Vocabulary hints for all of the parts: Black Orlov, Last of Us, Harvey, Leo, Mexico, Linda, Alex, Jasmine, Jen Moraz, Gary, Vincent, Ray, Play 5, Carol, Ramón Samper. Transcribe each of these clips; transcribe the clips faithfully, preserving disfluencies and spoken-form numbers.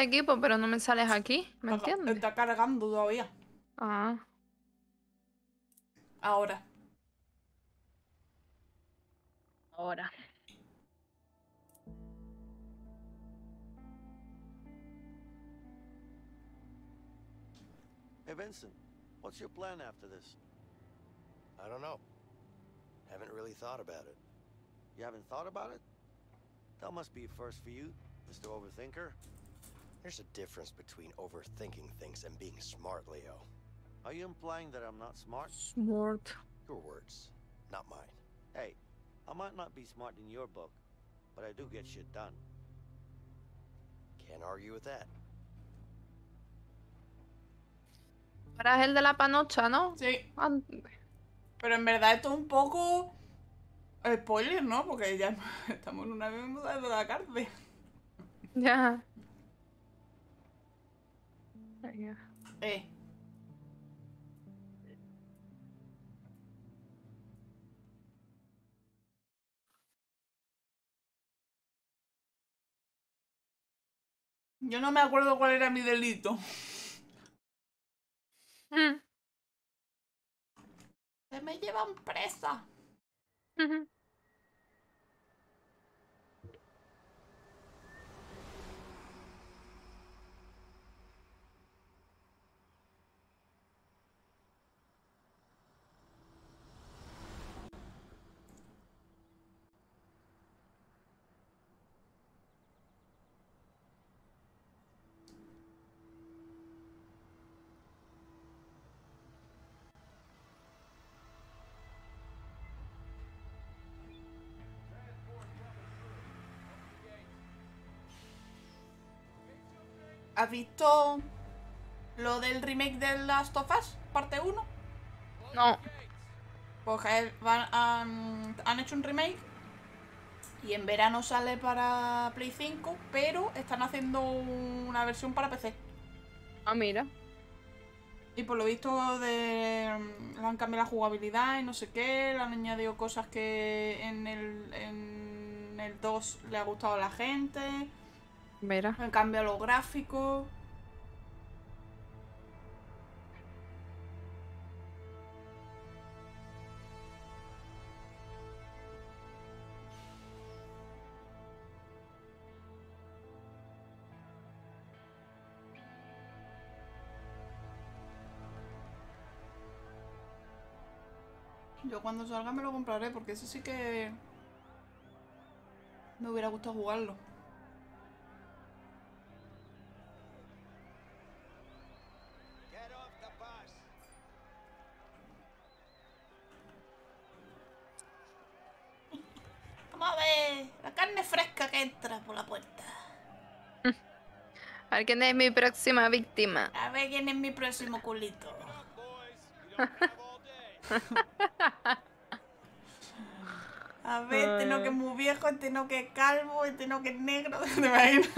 el equipo, pero no me sales aquí, ¿me entiendes? Está cargando todavía. Ah. Ahora. Ahora. Hey Vincent, what's your plan after this? I don't know. Haven't really thought about it. You haven't thought about it? That must be a first for you, Mister Overthinker. There's a difference between overthinking things and being smart, Leo. Are you implying that I'm not smart? Smart. Your words, not mine. Hey, I might not be smart in your book, but I do get shit done. Can't argue with that. Ahora es el de la panocha, ¿no? Sí. And... Pero en verdad esto es un poco... spoiler, ¿no? Porque ya estamos en una misma de la cárcel. Ya. Yeah. Eh. Yo no me acuerdo cuál era mi delito. Mm. Se me llevan presa. Mm-hmm. ¿Has visto lo del remake de Last of Us, parte uno? No. Pues van, um, han hecho un remake y en verano sale para Play cinco, pero están haciendo una versión para P C. Ah, mira. Y por lo visto de, um, le han cambiado la jugabilidad y no sé qué, le han añadido cosas que en el, en el dos le ha gustado a la gente. Mira. En cambio los gráficos. Yo cuando salga me lo compraré, porque eso sí que me hubiera gustado jugarlo. A ver quién es mi próxima víctima. A ver quién es mi próximo culito. A ver, este no que es muy viejo, este no que es calvo, este no que es negro. ¿Te imaginas?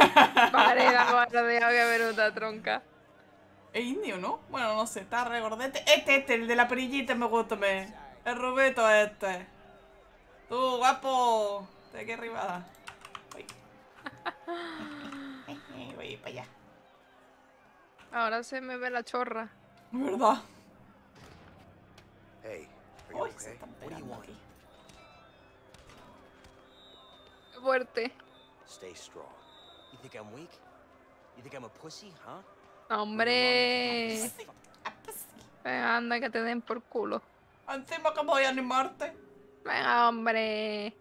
Vale, la guarda de agua veruta, tronca. Es indio, ¿no? Bueno, no sé, está regordete. Este, este, el de la perillita me gusta, me. El rubito este. Tú, guapo. De qué arribada. Uy. Voy para allá. Ahora se me ve la chorra. ¿Verdad? Hey, uy, okay? Se están pegando aquí. Fuerte. Stay strong. You think I'm weak? You think I'm a pussy, huh? Hombre. A pussy. A pussy. Venga, anda que te den por culo. Encima que voy a animarte. Venga, hombre.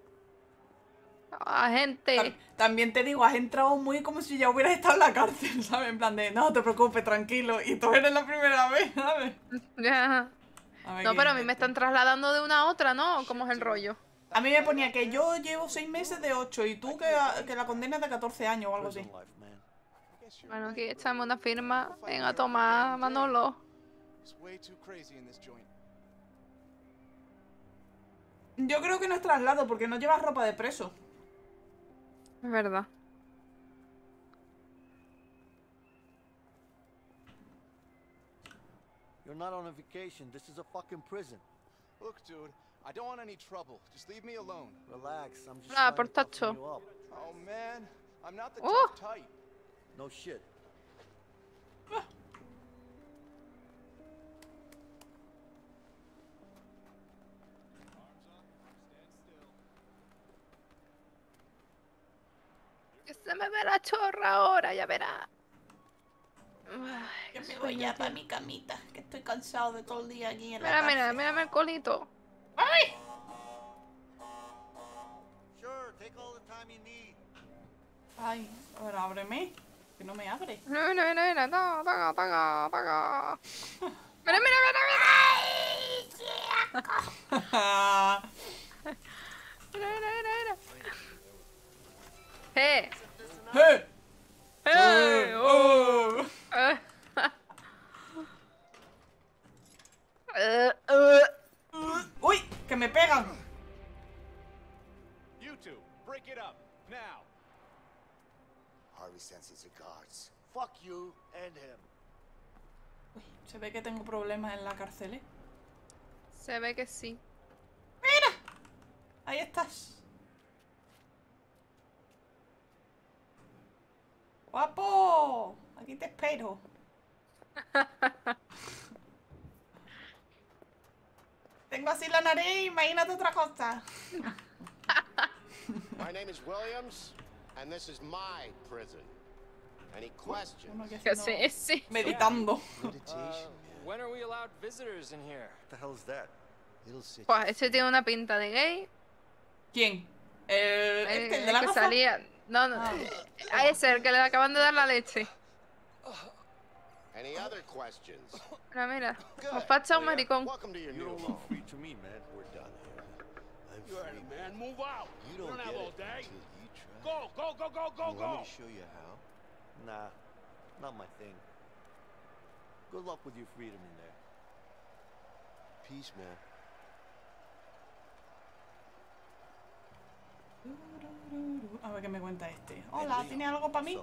Agente. También te digo, has entrado muy como si ya hubieras estado en la cárcel, ¿sabes? En plan de, no te preocupes, tranquilo. Y tú eres la primera vez, ¿sabes? Yeah. A no, pero a mí me están trasladando de una a otra, ¿no? ¿Cómo es el rollo? A mí me ponía que yo llevo seis meses de ocho y tú que, que la condena es de catorce años o algo así. Bueno, aquí echamos una firma. Venga, toma, Manolo. Yo creo que no es traslado porque no llevas ropa de preso. Es verdad. You're not on a vacation. This is a fucking prison. Look, dude, I don't want any trouble. Just leave me alone. Relax. I'm just. Ah, portacho. Oh man, I'm not the tough type. No shit. Que se me ve la chorra ahora, ya verá. Ay, que me voy ya para mi camita, que estoy cansado de todo el día aquí en la casa. Mira, mira, mírame el colito. ¡Ay! Ay, ahora ábreme. Que no me abre. No, no, no, no, no, paga, paga, paga. Mira, mira, mira, mira. Mira, mira, mira, mira. ¡Eh! ¡Eh! ¡Eh! ¡Oh! ¡Uy! ¡Que me pegan! You two, break it up now. Harvey sends his regards. Fuck you and him. Uy, se ve que tengo problemas en la cárcel, ¿eh? Se ve que sí. ¡Mira! Ahí estás. ¡Guapo! Aquí te espero. Tengo así la nariz, imagínate otra cosa. My name is Williams, and this is my prison. Any questions? Uno que hace ese. Meditando. When are we allowed visitors in here? What the hell is that? Pues ese tiene una pinta de gay. ¿Quién? El, este, el de la ropa. No, no, ah. A ese, el que le acaban de dar la leche. Mira, mira, nos pacha un maricón. A ver qué me cuenta este. Hola, ¿tiene algo para mí?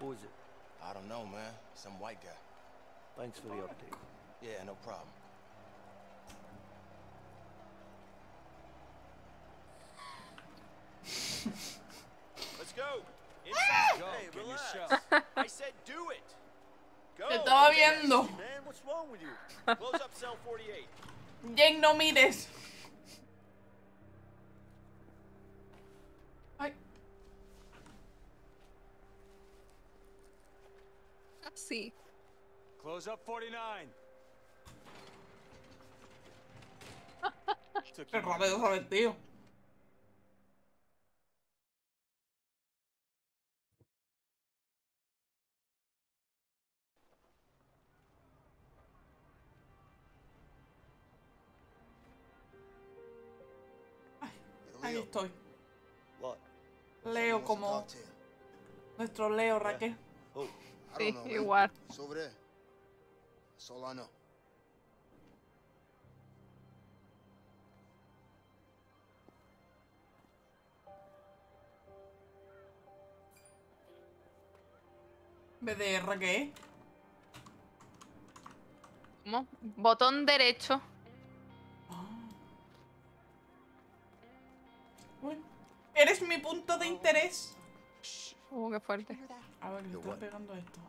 Who is it? I don't know, man. Some white guy. Thanks for the update. Yeah, no problem. Let's go. It's go. Hey, relax. I said do it. Te estaba viendo. Jake, no mires. Ay. Así. Close up forty-nine. Qué rápido sabe el tío. Ahí estoy. Leo como... Nuestro Leo, Raquel. Sí, igual. Sobre... Solano. B D R, ¿qué? ¿Cómo? Botón derecho. Eres mi punto de interés. Uh, qué fuerte. A ver, me está pegando esto.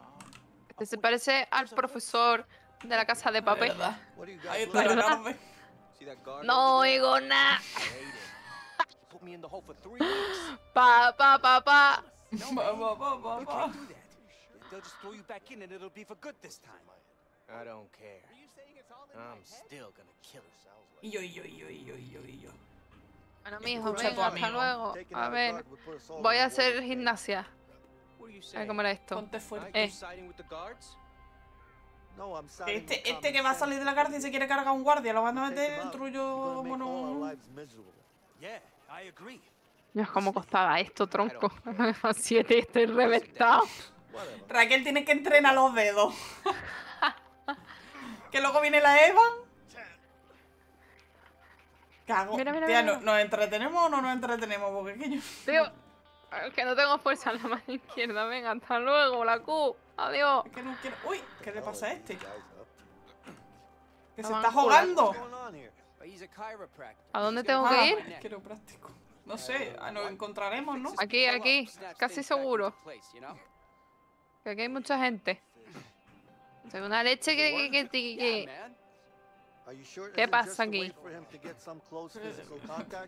Este se parece al profesor de la casa de papel. Ahí está la tarde. No oigo nada. Pa, pa, pa, pa. Pa, pa, pa, pa, pa. Y yo, y yo, y yo, y yo, y yo, y yo. Bueno, mijo, venga, hasta luego. A ver, voy a hacer gimnasia. A ver cómo era esto. Eh. Este, este que va a salir de la cárcel y se quiere cargar a un guardia, lo van a meter en el trullo mono. Dios, cómo costaba esto, tronco. Siete, estoy reventado. Raquel, tienes que entrenar los dedos. Que luego viene la Eva. Cago. Mira, mira, tía, mira. ¿No, ¿nos entretenemos o no nos entretenemos? Porque es que yo... Tío, es que no tengo fuerza en la mano izquierda. Venga, hasta luego, la Q. Adiós. Es que no quiero... Uy, ¿qué le pasa a este? Que se está jugando. ¿A dónde tengo que ir? Quiropráctico. No sé, nos encontraremos, ¿no? Aquí, aquí, casi seguro. Que aquí hay mucha gente. Soy una leche que... que, que, que... ¿Qué pasa aquí?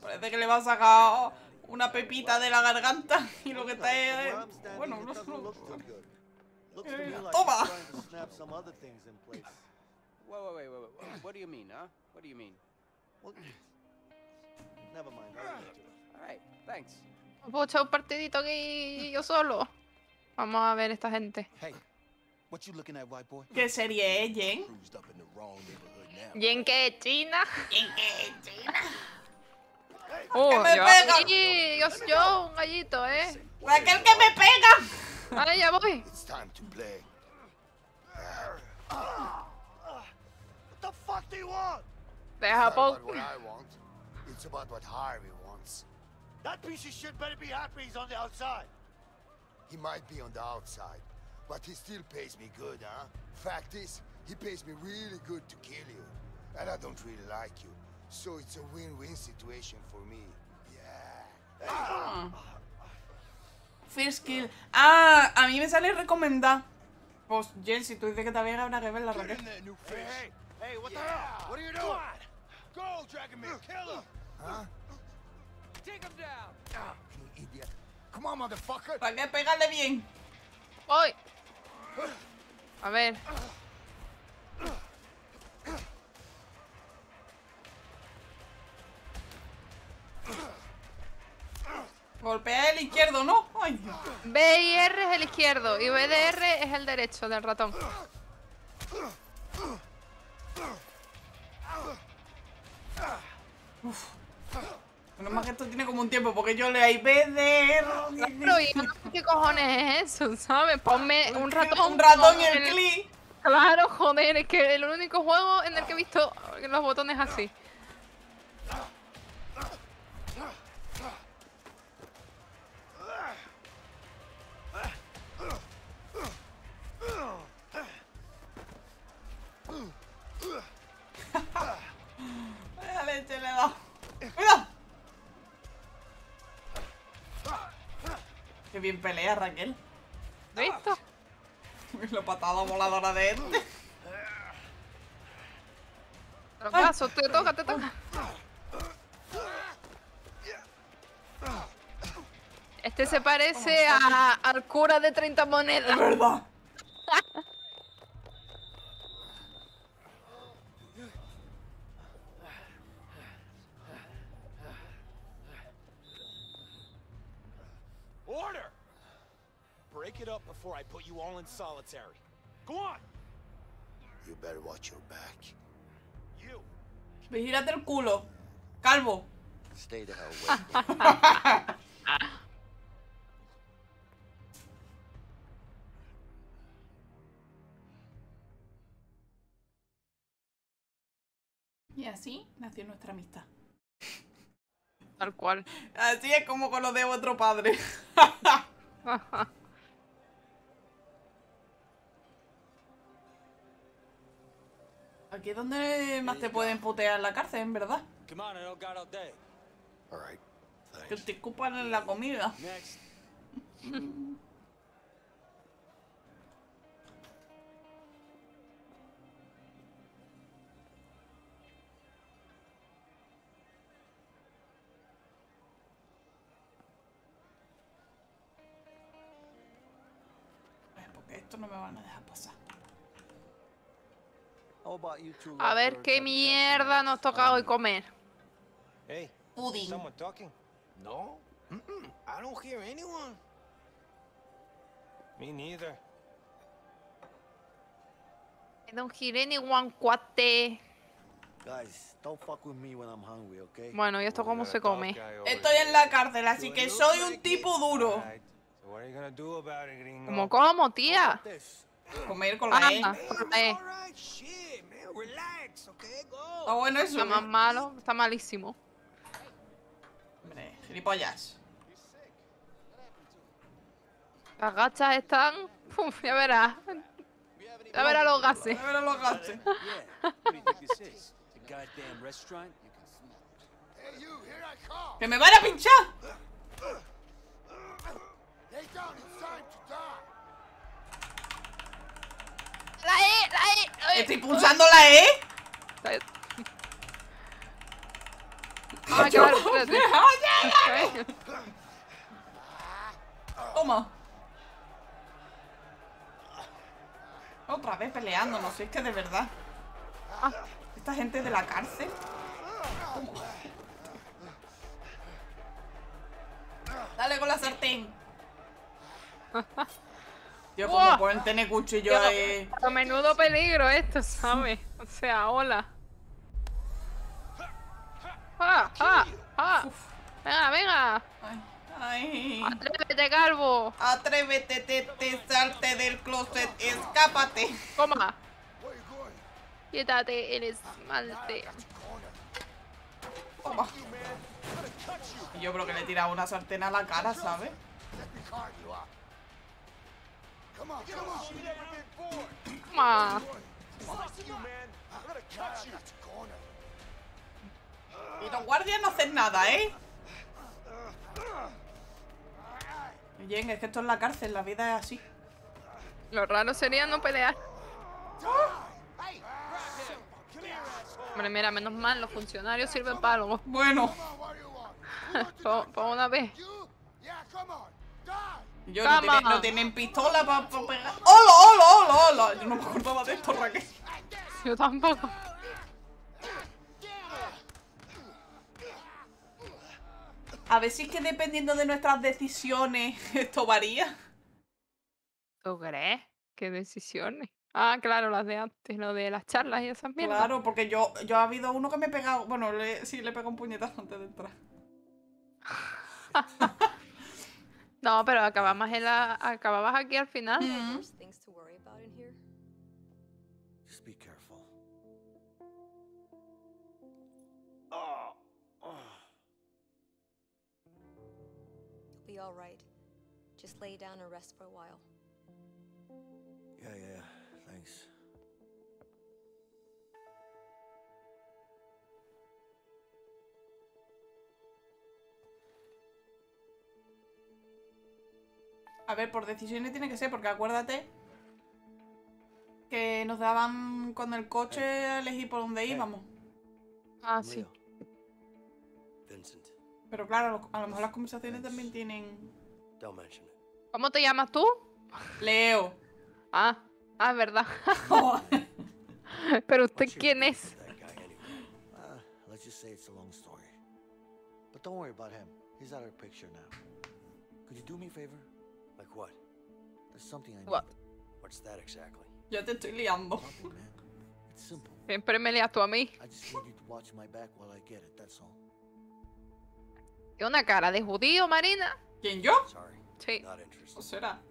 Parece que le va a sacar una pepita de la garganta y lo que está es... Bueno, no, no. Eh, ¡Toma! No puedo echar un partidito aquí yo solo. Vamos a ver esta gente. ¿Qué serie es, Jen? ¿Jen qué es? ¿China? ¿Jen qué es? ¿China? ¡Oh, que me pega! Allí, yo, yo, un gallito, eh. ¡Raquel, que me pega! Vale, ya voy. De Japón. But he still pays me good, huh? Fact is, he pays me really good to kill you. And I don't really like you. So it's a win-win situation for me. Yeah. Ah. First kill. Ah, a mí me sale recomendar. Pues, Jen, si tú dices que también habrá que ver la raqueta. Hey, hey, what the hell? What are you doing? Go, Dragon Man, kill him. Huh? Take him down. Ah, you idiot. Come on, motherfucker. Para que pegarle bien. ¡Voy! A ver. Golpea el izquierdo, ¿no? Ay. B y R es el izquierdo y B de R es el derecho del ratón. Uf. Menos mal que esto tiene como un tiempo, porque yo le hay B D R. Pero yo no sé qué cojones es eso, ¿sabes? Ponme un ratón. Un ratón en el clic. Claro, joder, es que el único juego en el que he visto los botones así. La leche le da. ¡Cuidado! Qué bien pelea, Raquel. ¿Visto? La patada voladora de este. Trocazo, te toca, te toca. Este se parece a, al cura de treinta monedas. Es verdad. Order! Break it up before I put you all in solitary. Go on! You better watch your back. You! Vigilate el culo. Calvo. Stay the hell away. Y así nació nuestra amistad. Tal cual. Así es como con los de otro padre. Aquí es donde más te pueden putear en la cárcel, en verdad. Que te escupan en la comida. Esto no me van a dejar pasar. A ver qué mierda nos toca hoy comer. Hey, pudín. No. Mm -mm. I don't hear anyone. Me neither. I don't hear anyone, cuate. Guys, don't fuck with me when I'm hungry, okay? Bueno, ¿y esto cómo se come? Estoy en la cárcel, así que soy un tipo duro. ¿Cómo como, tía? Comer con la E. Ah, con la E. Está bueno eso. Está más malo, está malísimo. Hombre, gilipollas. Las gachas están... Uf, ya verás. Ya verás los gases. Ya verás los gases. goddamn restaurant, you can smell it. Hey, you, here I come. ¡Que me van a pinchar! Lay down, it's time to die. La E, la E. Estoy pulsando la E. Oh my god, oh yeah, yeah. Toma. Otra vez peleándonos, si es que de verdad. Ah, esta gente de la cárcel. ¿Cómo? Dale con la sartén. Yo como ¡oh! Pueden tener cuchillo yo, ahí. A menudo peligro esto, ¿sabes? O sea, hola. Ah, ah, ah. Venga, venga. Ay. Ay. Atrévete, calvo. Atrévete, te, te salte del closet, escápate. Coma. Quítate el esmalte. Toma. Yo creo que le he tirado una sartén a la cara, ¿sabes? Toma. Y los guardias no hacen nada, ¿eh? Oye, es que esto es la cárcel, la vida es así. Lo raro sería no pelear. Hombre, mira, menos mal, los funcionarios sirven para algo. Bueno. Por una vez. Yo no, tiene, no tienen pistola para pa pegar. ¡Hola, hola, hola, hola! Yo no me acordaba de esto, Raquel. Yo tampoco. A ver si es que dependiendo de nuestras decisiones esto varía. ¿Tú crees? ¿Qué decisiones? Ah, claro, las de antes, lo de las charlas y esas mierdas. Claro, porque yo, yo ha habido uno que me he pegado. Bueno, le, sí, le he pegado un puñetazo antes de entrar. No, pero acababas, en la, acababas aquí al final. Mm-hmm. All right. Just lay down and rest for a while. Yeah, yeah. Thanks. A ver, por decisiones tiene que ser, porque acuérdate que nos daban con el coche a elegir por dónde íbamos. Ah, sí. Vincent. Pero claro, a lo mejor las conversaciones también tienen... ¿Cómo te llamas tú? Leo. Ah, ah, es verdad. Pero usted quién es. Yo te estoy liando. Siempre me lias tú a mí. ¿Qué una cara de judío, Marina? ¿Quién, yo? Sí. ¿O será?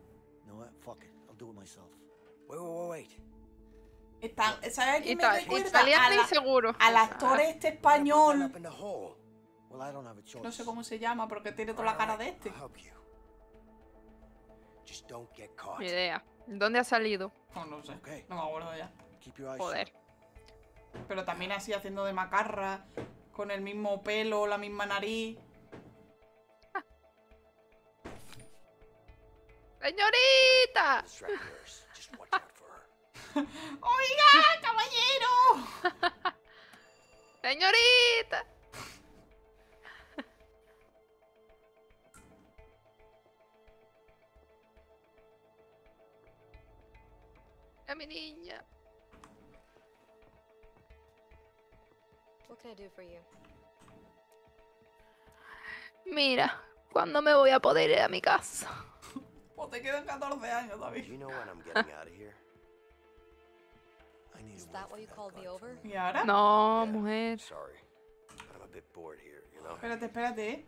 Está, ¿sabes quién me recuerda? Al actor este español. No sé cómo se llama, porque tiene toda la cara de este. Ni idea. ¿Dónde ha salido? No, no sé. No me acuerdo ya. Joder. Pero también así haciendo de macarra, con el mismo pelo, la misma nariz. ¡Señorita! ¡Oiga, caballero! ¡Señorita! ¡A mi niña! What can I do for you? Mira, ¿cuándo me voy a poder ir a mi casa? Pues te quedan catorce años, David. ¿Y ahora? No, mujer. Espérate, espérate.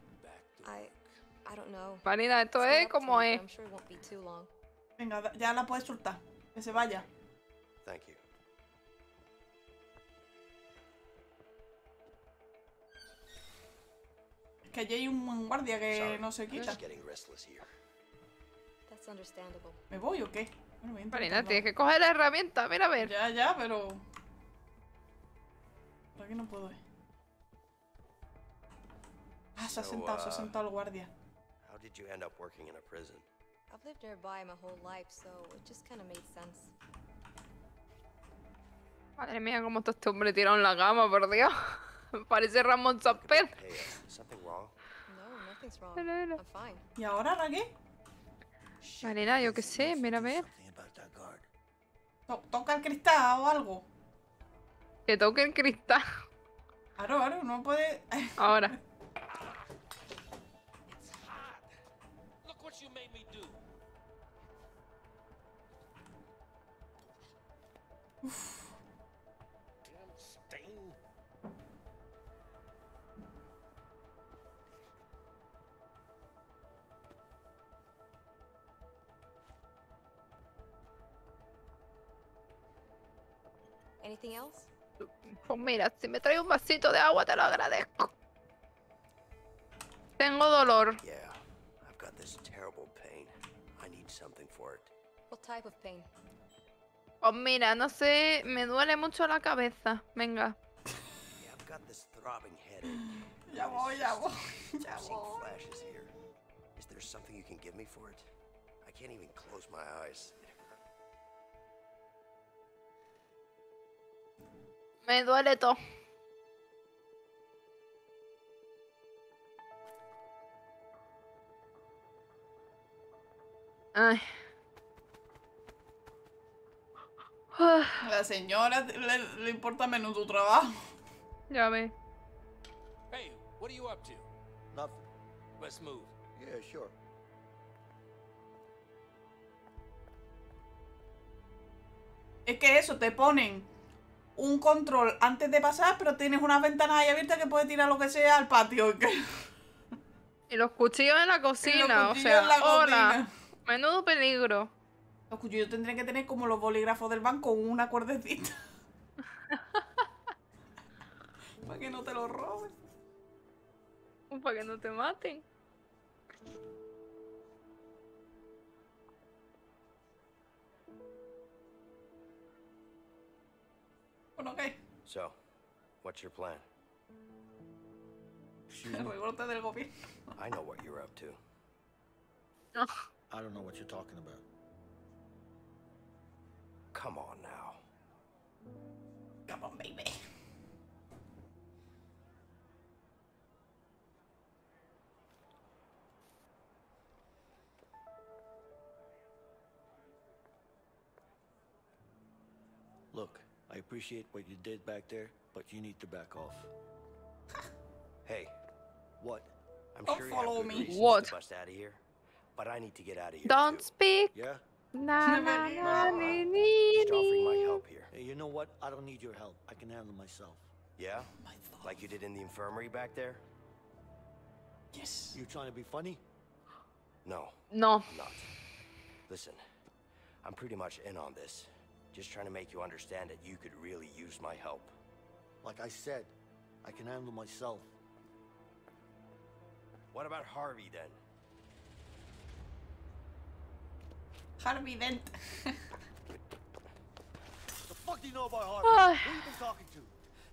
Marina, esto es como es. Venga, ya la puedes soltar. Que se vaya. Es que allí hay un guardia que no se quita. ¿Me voy o qué? Bueno, Marina, tienes que coger la herramienta, mira a ver. Ya, ya, pero... ¿Por qué no puedo? Eh? Ah, se ha sentado, se ha sentado el guardia. How did you end up working in a prison? I've lived nearby my whole life, so it just kind of made sense. Madre mía, cómo está este hombre tirado en la cama, por Dios. Parece Ramón Samper. ¿Y ahora la qué? Marina, yo qué sé, mira a ver. No, toca el cristal o algo. Que toque el cristal. Claro, claro, no puede. Ahora. Uf. Anything else? Pues mira, si me traes un vasito de agua te lo agradezco. Tengo dolor. Yeah, I've got this terrible pain. I need something for it. What type of pain? Pues mira, no sé, me duele mucho la cabeza. Venga. Yeah, I've got this throbbing headache. Ya voy, ya voy, ya voy. Flashes here. Is there something you can give me for it? I can't even close my eyes. Me duele todo. Ay. La señora le, le importa menos tu trabajo. Ya ve. Hey, what are you up to? Nothing. Let's move. Yeah, sure. Es que eso te ponen un control antes de pasar, pero tienes unas ventanas ahí abiertas que puedes tirar lo que sea al patio. Y los cuchillos en la cocina, o sea, en la cocina. Menudo peligro. Los cuchillos tendrían que tener como los bolígrafos del banco, una cuerdecita. Para que no te lo roben. Para que no te maten. Bueno, ok. So, what's your plan? El recorte del gobierno. I know what you're up to. I don't know what you're talking about. Come on now. Come on, baby. Look. I appreciate what you did back there, but you need to back off. Hey, what? I'm Don't sure follow you have me. What? Bust out of here, but I need to get out of here. Don't too. Speak. Yeah. Nah, nah, nah, nah, nah. Just offering my help here. Hey, you know what? I don't need your help. I can handle myself. Yeah? My like you did in the infirmary back there? Yes. You trying to be funny? No. No. I'm not. Listen, I'm pretty much in on this. Just trying to make you understand that you could really use my help. Like I said, I can handle myself. What about Harvey then? Harvey then. The fuck do you know about Harvey? Oh. Who you been talking to?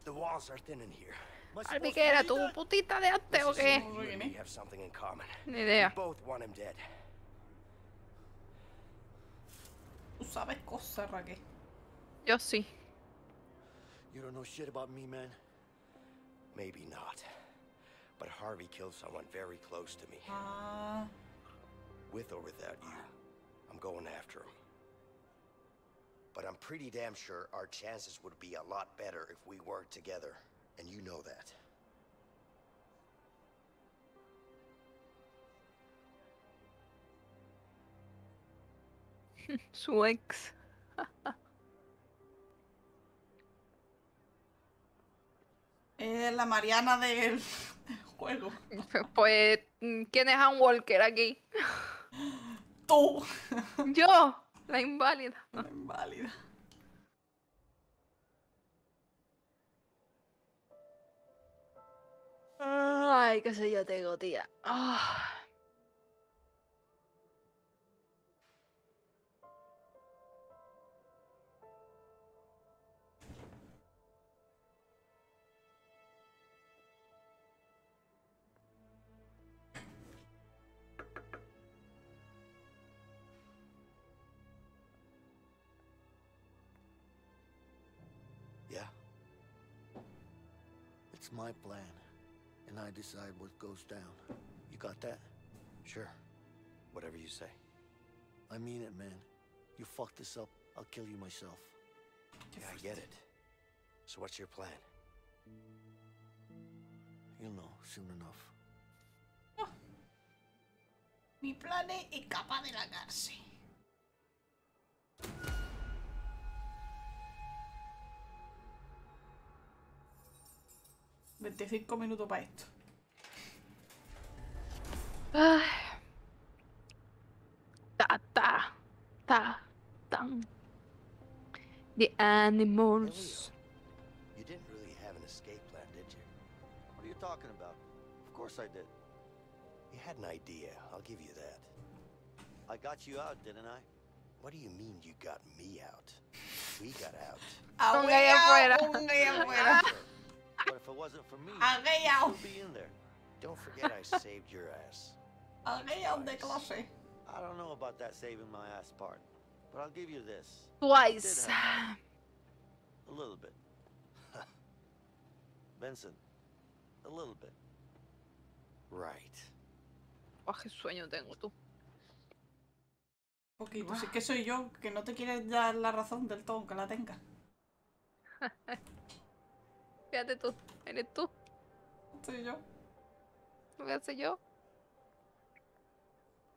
The walls are thin in here. Harvey, que era tu putita de antes o qué? We have something in common. Ni idea. We both want him dead. Tú sabes cosas, Raquel. Yo sí. You don't know shit about me, man. Maybe not. But Harvey killed someone very close to me. Uh... With or without you, I'm going after him. But I'm pretty damn sure our chances would be a lot better if we worked together, and you know that. Su ex. Es la Mariana del juego. Pues, ¿quién es Ann Walker aquí? Tú. Yo, la inválida. La inválida. Ay, qué sé yo tengo, tía. Oh. That's my plan, and I decide what goes down. You got that? Sure. Whatever you say. I mean it, man. You fuck this up, I'll kill you myself. Yeah, I get it. So what's your plan? You'll know soon enough. Oh. Mi plan es escapar de la cárcel. veinticinco minutos para esto. Ah. Ta ta ta tan. The animals. Leo, you didn't really have an escape plan, did you? What are you talking about? Of course I did. You had an idea, I'll give you that. I got you out, didn't I? What do you mean you got me out? We got out. Aún allá afuera. But if it wasn't for me, you'd be in there. Don't forget I saved your ass. Twice. I don't know about that saving my ass part, but I'll give you this. Twice. A little bit. Vincent, a little bit. Right. Oh, qué sueño tengo tú. Ok, pues es que soy yo, que no te quieres dar la razón del todo, aunque la tenga. Fíjate tú, eres tú. Soy yo. ¿Lo que hace yo?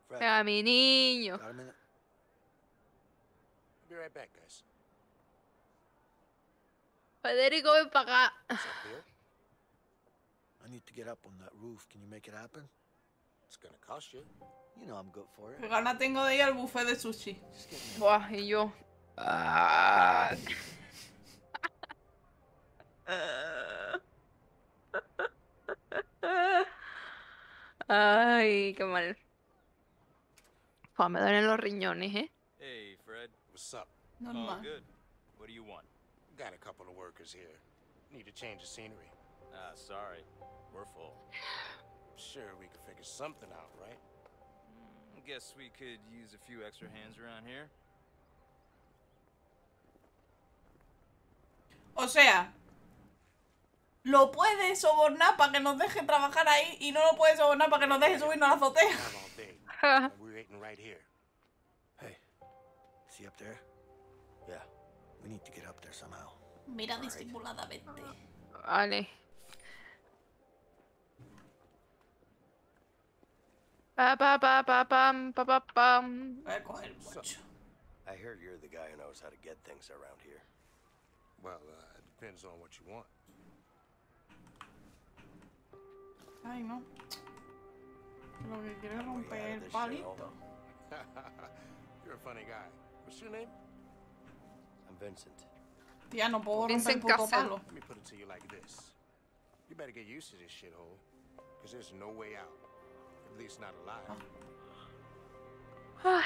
Fred, a mi niño. I'll be right back, guys. Federico, ven para acá. I need to get up on that roof. Can you make it happen? It's gonna cost you. You know I'm good for it. Pero ahora tengo de ir al buffet de sushi. Buah, y yo. Ah. Ay, qué mal. Fua, me duelen los riñones, eh. Hey, Fred. What's up? Normal. All good. What do you want? Got a couple of workers here. Need a change of scenery. Ah, sorry. We're full. Sure, we could figure something out, right? Guess we could use a few extra hands around here. O sea, lo puede sobornar para que nos deje trabajar ahí y no lo puede sobornar para que nos deje subirnos a la azotea. We're eating right here. Hey, see up there? Yeah, we need to get up there somehow. Mira disimuladamente. Vale. Pa pa pa pa pam pa pa pam. Voy a coger el bocho. I heard you're the guy who knows how to get things around here. Well, uh, it depends on what you want. Ay, no. Lo que quiero es romper el palito. You're a funny guy. What's your name? I'm Vincent. Tía, no puedo romper el puto palo. Let me put it to you like this. You better get used to this shithole, because there's no way out. At least not alive. Ah.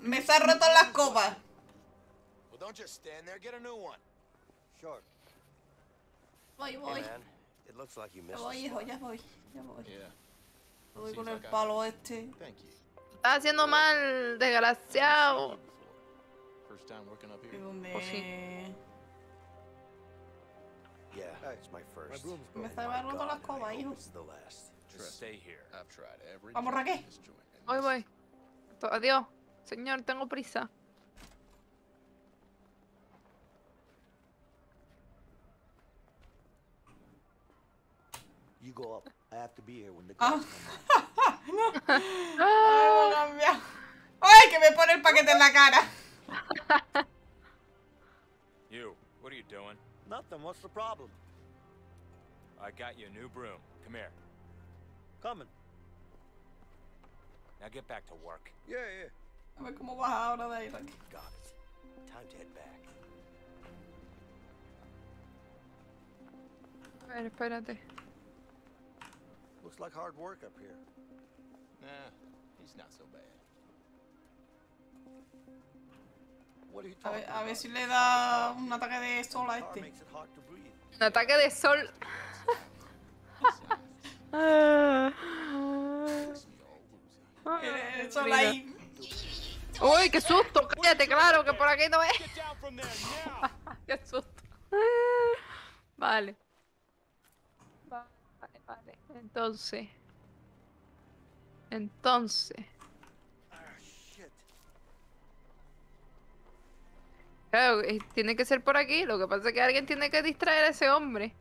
Me se han roto las copas. Well, don't just stand there. Get a new one. Sure. Voy, voy. Hey, man. It looks like you missed. Voy, hijo, ya voy, ya voy. Yeah. Voy con el palo este. Está haciendo mal, desgraciado. First time working up here. Yeah, it's my first. Me estaba roto la escoba, hijo. Vamos, Raquel. Hoy voy. Adiós. Señor, tengo prisa. You go up. I have to be here when the guys come. No. Ay, ay, que me pone el paquete en la cara. You, what are you doing? Nothing, what's the problem? I got you a new broom. Come here. Coming. Now get back to work. Yeah, yeah. A ver cómo baja ahora de ahí, like. Got it. Time to head back. A ver, espérate. Looks like hard work up here. Nah, he's not so bad. A ver, a ver si le da un ataque de sol a este. Un ataque de sol. El sol ahí. Uy, qué susto, cállate, claro, que por aquí no es. Qué susto. Vale. Vale, vale. Entonces. Entonces. Claro, tiene que ser por aquí. Lo que pasa es que alguien tiene que distraer a ese hombre.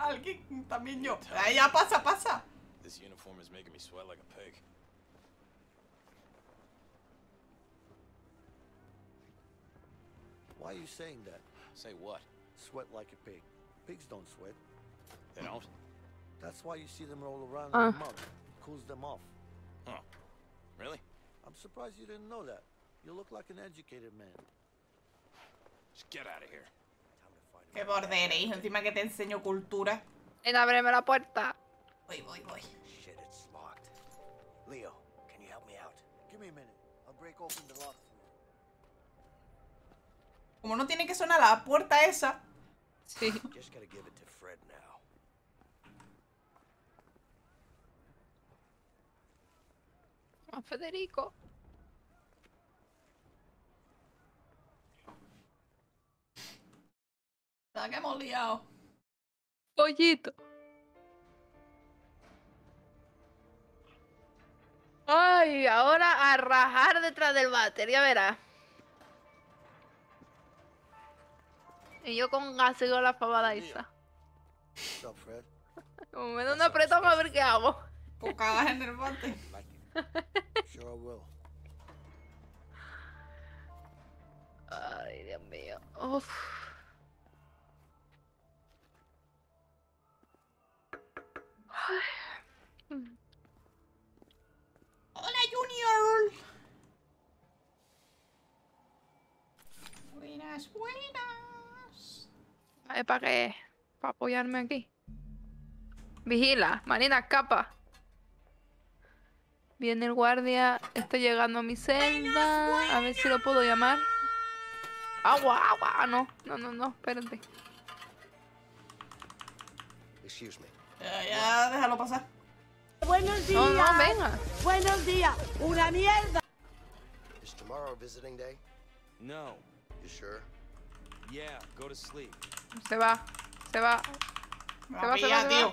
Alguien, también yo. Ah, ya pasa, pasa. This uniform is making me sweat like a pig. Why are you saying that? Say what? Sweat like a pig. Pigs don't sweat. They don't? That's why you see them roll around uh. in the mud. It cools them off. Huh. Really? I'm surprised you didn't know that. You look like an educated man. Just get out of here. Qué bordel, hijo. Encima que te enseño cultura. En ábreme la puerta. Voy, voy, voy. Shit, it's locked. Leo, can you help me out? Give me a minute. I'll break open the lock. Como no tiene que sonar la puerta esa. Sí. Just gotta give it to Fred now. A Federico. La que hemos liado. Pollito. Ay, ahora a rajar detrás del váter, ya verás. Y yo con gas y con la pavada esa. Como me da una apretón a ver qué hago. Pues cagas en el váter. Ay, Dios mío. Uf. Hola, Junior. Buenas, buenas. Ay, ¿para qué? Para apoyarme aquí. Vigila, Marina, escapa. Viene el guardia, está llegando a mi celda. Buenas, a ver si lo puedo llamar. Agua, agua, no, no, no, no, espérate. Excuse me. Ya, ya, déjalo pasar. Buenos días. No, no, venga. Buenos días. Una mierda. Is tomorrow visiting day? No. You sure? Yeah, go to sleep. Se va. Se va. Se va, se va, tío.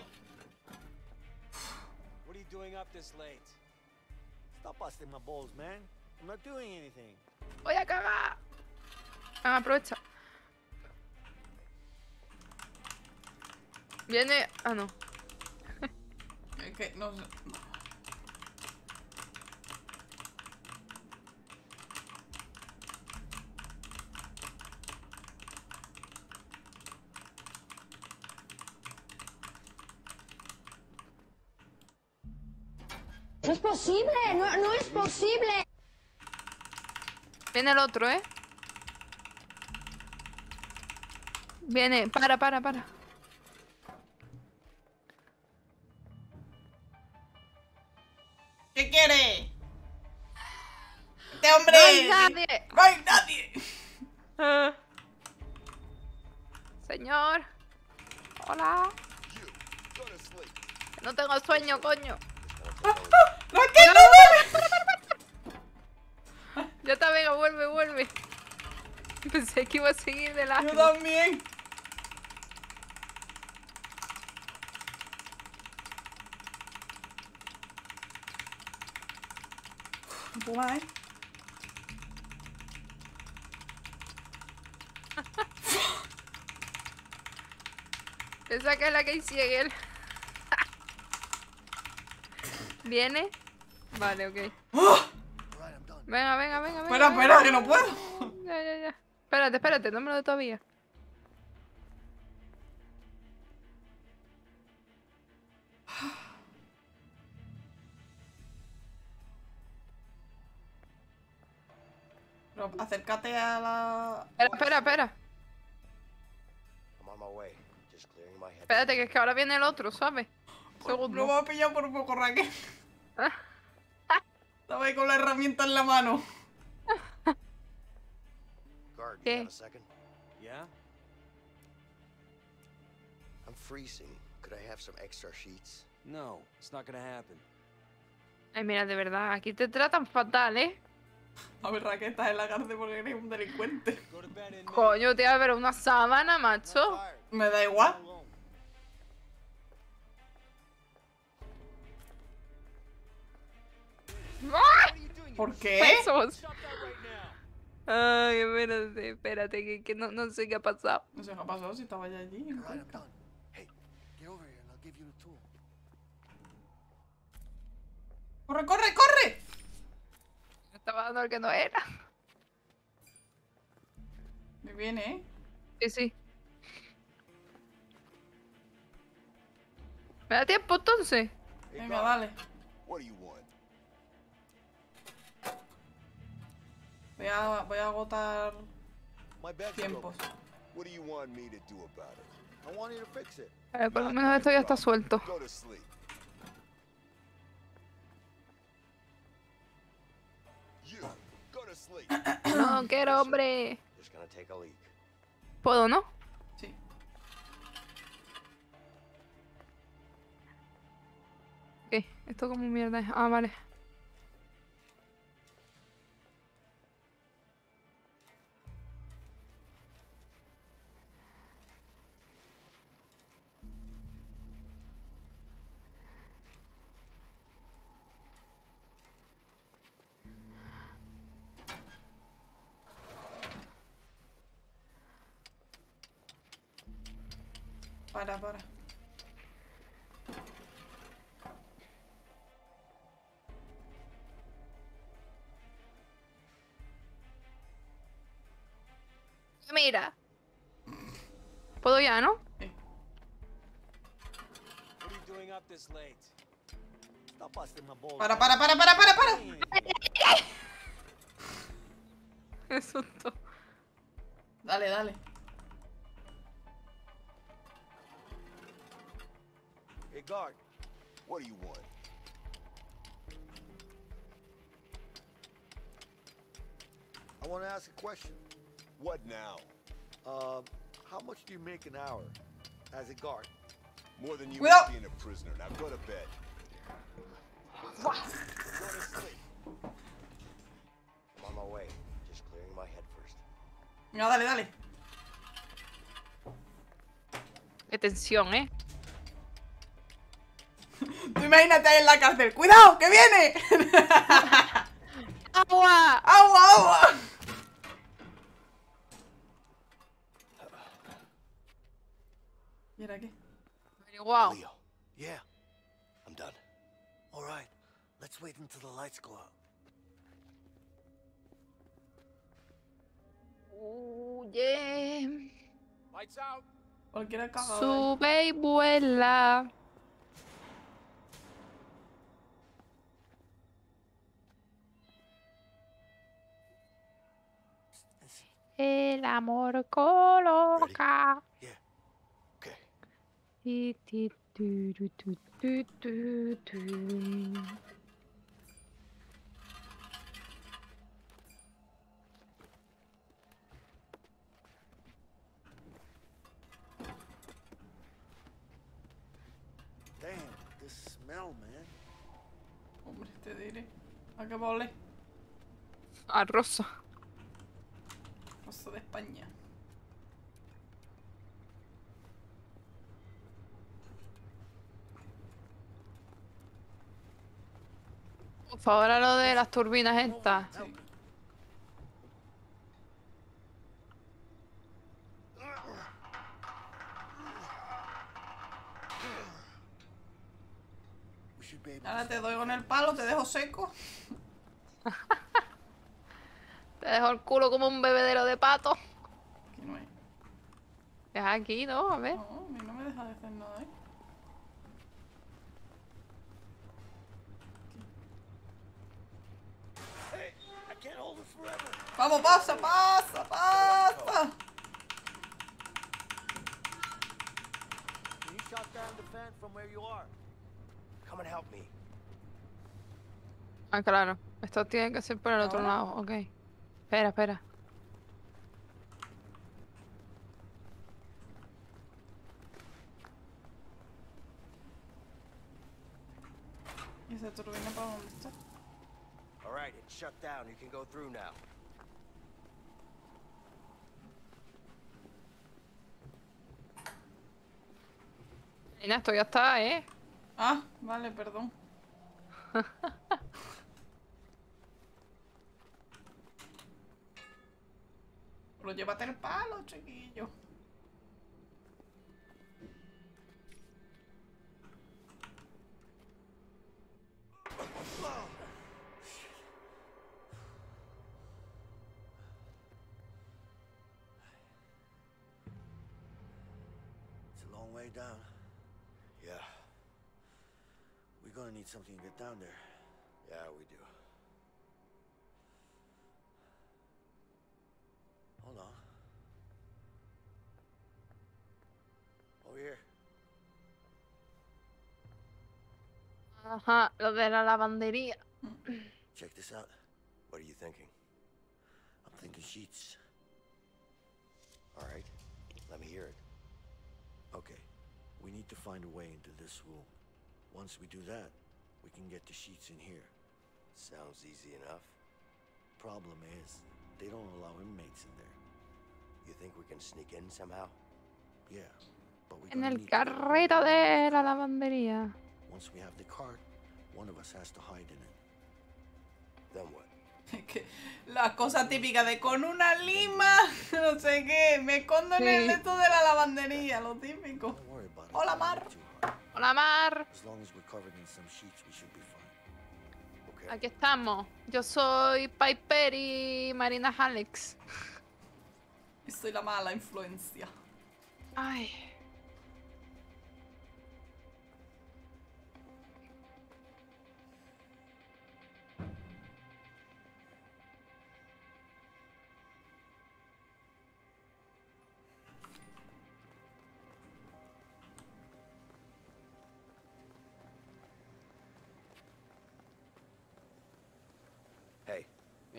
What are you doing up this late? Stop busting my balls, man. I'm not doing anything. Voy a cagar. Ah, aprovecha. Viene, ah no. Es que no sé. No es posible, no, no es posible. Viene el otro, ¿eh? Viene, para, para, para. ¿Qué quiere? ¡Este hombre! ¡No hay nadie! ¡No hay nadie! Uh. Señor. Hola. No tengo sueño, coño. Ah, ah, ¡No, que no, no, no, no! Yo también, vuelve, vuelve. Pensé que iba a seguir de largo. Yo también. What? Esa que es la que sigue él. ¿Viene? Vale, ok. ¡Oh! Venga, venga, venga. Espera, venga, espera, venga, que no puedo. Ya, ya, ya. Espérate, espérate, no me lo doy todavía. Acércate a la... Espera, espera, espera. Espérate, que es que ahora viene el otro, ¿sabes? Segundo. Lo voy a pillar por un poco, Raquel. Estaba ahí con la herramienta en la mano. ¿Qué? Ay, mira, de verdad, aquí te tratan fatal, ¿eh? A ver, Raquel, estás en la cárcel porque eres un delincuente. Coño, te va a ver una sábana, macho. Me da igual. ¿Por qué? Pesos. Ay, espérate, espérate, que, que no, no sé qué ha pasado. No sé qué ha pasado si estaba ya allí. No sé. ¡Corre, corre, corre! Me estaba dando el que no era. Me viene, ¿eh? Sí, sí. ¿Me da tiempo entonces? Venga, dale. Voy a, voy a agotar tiempos. A ver, por lo menos esto ya está suelto. No, quiero, hombre. ¿Puedo, no? Sí. Ok, esto como mierda es. Ah, vale. Para, para. Mira. ¿Puedo ya, no? Sí. Para, para, para, para, para, para. Eso es todo. Dale, dale. Hey guard, what do you want? I want to ask a question. What now? Uh, how much do you make an hour as a guard? More than you would being a prisoner. Now go to bed. Go to sleep. I'm on my way. Just clearing my head first. No, dale, dale. Qué tensión, eh. Tú imagínate ahí en la cárcel. ¡Cuidado, que viene! ¡Agua! ¡Agua, agua! ¿Y era qué? Wow. Leo. Yeah. I'm done. All right. Let's wait until the lights go out. Oh, yeah. Lights out. Cualquiera cagado. Sube y vuela. El amor coloca. Yeah. Okay. Ti, ti, tu, tu, tu, tu, tu, tu. Damn, the smell, man. Hombre, te diré. ¿A qué vale? A rosa. De España. Por favor, a lo de las turbinas estas. Sí. Ahora te doy con el palo, te dejo seco. Te dejo el culo como un bebedero de pato. Aquí no hay. Es aquí, ¿no? A ver. No, a mí no me deja de hacer nada, ¿eh? Hey, vamos, pasa, pasa, pasa. Ah, claro. Esto tiene que ser por el otro lado, ok. Espera, espera. Esa turbina, ¿para dónde está? All right, it's shut down. You can go through now. Nena, esto ya está, ¿eh? Ah, vale, perdón. Pero llévate el palo, chiquillo. Down. Yeah. We're gonna need something to get down there. Yeah, we do. Hold on. Over here. Ajá, lo de la lavandería. Check this out. What are you thinking? I'm thinking sheets. All right. Let me hear it. Okay. We need to find a way into this room. Once we do that, we can get the sheets in here. Sounds easy enough. Problem is, they don't allow inmates in there. You think we can sneak in somehow? Yeah, but we. En el carrito de la lavandería. Once we have the cart, one of us has to hide in it. Then what? La cosa típica de con una lima, no sé qué, me escondo sí. En el resto de la lavandería, lo típico. Hola, Mar. Hola, Mar. Aquí estamos. Yo soy Piper y Marina Alex. Y soy la mala influencia. Ay.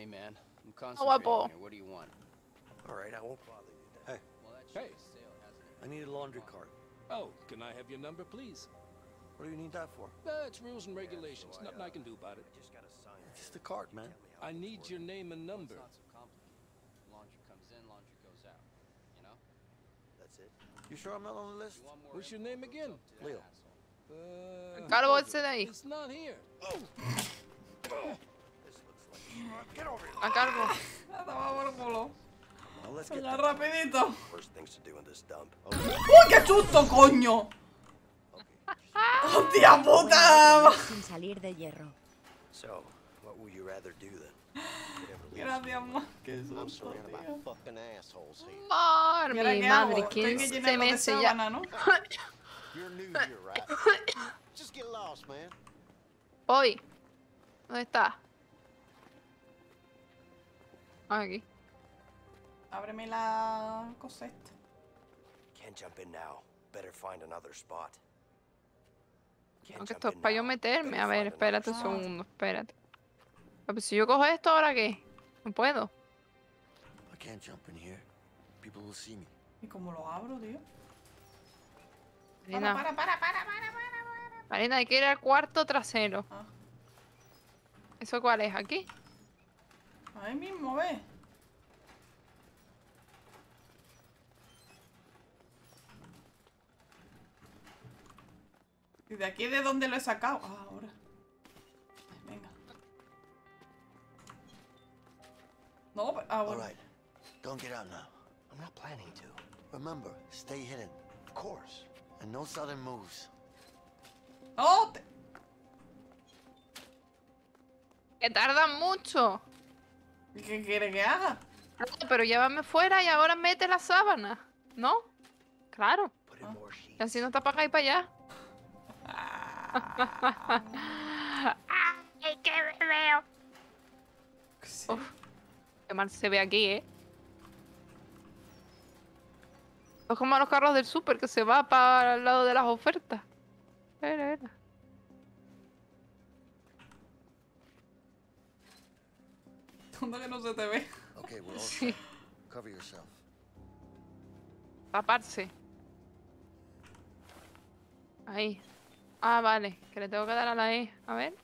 Man, I'm concentrating oh, here. What do you want? All right, I won't bother you. Hey, well, that hey. Sale, hasn't it? I need a laundry cart. Oh, can I have your number, please? What do you need that for? Uh, it's rules and regulations. Yeah, so I, Nothing uh, I can do about it. I just got a sign. It's the cart, man. I need your name and number. Well, it's not so complicated. Laundry comes in, laundry goes out. You know? That's it. You sure I'm not on the list? You What's your name again? Leo. Uh, Carol, it's today. It's not here. Oh. Oh. Get over here. A cargo. A tomar por culo. Ya rapidito. ¡Uy, qué susto, coño! ¡Hostia puta! Sin salir de hierro. So, what would you rather do then? Gracias, amor. Qué susto, tío. Mira, mi madre, quince meses ya. Voy. ¿Dónde está? Aquí. Ábreme la coseta. Can't jump in now. Better find another spot. Aunque esto es para yo meterme. A ver, espérate un segundo, espérate. Pero si yo cojo esto ahora, ¿qué? No puedo. I can't jump in here. People will see me. ¿Y cómo lo abro, tío? Marina. Para, para, para, para, para, para, para. Marina, hay que ir al cuarto trasero. Ah. ¿Eso cuál es? ¿Aquí? Ahí mismo, ve. ¿Y de aquí de dónde lo he sacado? Ah, ahora. Venga. No, pero ahora. All right. Don't get out now. I'm not planning to. Remember, stay hidden. Of course. And no sudden moves. ¡Oh! Te... ¡Que tardan mucho! ¿Qué quiere que haga? Pero llévame fuera y ahora mete la sábana. ¿No? Claro. Ah. Y así no está para acá y para allá. ¡Ay, qué veo! Sí. Uf, qué mal se ve aquí, ¿eh? Es como a los carros del súper que se va para el lado de las ofertas. Era, era. Que no se te ve. Okay, we're all set. Cover yourself. Taparse. Ahí. Ah, vale. Que le tengo que dar a la E. A ver.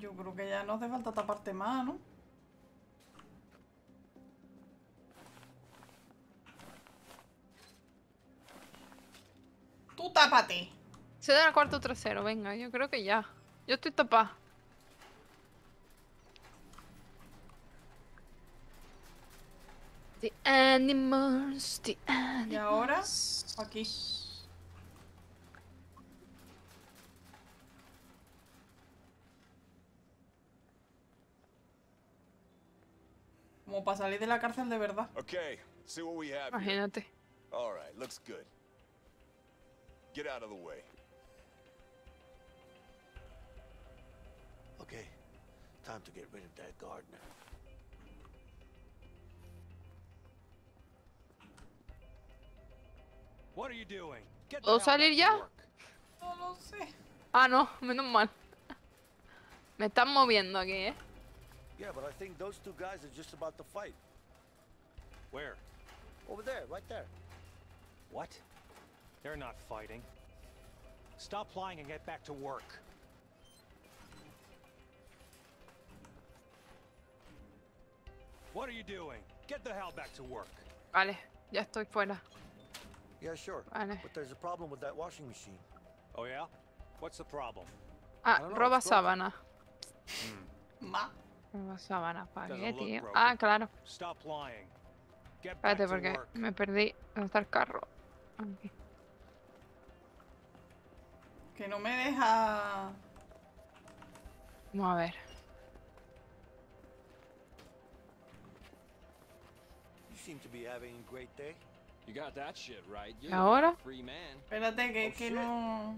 Yo creo que ya no hace falta taparte más, ¿no? ¡Tú tápate! Se da el cuarto trasero, venga, yo creo que ya. Yo estoy tapada. The animals, the animals. Y ahora, aquí. Como para salir de la cárcel de verdad. Okay, see what we have. Imagínate. All right, looks good. Get out of the way. Okay, time to get rid of that gardener. What are you doing? Get ¿Puedo salir ya? No lo sé. Ah, no, menos mal. Me están moviendo aquí, ¿eh? Yeah, but I think those two guys are just about to fight. Where? Over there, right there. What? They're not fighting. Stop lying and get back to work. What are you doing? Get the hell back to work. Vale, ya estoy fuera. Yeah, sure. Vale. But there's a problem with that washing machine. Oh yeah? What's the problem? Ah, roba sábana. Ma. Roba sábana, ¿para qué, tío? Ah, claro. Espérate, porque me perdí. ¿Dónde está el carro? Aquí. Que no me deja... Vamos a ver. ¿Y ahora? Espérate, que, que no...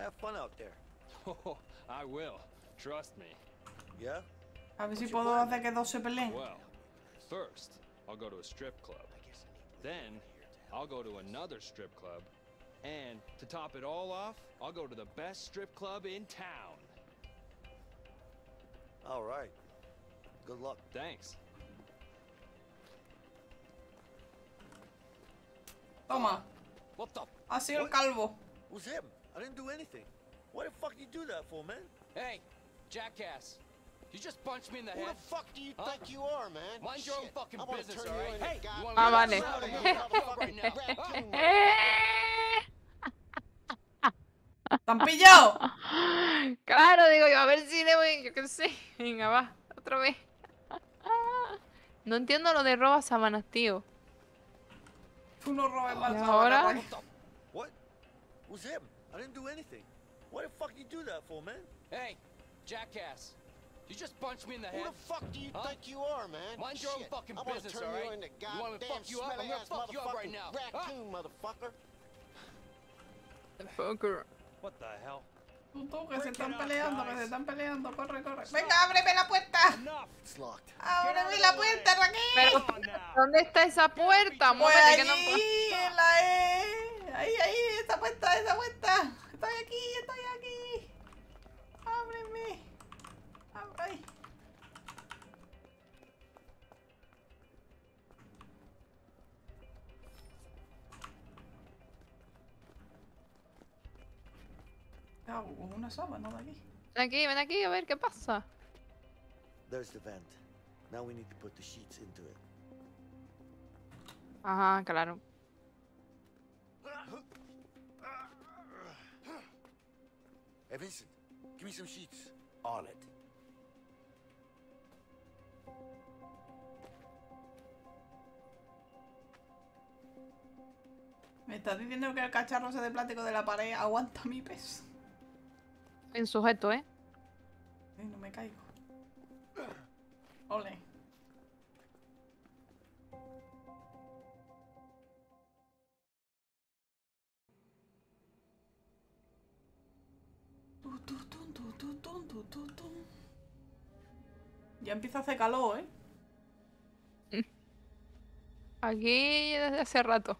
Have fun out there. Oh, I will. Trust me. Yeah. A ver si puedo hacer que dos se peleen. Well, first, I'll go to a strip club. Then, I'll go to another strip club. And to top it all off, I'll go to the best strip club in town. All right. Good luck. Thanks. Toma. What the? Ha sido el calvo. Who's him? I didn't do anything. What the fuck you do that for, man? Hey, jackass. You just punched me in the head. Who the fuck do you huh? think you are, man? Mind your own fucking I'm business, all right? Hey, you want ah, vale. ¿Te han pillado? Claro, digo yo, a ver si le voy, yo qué sé. Venga, va, otra vez. No entiendo lo de roba sábanas, tío. Tú no robes más sábanas. What? Who's him? I didn't do anything. What the fuck you do that for, man? Hey, jackass! You just punched me in the head. Who the fuck do you huh? think you are, man? Mind your own fucking I'm business, all right? I'm gonna turn you into goddamn smelly ass motherfucking raccoon, motherfucker. Fucker. What the hell? Puto, que se están peleando, que se están peleando. Corre, corre. Venga, ábreme la puerta. Ábreme la puerta, Raquel. Pero, ¿dónde está esa puerta? Muévete, que no puedo. La E. Ahí, ahí, esta puerta, esta puerta. Estoy aquí, estoy aquí. Ábreme. Ábreme. Ah, una sábana de aquí. Ven aquí, ven aquí, a ver qué pasa. There's the vent. Now we need to put the sheets into it. Ajá, claro. Hey Vincent, give me some sheets. On it. Me estás diciendo que el cacharro ese de plástico de la pared aguanta mi peso. En sujeto, ¿eh? Sí, no me caigo. Ole. Ya empieza a hacer calor, ¿eh? Aquí desde hace rato.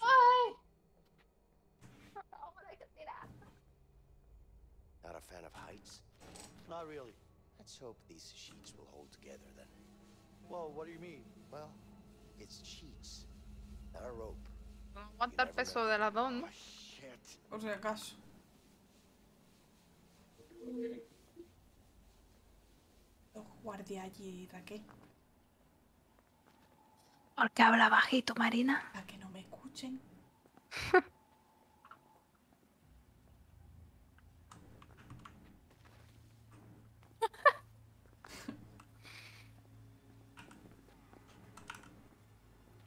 ¡Ay! Ahora hay que tirar. Not a fan of heights? Not really. Let's hope these sheets will hold together then. Well, what do you mean? Well, it's cheats. A rope. No aguanta el peso del addon. Por si acaso. Los guardia allí, Raquel. ¿Por qué habla bajito, Marina? Para que no me escuchen.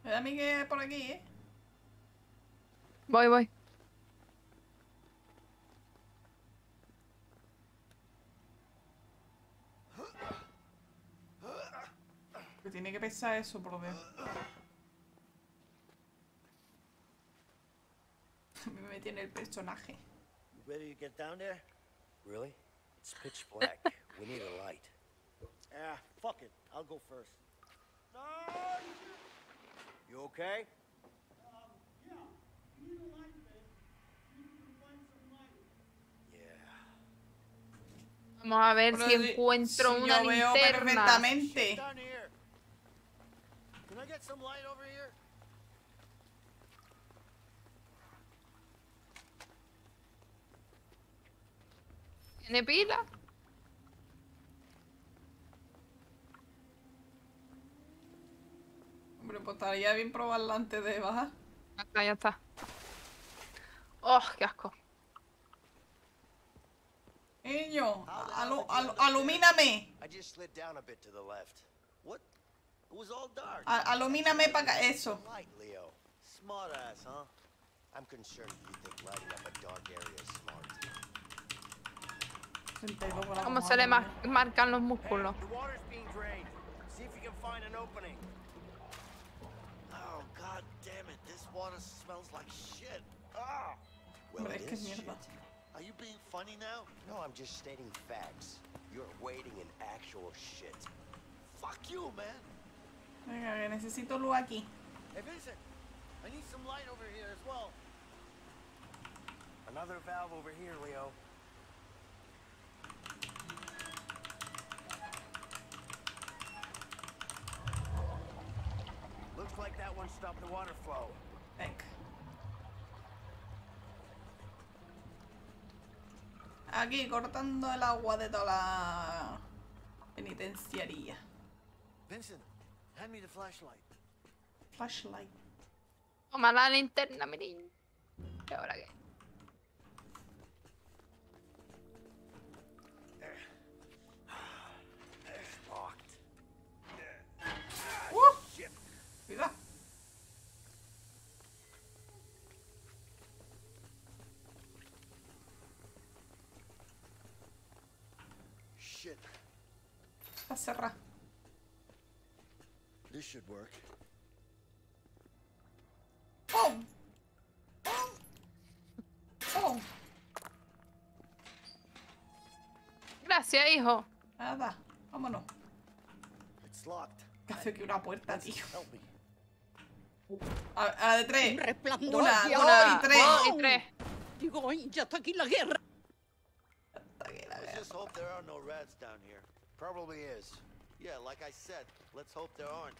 Me da a mí que es por aquí, ¿eh? Voy, voy. Que tiene que pesar eso, por ver. Me metí en el personaje. Ready to get down there? Really? It's pitch black. We need a light. Ah, fuck it. I'll go first. No! You okay? Um, yeah. You need a light, man. You need to find some light. Yeah. Vamos a ver si encuentro una linterna. Can I get some light over here? ¿Tiene pila? Hombre, pues estaría bien probarla antes de bajar. Acá ya está. ¡Oh, qué asco! Niño, alu alu alumíname. A alumíname para acá. Eso. ¿Cómo se le mar marcan los músculos? God damn it, this water smells like shit. Ah! Well, it is shit. Are you being funny now? No, I'm just stating facts. You're waiting in actual shit. Fuck you, man. Venga, necesito luz aquí. Hey, Vincent, I need some light over here as well. Another valve over here, Leo. Looks like that one stopped the water flow. Thank. Aquí cortando el agua de toda la penitenciaría. Vincent, hand me the flashlight. Flashlight. Toma la linterna, mirin. ¿Y ahora qué? Está cerrada. This should work. Oh. Oh. Oh. Gracias, hijo. Nada. Vámonos. It's locked. Hace que una puerta, tío. A, a la de tres. Un una, una, una y tres. Wow. Y tres. Digo, ya está aquí la guerra. Let's hope there are no rats down here. Probably is. Yeah, like I said, let's hope there aren't.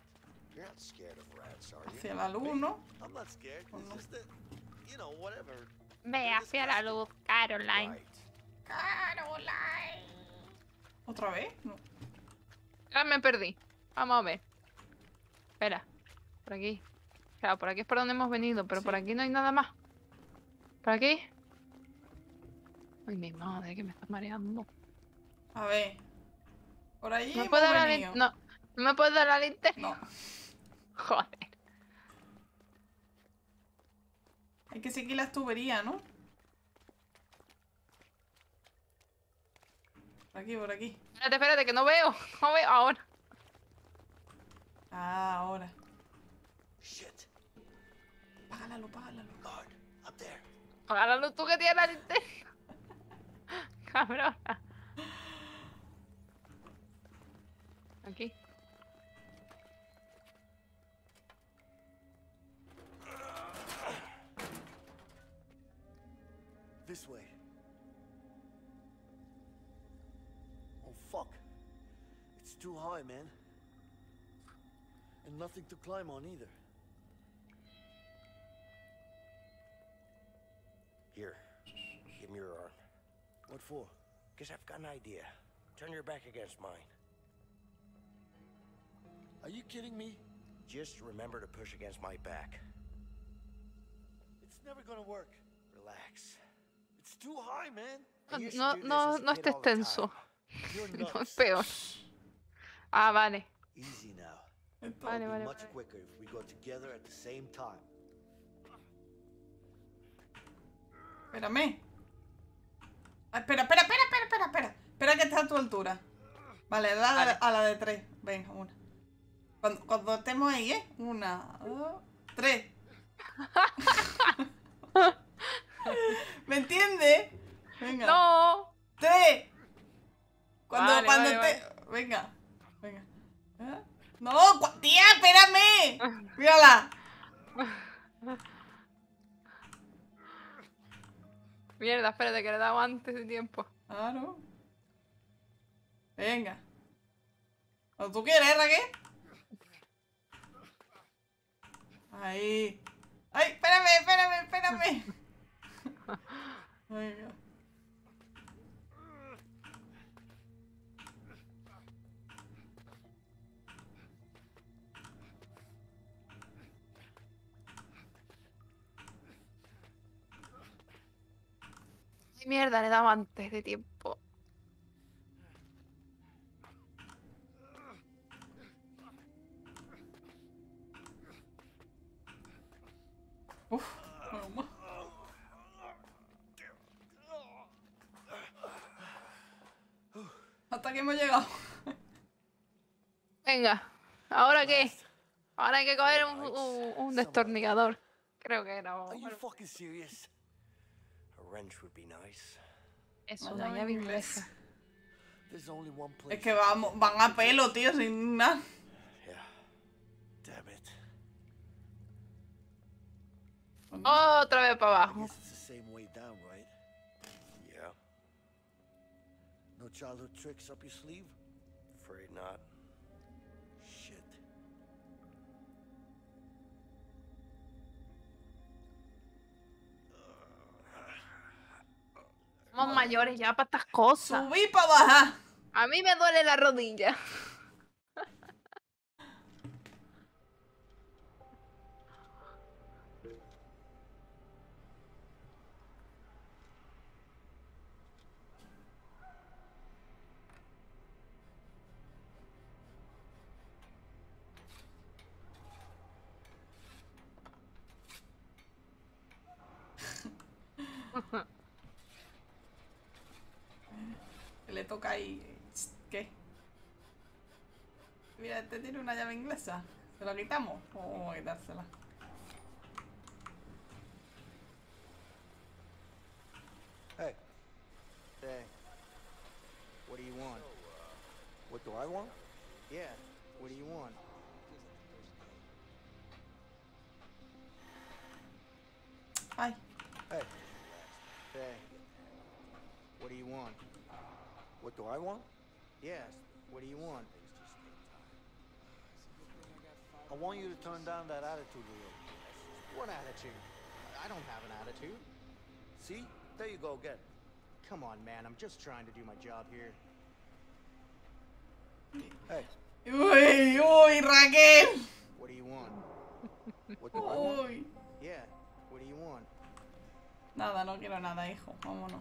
You're not scared of rats, are you? Hacia la luz, ¿no? I'm not scared. It's just that, you know, whatever. Ve hacia la luz, Caroline. Right. Caroline. ¿Otra vez? No. Ya me perdí. Vamos a ver. Espera. Por aquí. Claro, por aquí es por donde hemos venido, pero sí. Por aquí no hay nada más. ¿Por aquí? Ay, mi madre, que me está mareando. A ver. Por ahí. ¿Me puedo dar la no, no me puedo dar la linterna? No. Joder. Hay que seguir las tuberías, ¿no? Por aquí, por aquí. Espérate, espérate, que no veo. No veo ahora. Ah, ahora. Shit. Págalo, págalo. Págalo tú que tienes la linterna. Cabrona. Aquí. This way. Oh fuck. It's too high, man. And nothing to climb on either. Here, give me your arm. What for? Because I've got an idea. Turn your back against mine. Are you kidding me? Just remember to push against my back. It's never gonna work. Relax. It's too high, man. No, no, no estés tenso. No es peor. Ah, vale. Easy now. Vale, vale, much quicker if we go together at the same time. Espérame. Espera, espera, espera, espera, espera, espera. Espera que está a tu altura. Vale, dale vale. A la de tres. Venga, una. Cuando, cuando estemos ahí, ¿eh? Una, dos, tres. ¿Me entiendes? Venga. No. Tres. Cuando, vale, cuando vale, te... vale. Venga, venga. ¿Eh? No, tía, espérame. Mírala. Mierda, espérate que le he dado antes de tiempo. Ah, no. Venga. Cuando tú quieras, ¿eh, Raquel? Ahí. Ay, espérame, espérame, espérame. Venga. Mierda, le he dado antes de tiempo. Uf, mamá. Hasta que hemos llegado. Venga, ¿ahora qué? Ahora hay que coger un, un, un destornillador. Creo que era. Es una llave inglesa. Es que vamos, van a pelo, tío, sin nada. Oh, otra vez para abajo. No childhood tricks up your sleeve? Afraid not. Shit. Somos mayores ya para estas cosas. Subí para bajar. A mí me duele la rodilla. Le toca y... ¿Qué? Mira, este tiene una llave inglesa. ¿Se la quitamos? ¿O vamos a quitársela? Hey. Hey. What do you want? What do I want? Yeah. What do you want? Ay. Hey. Hey. What do you want? What do I want? Yes. What do you want? I want you to turn down that attitude a little. What attitude? I don't have an attitude. See? There you go again. Come on, man. I'm just trying to do my job here. Hey. Uy, uy, Raquel. What do you want? What do I want? Yeah. What do you want? Nada, no quiero nada, hijo. Vámonos.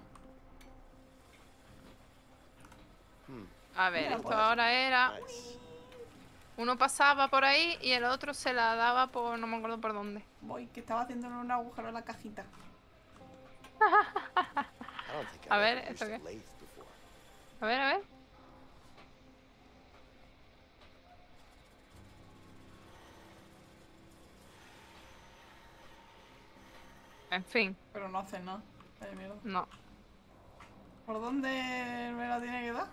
A ver, esto ahora era... Uno pasaba por ahí y el otro se la daba por... no me acuerdo por dónde. Voy, que estaba haciendo un agujero en la cajita. A ver, ¿esto qué? A ver, a ver. En fin. Pero no hace nada. Ay, mierda. No. ¿Por dónde me la tiene que dar?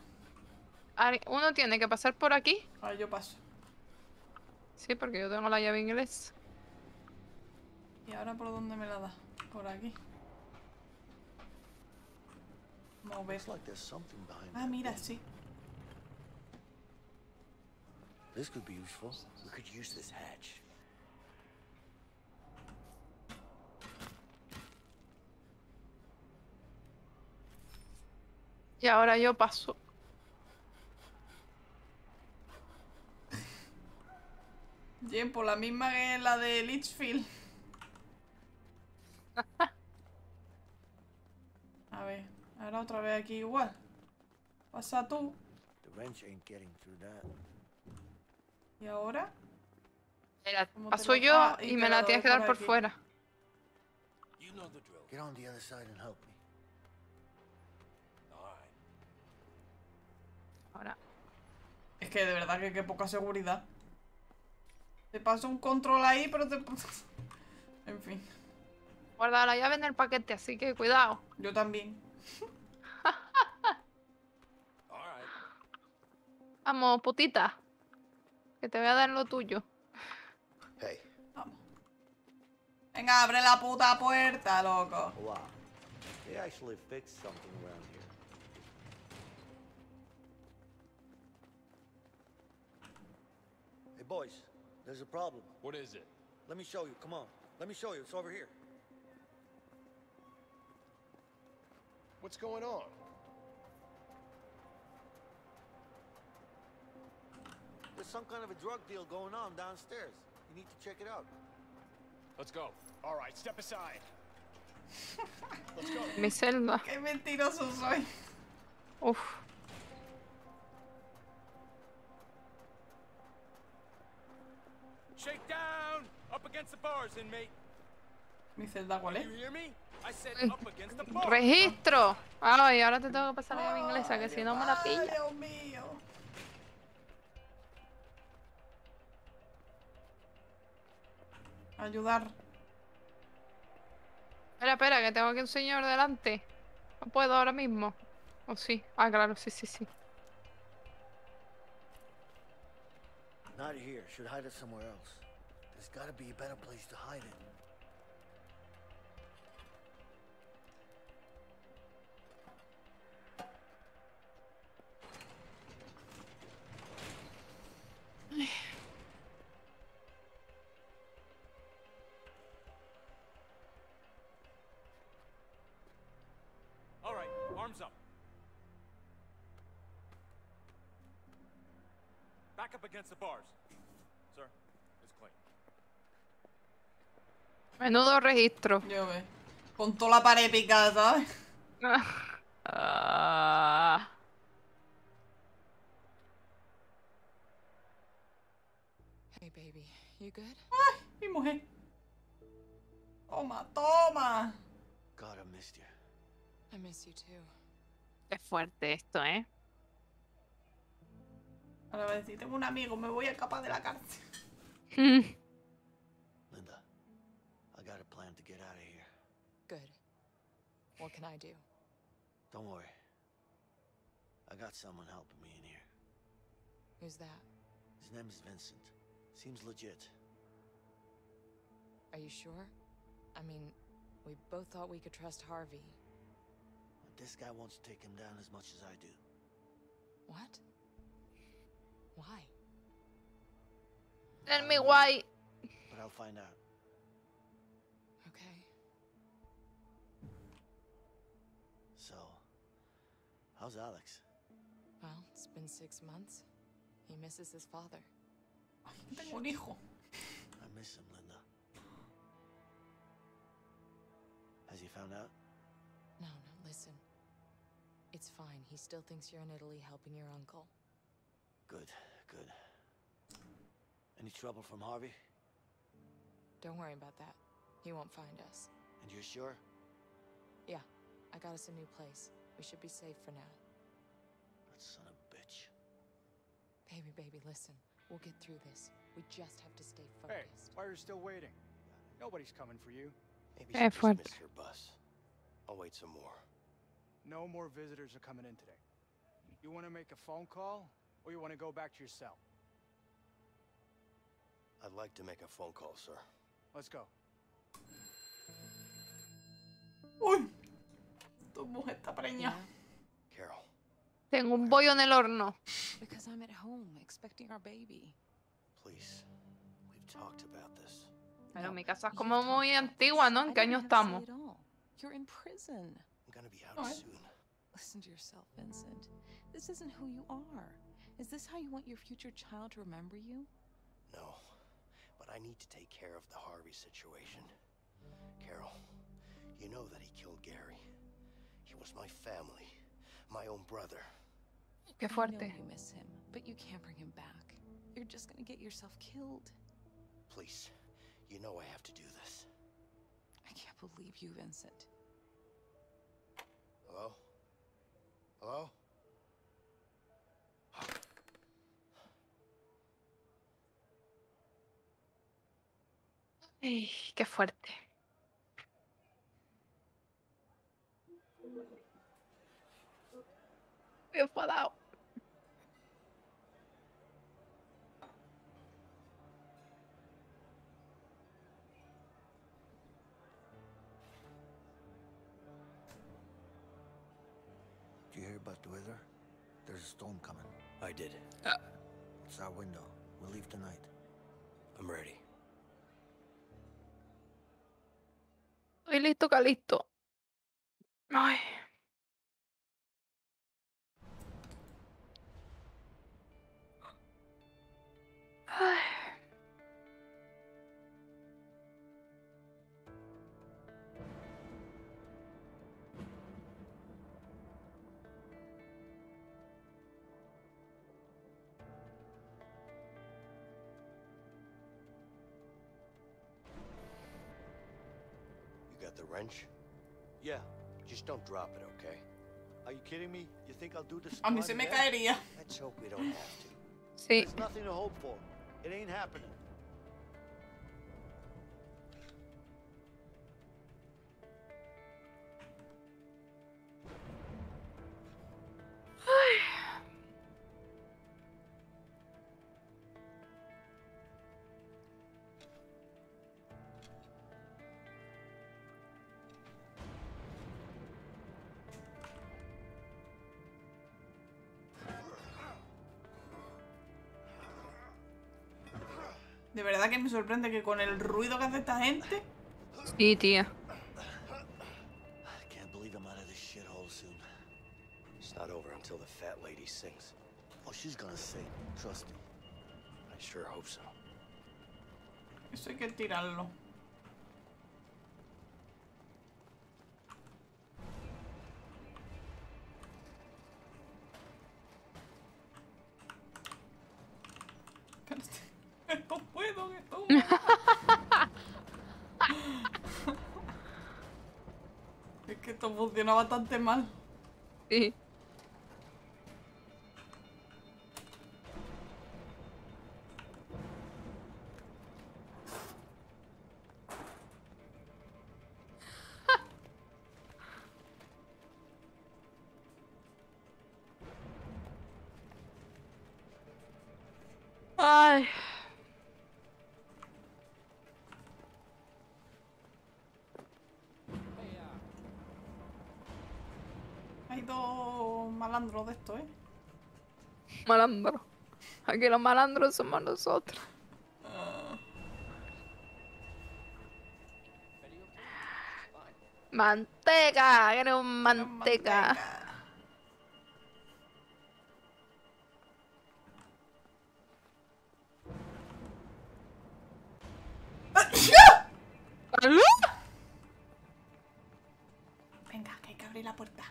Uno tiene que pasar por aquí. Ah, yo paso. Sí, porque yo tengo la llave inglesa. ¿Y ahora por dónde me la da? Por aquí. No ves. Ah, mira, sí. This could be useful. We could use this hatch. Y ahora yo paso. Bien, por la misma que la de Litchfield. A ver, ahora otra vez aquí igual. Pasa tú. ¿Y ahora? Paso yo ah, y me la tienes que dar por aquí. Fuera. You know the drill. Get on the other side and help me. Ahora. Es que de verdad que, que poca seguridad. Te paso un control ahí, pero te... En fin. Guarda la llave en el paquete, así que cuidado. Yo también. Vamos, putita. Que te voy a dar lo tuyo. Hey. Vamos. Venga, abre la puta puerta, loco. Wow. They actually fixed something around here. Hey, boys. There's a problem. What is it? Let me show you. Come on. Let me show you. It's over here. What's going on? There's some kind of a drug deal going on downstairs. You need to check it out. Let's go. All right, step aside. Let's go. Mi selva. Qué mentiroso soy. Uf. Shake down! Up against the bars, inmate. Mi celda, ¿cuál es? Registro. Ay, ahora te tengo que pasar la llave inglesa, que si no me la pilla. Ay, Dios mío. Ayudar. Espera, espera, que tengo aquí un señor delante. No puedo ahora mismo. ¿O sí? Ah, claro, sí, sí, sí. Not here. Should hide it somewhere else. There's got to be a better place to hide it. All right, arms up. Back up against the bars. Sir, it's clean. Menudo registro. Yo ve. Con toda la pared picada, ¿sabes? uh... Hey baby, you good? Ay, mi mujer. Toma, toma. God, I missed you. I miss you too. Es fuerte esto, ¿eh? Ahora va a decir, tengo un amigo, me voy a escapar de la cárcel. Linda, I got a plan to get out of here. Good. What can I do? Don't worry. I got someone helping me in here. Who's that? His name is Vincent. Seems legit. Are you sure? I mean, we both thought we could trust Harvey. This guy wants to take him down as much as I do. What? Why? Tell me why. But I'll find out. Okay. So, how's Alex? Well, it's been six months. He misses his father. Tengo un hijo. I miss him, Linda. Has he found out? No, no, listen. It's fine. He still thinks you're in Italy helping your uncle. Good, good. Any trouble from Harvey? Don't worry about that. He won't find us. And you're sure? Yeah. I got us a new place. We should be safe for now. That son of a bitch. Baby, baby, listen. We'll get through this. We just have to stay focused. Hey, why are you still waiting? Nobody's coming for you. Maybe she just missed her bus. I'll wait some more. No more visitors are coming in today. You want to make a phone call, or you want to go back to your cell? I'd like to make a phone call, sir. Let's go. Uy, tu mujer está preñada. Carol, Tengo un bollo en el horno. Because I'm at home expecting our baby. Please. We've talked about this. Pero mi casa es como muy antigua, ¿no? ¿En qué año estamos? You're in prison. I'm gonna be out soon. Listen to yourself, Vincent. This isn't who you are. Is this how you want your future child to remember you? No. But I need to take care of the Harvey situation. Carol, you know that he killed Gary. He was my family, my own brother. Qué fuerte. I know you miss him, but you can't bring him back. You're just gonna get yourself killed. Please, you know I have to do this. I can't believe you, Vincent. Hello? Hello? Ay, qué fuerte. Estoy enfadado. Did you hear about the weather? There's a storm coming. I did. Uh. It's our window. We'll leave tonight. I'm ready. Estoy listo, Calisto. Ay. Ay. The wrench? Yeah. Just don't drop it, okay? Are you kidding me? You think I'll do this? A mí se me caería. Let's hope we don't have to. Sí. There's nothing to hope for. It ain't happening. De verdad que me sorprende que con el ruido que hace esta gente. Sí, tía. I can't believe I'm out of this shithole soon. It's not over until the fat lady sings. Oh, she's gonna sing. Trust me. I sure hope so. Eso hay que tirarlo. Funciona bastante mal. Sí. Ay. Malandro de esto, ¿eh? Malandro. Aquí los malandros somos nosotros. Uh. Manteca, queremos manteca. manteca. Venga, que hay que abrir la puerta.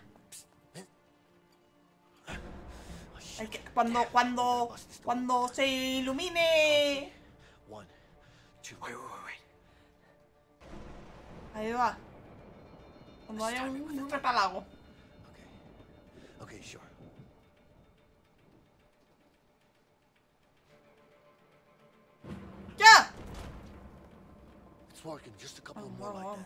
Cuando, cuando, cuando se ilumine. Ahí va. Cuando haya un repalago. ¡Ya! Oh, wow.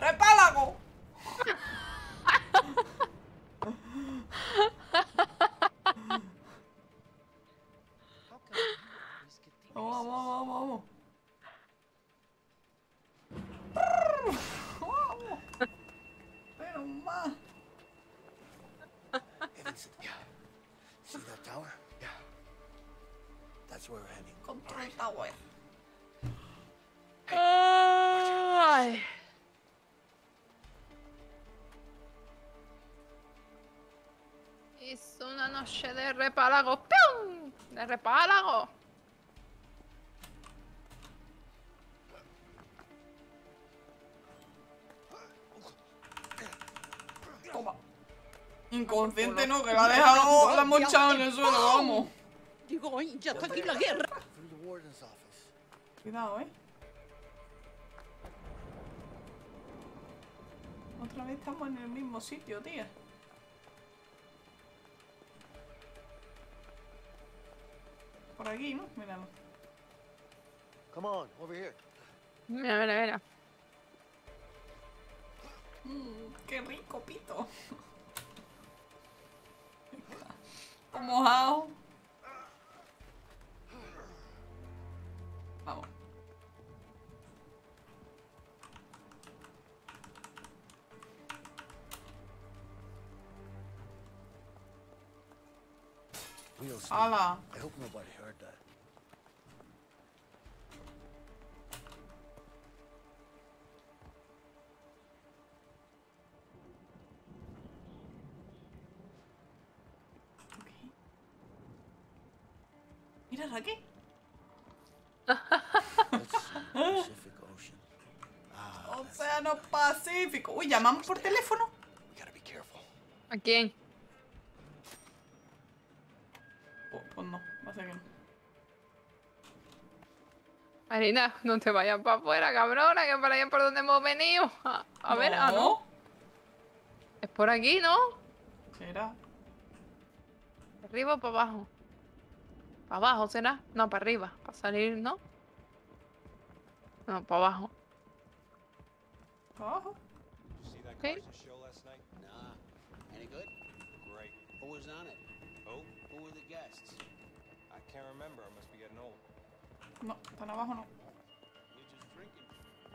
¡Repálago! Vamos, vamos, vamos, vamos. Pero más. Hey, Vincent. Yeah. See that tower? Yeah. That's where we're heading. Control tower. Hey. Es una noche de repálago. ¡Pum! De repálago. Toma. Inconsciente no, que la ha dejado la mochada en el suelo, vamos. Digo, ya está aquí la guerra. Cuidado, eh. Otra vez estamos en el mismo sitio, tía. Por aquí, ¿no? Míralo. Come on, over here. Mira, mira, mira. Mmm, qué rico, pito. Está mojado. Vamos. Hola. I hope nobody heard that. Okay. Mira, Raquel. Pacific Ocean. Ah, Océano Pacífico. Uy, llamamos por teléfono. We gotta be careful. ¿A quién? Marina, no te vayas para afuera, cabrona, que para allá por donde hemos venido. A, a no. ver, ah, no. Es por aquí, ¿no? ¿Será? ¿Arriba o para abajo? ¿Para abajo será? No, para arriba. Para salir, ¿no? No, para abajo. ¿Para abajo? ¿Sí? No, para abajo no.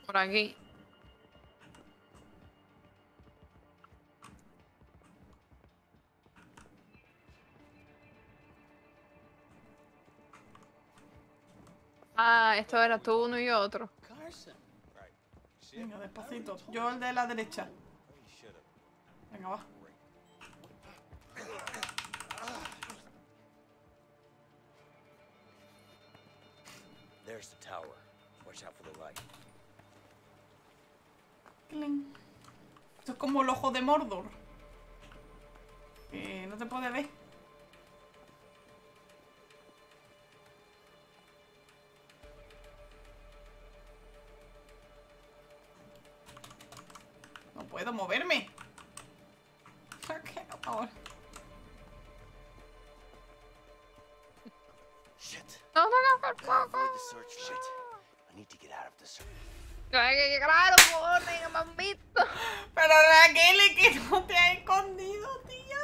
Por aquí. Ah, esto era tú uno y otro. Venga, despacito. Yo el de la derecha. Venga, va. There's the tower. Watch out for the light. Cling. Esto es como el ojo de Mordor. Eh, no te puede ver. No puedo moverme. ¿Por qué no? Ahora. No, no, no, por favor. Claro, por favor, me han visto. Pero Raquel, es que no te has escondido, tía.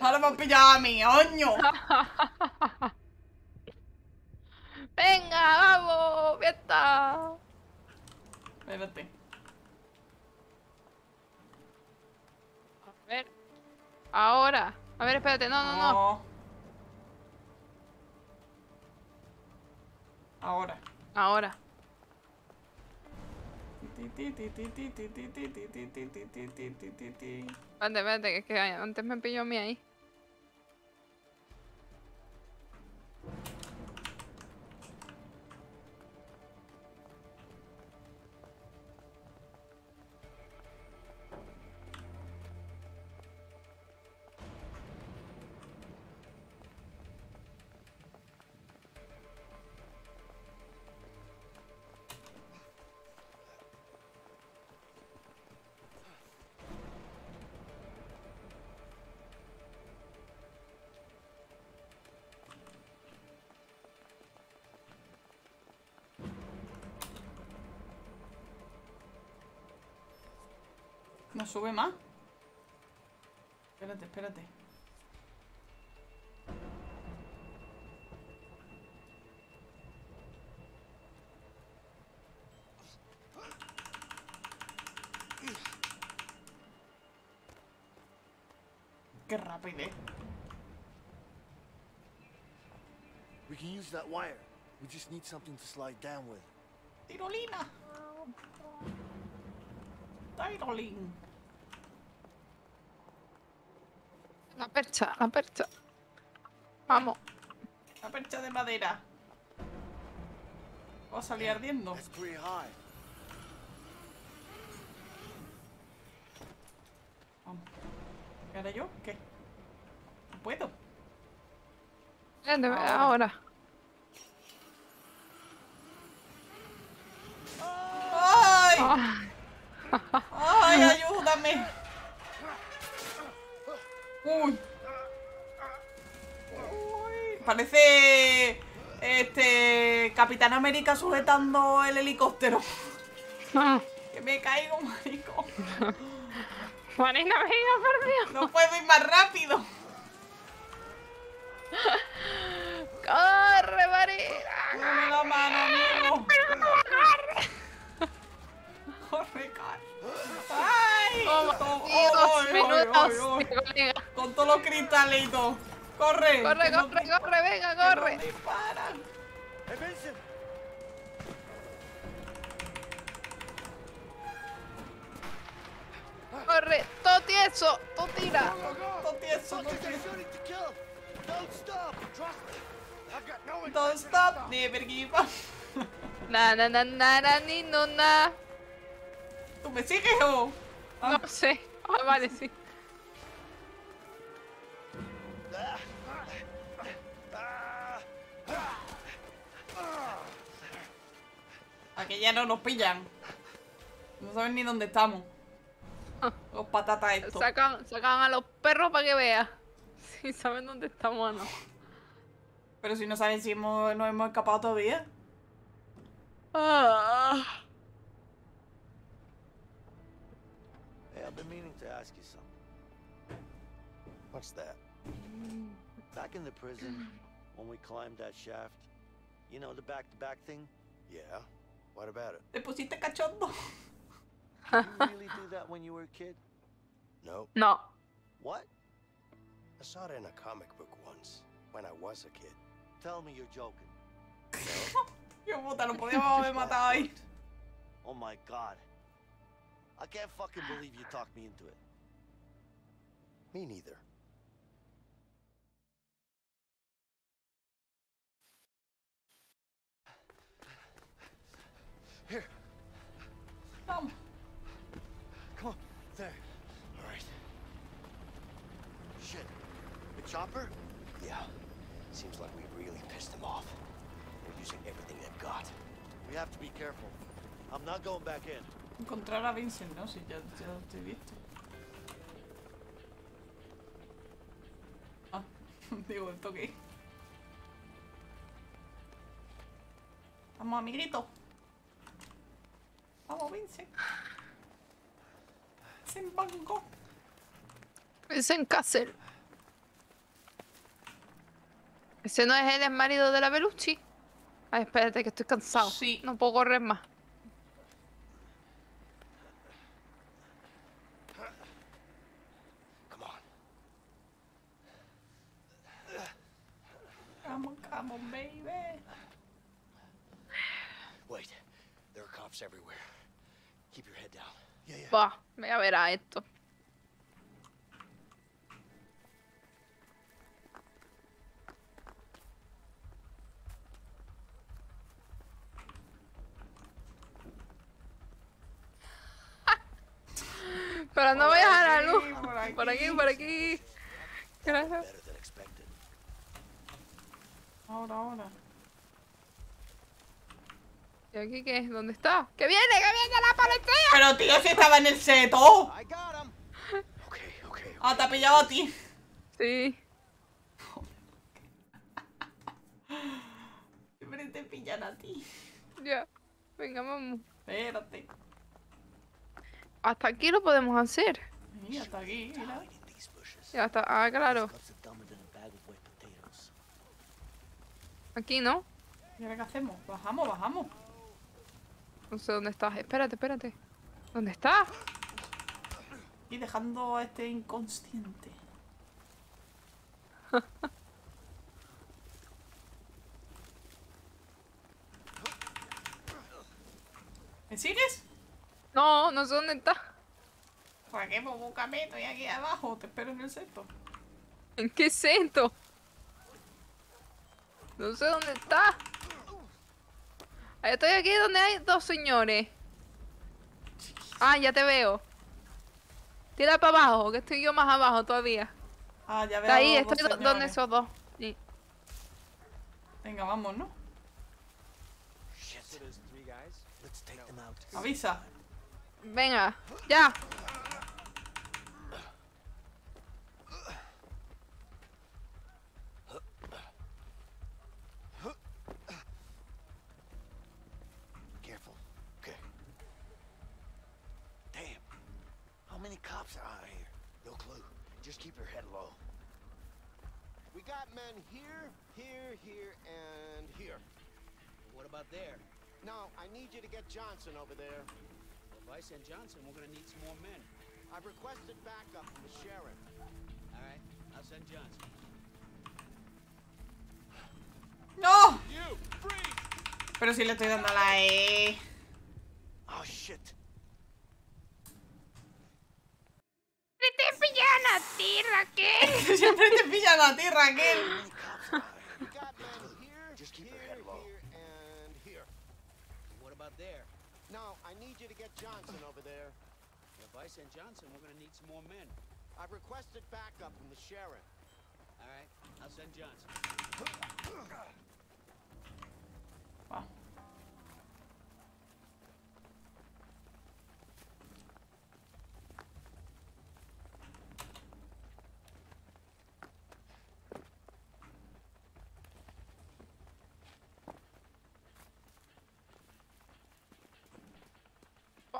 Ahora me han pillado a mí, oño. Venga, vamos, fiesta. Espérate. A ver. Ahora. A ver, espérate. No, no, no, no. Ahora. Ahora. Espérate, espérate, que es que antes me pilló a mí ahí. No sube más. Espérate, espérate. Qué rapidez. We can use that wire. We just need something to slide down with. Tirolina. Tirolin. La percha, la percha. Vamos. La percha de madera. Va a salir ardiendo. Vamos. ¿Qué haré yo? ¿Qué? No puedo. Ahora. Ahora. ¡Ay! ¡Ay, ayúdame! ¡Uy! ¡Uy! Parece... Este... Capitán América sujetando el helicóptero. Ah. Que me caigo, marico. Marina, venga, por Dios. No puedo ir más rápido. ¡Corre, Marina! La mano, amigo. ¡Corre, corre! ¡Ay! Oh, oh, oh, oh, minutos, oh, oh, oh. Con todos los cristales y todo. ¡Corre! ¡Corre, no corre, te... corre! ¡Venga, que corre! ¡No disparan! ¡Corre! ¡Todo tieso! ¡Todo tira! ¡Todo tieso! ¡Todo tieso! Don't stop, never give up. Na na na na na ni no na. ¿Tú me sigues o...? Ah. No sé. Ah, vale, sí. Aquí ya no nos pillan. No saben ni dónde estamos. Los patatas estos. Sacan, sacan a los perros para que vean. Si saben dónde estamos o no. Pero si no saben si hemos, nos hemos escapado todavía. Ah. Hey, I've been meaning to ask you something. What's that? Back in the prison, when we climbed that shaft, you know the back-to-back thing? Yeah. What about it? Te pusiste cachondo. Did you really do that when you were a kid? No. No. What? I saw it in a comic book once, when I was a kid. Tell me you're joking. Yo puta, lo podíamos haber matado ahí. Oh my god. I can't fucking believe you talked me into it. Me neither. Here. Come. Come on. There. All right. Shit. The chopper? Yeah. Seems like we really pissed them off. They're using everything they've got. We have to be careful. I'm not going back in. Encontrar a Vincent, ¿no? Si ya, ya te he visto. Ah, digo, esto qué. Vamos, amiguito. Vamos, Vincent. Vincent Banco. Vincent Castle. Ese no es el ex marido de la Belucci. Ay, espérate, que estoy cansado. Sí. No puedo correr más. Come on. Come on, come on, baby. Wait, there are cops everywhere. Keep your head down. Yeah, yeah. Bah, me voy a ver a esto. Pero no veas a la luz. Por aquí, por aquí, por aquí. Gracias. Ahora, ahora. ¿Y aquí qué es? ¿Dónde está? ¡Que viene! ¡Que viene la policía! Pero tío, si estaba en el seto. Ah, te ha pillado a ti. Sí. Siempre te pillan a ti. Ya. Venga, vamos. Espérate. Hasta aquí lo podemos hacer. Sí, hasta aquí, mira. Ya está, ah, claro. Aquí, ¿no? ¿Y ahora qué hacemos? Bajamos, bajamos. No sé dónde estás. Espérate, espérate. ¿Dónde estás? Y dejando a este inconsciente. ¿Me sigues? No, no sé dónde está. ¿Para qué? Pues búscame, estoy aquí abajo. Te espero en el centro. ¿En qué centro? No sé dónde está. Estoy aquí donde hay dos señores. Ah, ya te veo. Tira para abajo, que estoy yo más abajo todavía. Ah, ya veo. Ahí, estoy señores. Donde esos dos. Sí. Venga, vamos, ¿no? Avisa. Venga, ya. Here, here, here, and here. What about there? No, I need you to get Johnson over there. Well, if I send Johnson, we're gonna need some more men. I've requested backup from the sheriff. All right, I'll send Johnson. No! You, freeze! Pero si le estoy dando la E. Oh shit. A ti, Raquel. Siempre te pillan a ti, Raquel. Wow.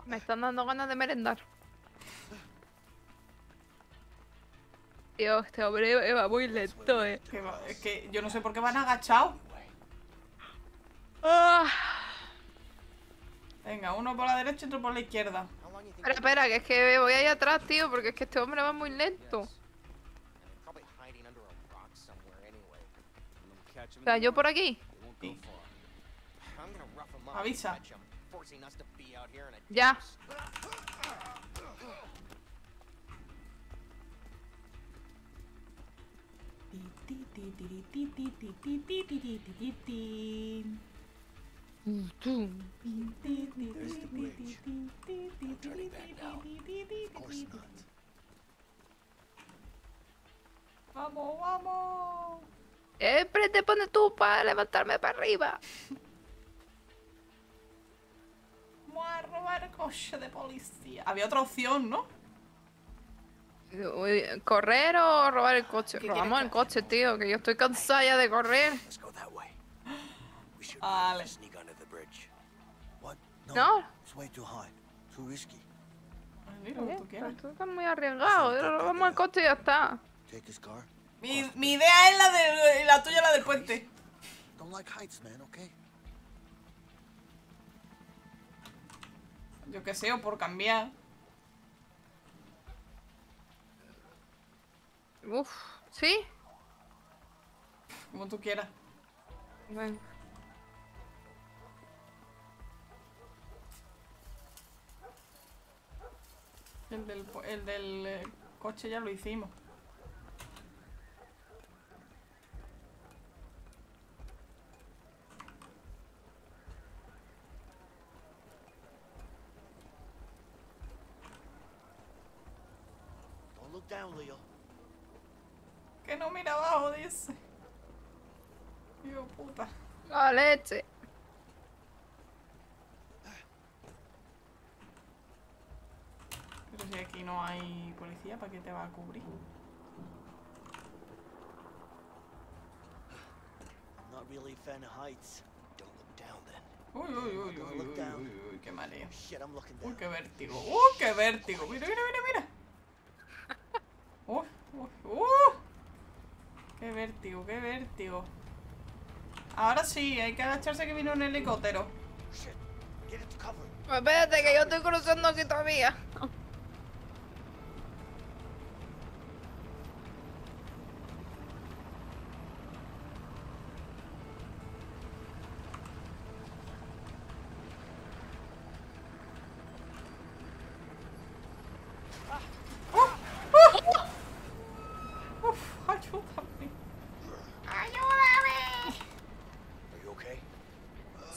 Me están dando ganas de merendar. Dios, este hombre va muy lento, eh. Es que, es que yo no sé por qué van agachados. Ah. Venga, uno por la derecha y otro por la izquierda. Espera, espera, que es que voy allá atrás, tío, porque es que este hombre va muy lento. O sea, yo por aquí. Sí. Avisa. Ya. Vamos, vamos. Siempre te pones tú para levantarme para arriba. A robar coche de policía. Había otra opción, ¿no? Correr o robar el coche. Robamos el coche, tío, que yo estoy cansada ya de correr. Vale. No. Esto está muy arriesgado. Robamos el coche y ya está. Mi, mi idea es la de la tuya, la del puente. Yo qué sé, o por cambiar. Uff, ¿sí? Como tú quieras. Bueno. El del, el del eh, coche ya lo hicimos. Que no mira abajo, dice. Dios, puta. La leche. Pero si aquí no hay policía, ¿para qué te va a cubrir? Uy, uy, uy, uy, uy, uy, uy, qué mareo. Uy, qué vértigo. Uy, qué vértigo. Mira, mira, mira, mira. ¡Uh! ¡Uh! ¡Uh! ¡Qué vértigo! ¡Qué vértigo! Ahora sí, hay que agacharse que vino un helicóptero. Espérate, que yo estoy cruzando aquí todavía.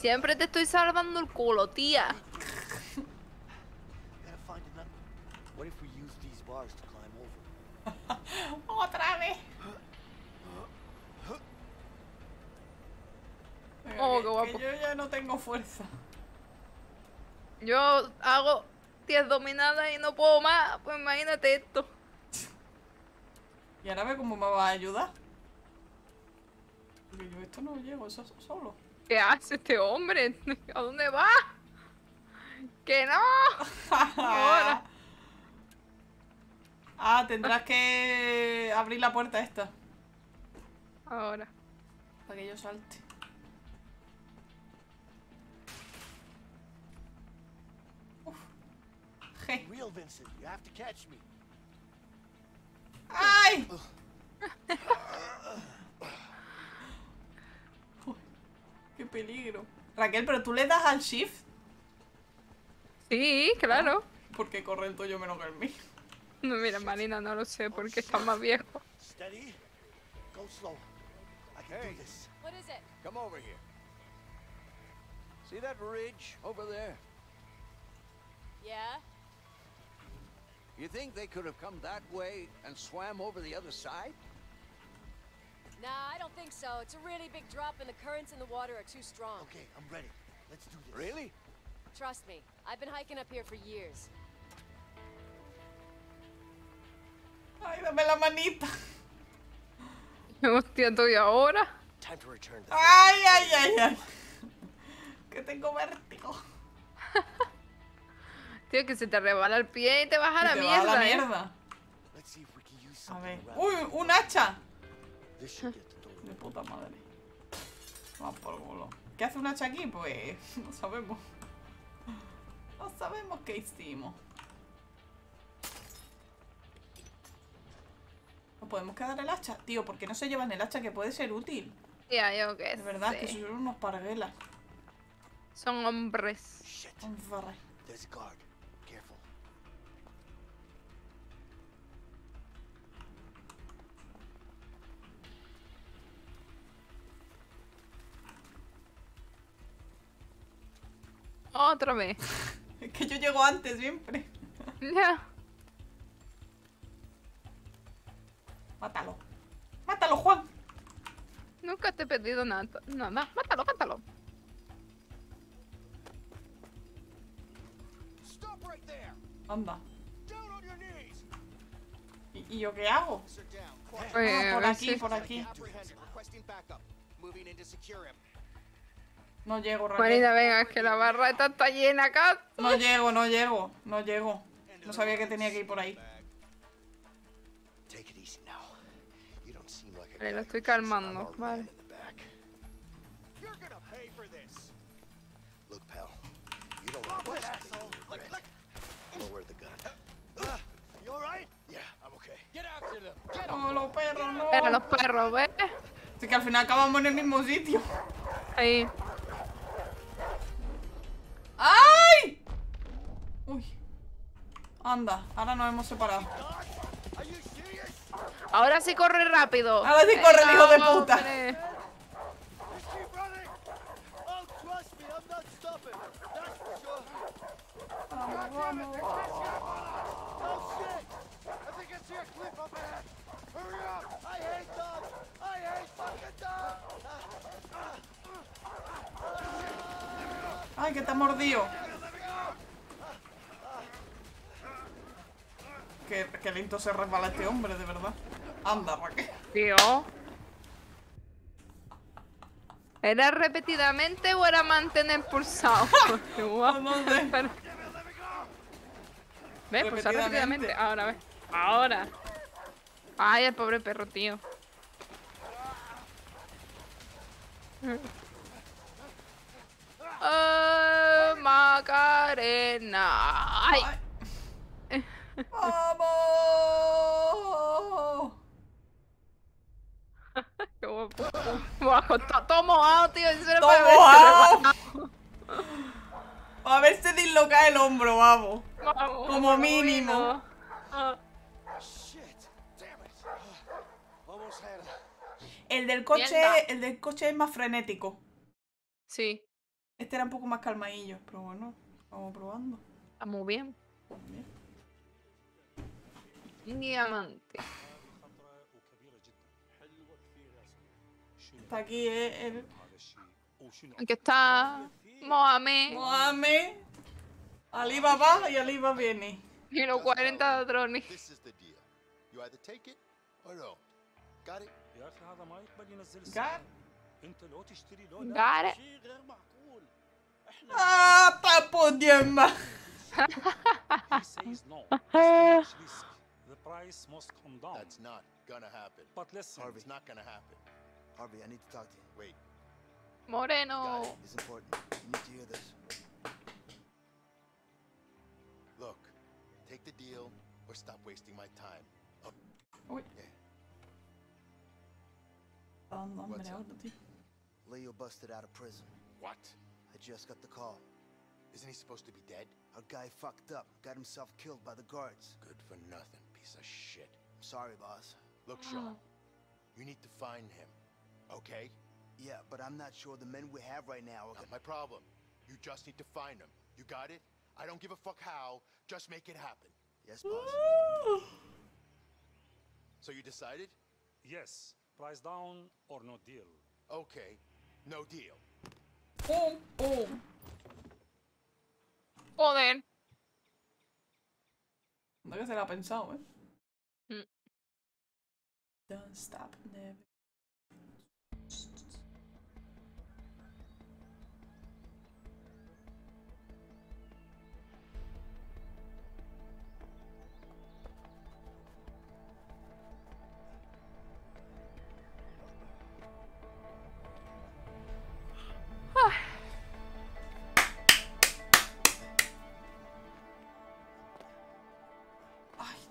Siempre te estoy salvando el culo, tía. Otra vez. Oh, qué guapo. Yo ya no tengo fuerza. Yo hago diez dominadas y no puedo más. Pues imagínate esto. Y ahora ve cómo me va a ayudar. Porque yo esto no llego, eso solo. ¿Qué hace este hombre? ¿A dónde va? ¡Que no! Ahora. Ah, tendrás que abrir la puerta esta. Ahora. Para que yo salte. Uf. Hey. Real Vincent, you have to catch me. ¡Ay! ¡Qué peligro! Raquel, ¿pero tú le das al shift? Sí, claro. Ah, porque corre el tuyo menos que el mío. No, mira, Marina, no lo sé porque está más viejo. Steady. Go slow. I can do this. What is it? Come over here. See that ridge over there? Yeah. You think they could have come that way and swam over the other side? Nah, I don't think so. It's a really big drop and the currents in the water are too strong. Okay, I'm ready. Let's do this. Really? Trust me. I've been hiking up here for years. Ay, dame la manita. Hostia, estoy ahora. Time to return the ay, ay, ay, ay. Que tengo vértigo. Tío, que se te rebala el pie y te baja la mierda, la mierda. A ver. ¡Uy! ¡Un hacha! De puta madre. Vamos por culo. ¿Qué hace un hacha aquí? Pues no sabemos. No sabemos qué hicimos. ¿No podemos quedar el hacha? Tío, ¿por qué no se llevan el hacha? Que puede ser útil. Ya, yo qué sé. De verdad, que son unos parguelas. Son hombres. Hombres. Otra vez. Es que yo llego antes siempre. Ya. Mátalo. Mátalo, Juan. Nunca te he pedido nada. Nada. Mátalo, mátalo. Anda. ¿Y, y yo qué hago? Eh, ah, por aquí, por aquí. No llego, Raquel. Marina, venga, es que la barra está, está llena acá. No llego, no llego, no llego. No sabía que tenía que ir por ahí. Vale, lo estoy calmando, vale. No, los perros, no. Pero los perros, ¿ves? Así que al final acabamos en el mismo sitio. Ahí. ¡Ay! Uy. Anda, ahora nos hemos separado. Ahora sí corre rápido. Ahora sí corre, el hijo de puta. Ay, que te ha mordido. Qué, qué lindo se resbala este hombre, de verdad. Anda, Raquel. Tío. ¿Era repetidamente o era mantener pulsado? No sé. Pero... ¿Ves? Pulsar repetidamente. Ahora, ¿ves? Ahora. Ay, el pobre perro, tío. Oh, Macarena. Ay. Ay. ¡Vamos! Qué guapo. Bajo, todo mojado, tío. Eso era para verse mojado. A ver si disloca el hombro, vamos. Vamos. Como mínimo. Ah. El del coche, el del coche es más frenético. Sí. Este era un poco más calmadillo, pero bueno, vamos probando. Está muy bien. Un diamante. Está aquí eh, el... Aquí está... Mohamed. Mohamed. Ali Baba y Ali Baba viene. Y los cuarenta ladrones. Gary. Gary. Ah, papo diema. The price must come down. That's not gonna happen. But listen, Harvey, it's not gonna happen. Harvey, I need to talk to you. Wait. Moreno. It's important. You need to hear this. Look, take the deal or stop wasting my time. Up. Oh, wait. Yeah. What's up? Leo busted out of prison. What? I just got the call. Isn't he supposed to be dead? Our guy fucked up, got himself killed by the guards. Good for nothing, piece of shit. I'm sorry, boss. Look, Sean, you need to find him, okay? Yeah, but I'm not sure the men we have right now are not my problem. You just need to find him. You got it? I don't give a fuck how. Just make it happen. Yes, boss. So you decided? Yes. Price down or no deal. Okay, no deal. Boom, boom. Joder. No que se la ha pensado, eh. Mm. Don't stop, never.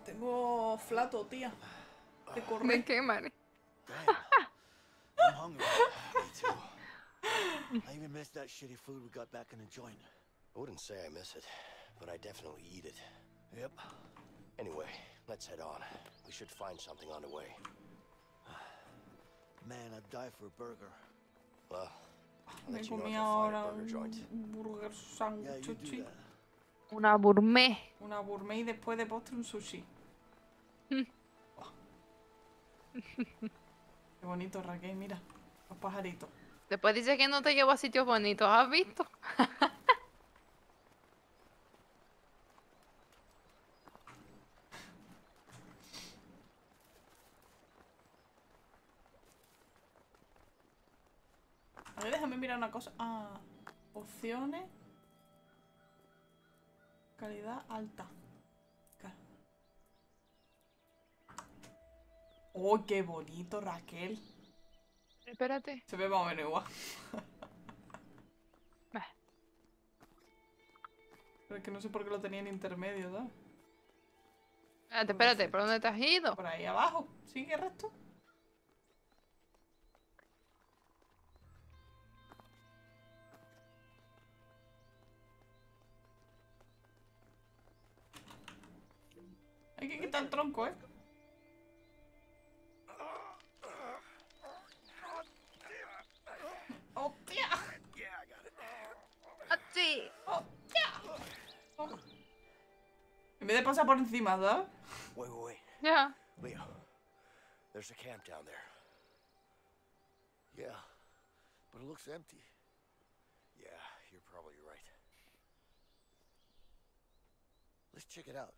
Tengo flato, tía. Te corré. Me queman. I'm hungry. Me too. I even miss that shitty food we got back in the joint. I wouldn't say I miss it, but I definitely eat it. Yep. Anyway, let's head on. We should find something on the way. Man, I'd die for a burger. Well, I'll let you know if I find a burger joint. Burger sandwich. Una gourmet. Una gourmet y después de postre un sushi. Oh. Qué bonito, Raquel, mira. Los pajaritos. Después dice que no te llevo a sitios bonitos, ¿has visto? A ver, déjame mirar una cosa. Ah, opciones. Calidad alta. Claro. Oh, qué bonito, Raquel. Espérate. Se ve más o menos igual. Bah. Pero es que no sé por qué lo tenía en intermedio, ¿sabes? Espérate, espérate, ¿por dónde te has ido? Por ahí abajo. ¿Sigue el resto? Hay que quitar el tronco, eh. ¡Hostia! ¡Hostia! ¡Hostia! En vez de pasar por encima, ¿sabes? Wait, wait, wait. Yeah. Leo, there's a camp down there. Yeah, but it looks empty. Yeah, you're probably right. Let's check it out.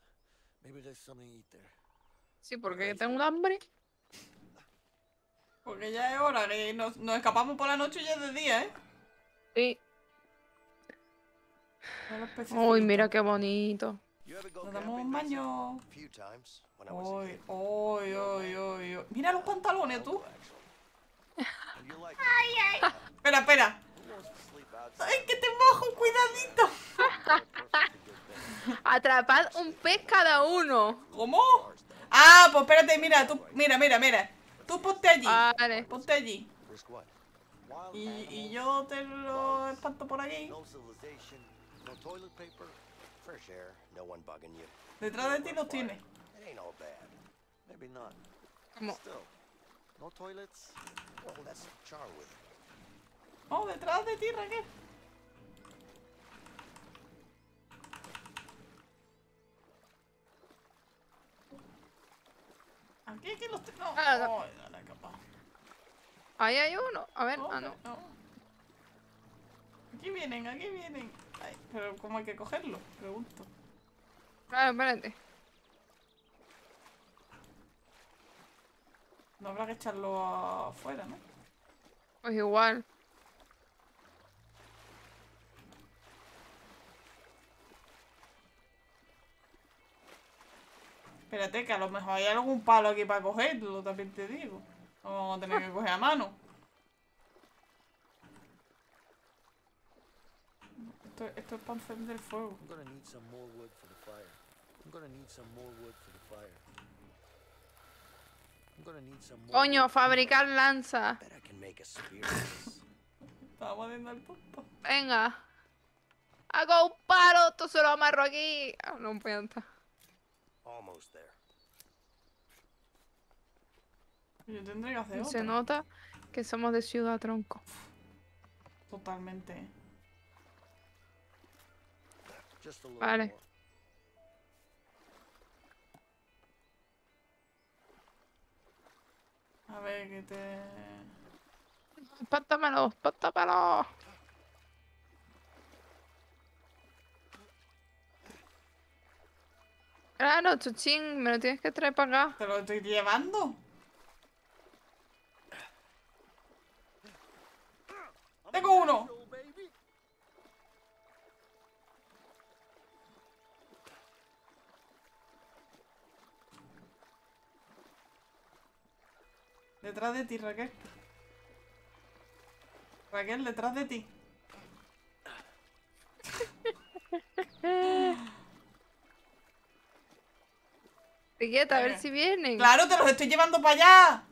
Maybe there's something to eat there. Sí, porque tengo un hambre. Porque ya es hora, que nos, nos escapamos por la noche y ya es de día, ¿eh? Sí. Uy, mira qué bonito. Nos damos un baño. Uy, uy, uy, uy. Mira los pantalones, tú. Ay, ay. Espera, espera. Ay, que te mojo, cuidadito. Atrapad un pez cada uno. ¿Cómo? Ah, pues espérate, mira, tú, mira, mira, mira. Tú ponte allí. Vale. Ponte allí. Y, y yo te lo espanto por allí. Detrás de ti los tienes. ¿Cómo? Oh, detrás de ti, Raquel. No, ah, no. Oh, la capa. Ahí hay uno. A ver, oh, ah, no. no. Aquí vienen, aquí vienen. Ay, pero ¿cómo hay que cogerlo? Pregunto. Claro, espérate. No habrá que echarlo afuera, ¿no? Pues igual. Espérate, que a lo mejor hay algún palo aquí para cogerlo, también te digo. O vamos a tener que coger a mano. Esto, esto es para encender fuego. Coño, fabricar lanza. Estamos viendo el punto. Venga. Hago un palo, tú se lo amarro aquí. Ah, oh, no, pianta. Almost there. Yo tendré que hacer otra. Se nota que somos de ciudad, tronco. Totalmente. Vale. A ver, que te... Espántamelo, espántamelo. Claro, chuchín, me lo tienes que traer para acá. ¿Te lo estoy llevando? ¡Tengo uno! Detrás de ti, Raquel. Raquel, detrás de ti. Quieta, a ver si vienen. Claro, te los estoy llevando para allá.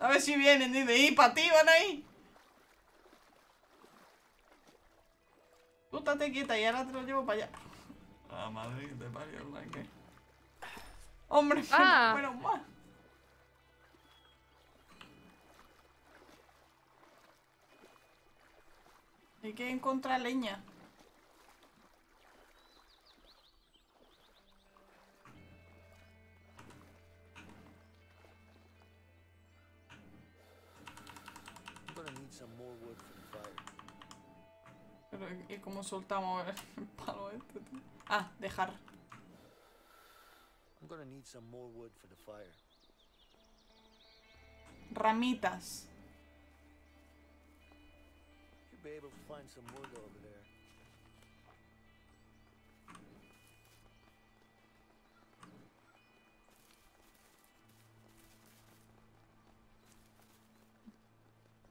A ver si vienen. Dice, y para ti van ahí. Tú estate quieta y ahora te los llevo para allá. Ah, madre, te parió, ¿qué? Hombre, ah. Bueno, más. Hay que encontrar leña. Pero, ¿y cómo soltamos el palo este, tío? Ah, dejar. Ramitas.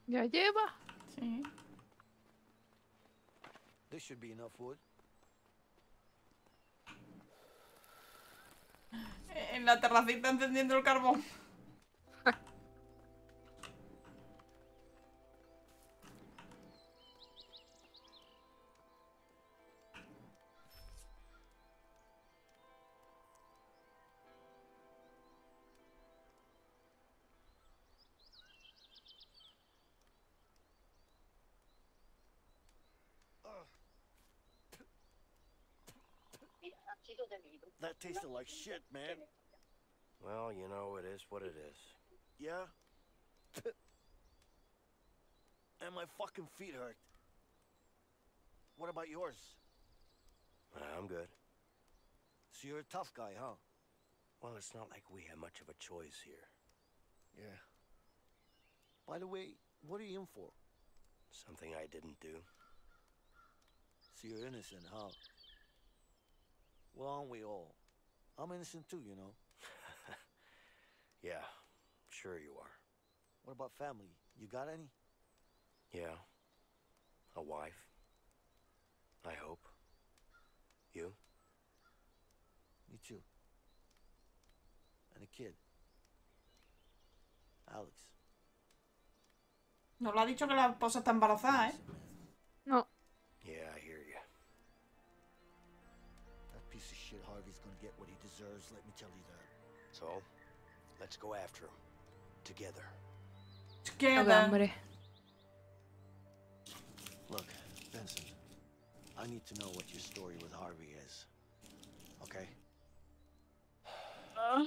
Ya lleva. Sí. This should be enough wood. En la terracita encendiendo el carbón. That tasted like shit, man. Well, you know, it is what it is. Yeah? And my fucking feet hurt. What about yours? I'm good. So you're a tough guy, huh? Well, it's not like we have much of a choice here. Yeah. By the way, what are you in for? Something I didn't do. So you're innocent, huh? Well, aren't we all? I'm innocent too, you know. Yeah, sure you are. What about family? You got any? Yeah. A wife. I hope. You? Me too. And a kid. Alex. No lo ha dicho que la esposa está embarazada, ¿eh? No. Yeah, I hear you. Piece of shit Harvey's gonna get what he deserves, let me tell you that. So, let's go after him. Together. Together. Look, Vincent, I need to know what your story with Harvey is. Okay? Uh,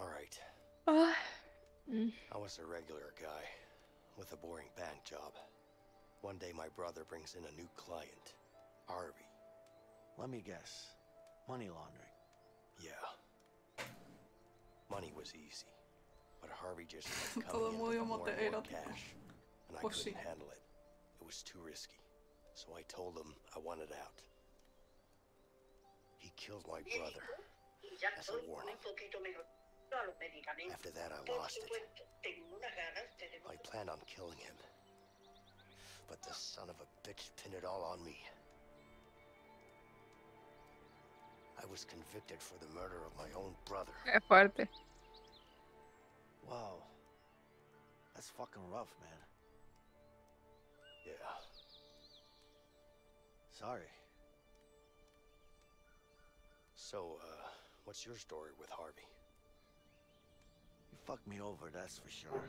Alright. Uh, Mm. I was a regular guy with a boring bank job. One day my brother brings in a new client, Harvey. Let me guess. Money laundering. Yeah. Money was easy. But Harvey just kept coming in with more and more cash. And I couldn't handle it. It was too risky. So I told him I wanted out. He killed my brother. As a warning. After that, I lost it. I planned on killing him. But the son of a bitch pinned it all on me. I was convicted for the murder of my own brother. Aparte. Wow. That's fucking rough, man. Yeah. Sorry. So, uh, what's your story with Harvey? You fucked me over, that's for sure.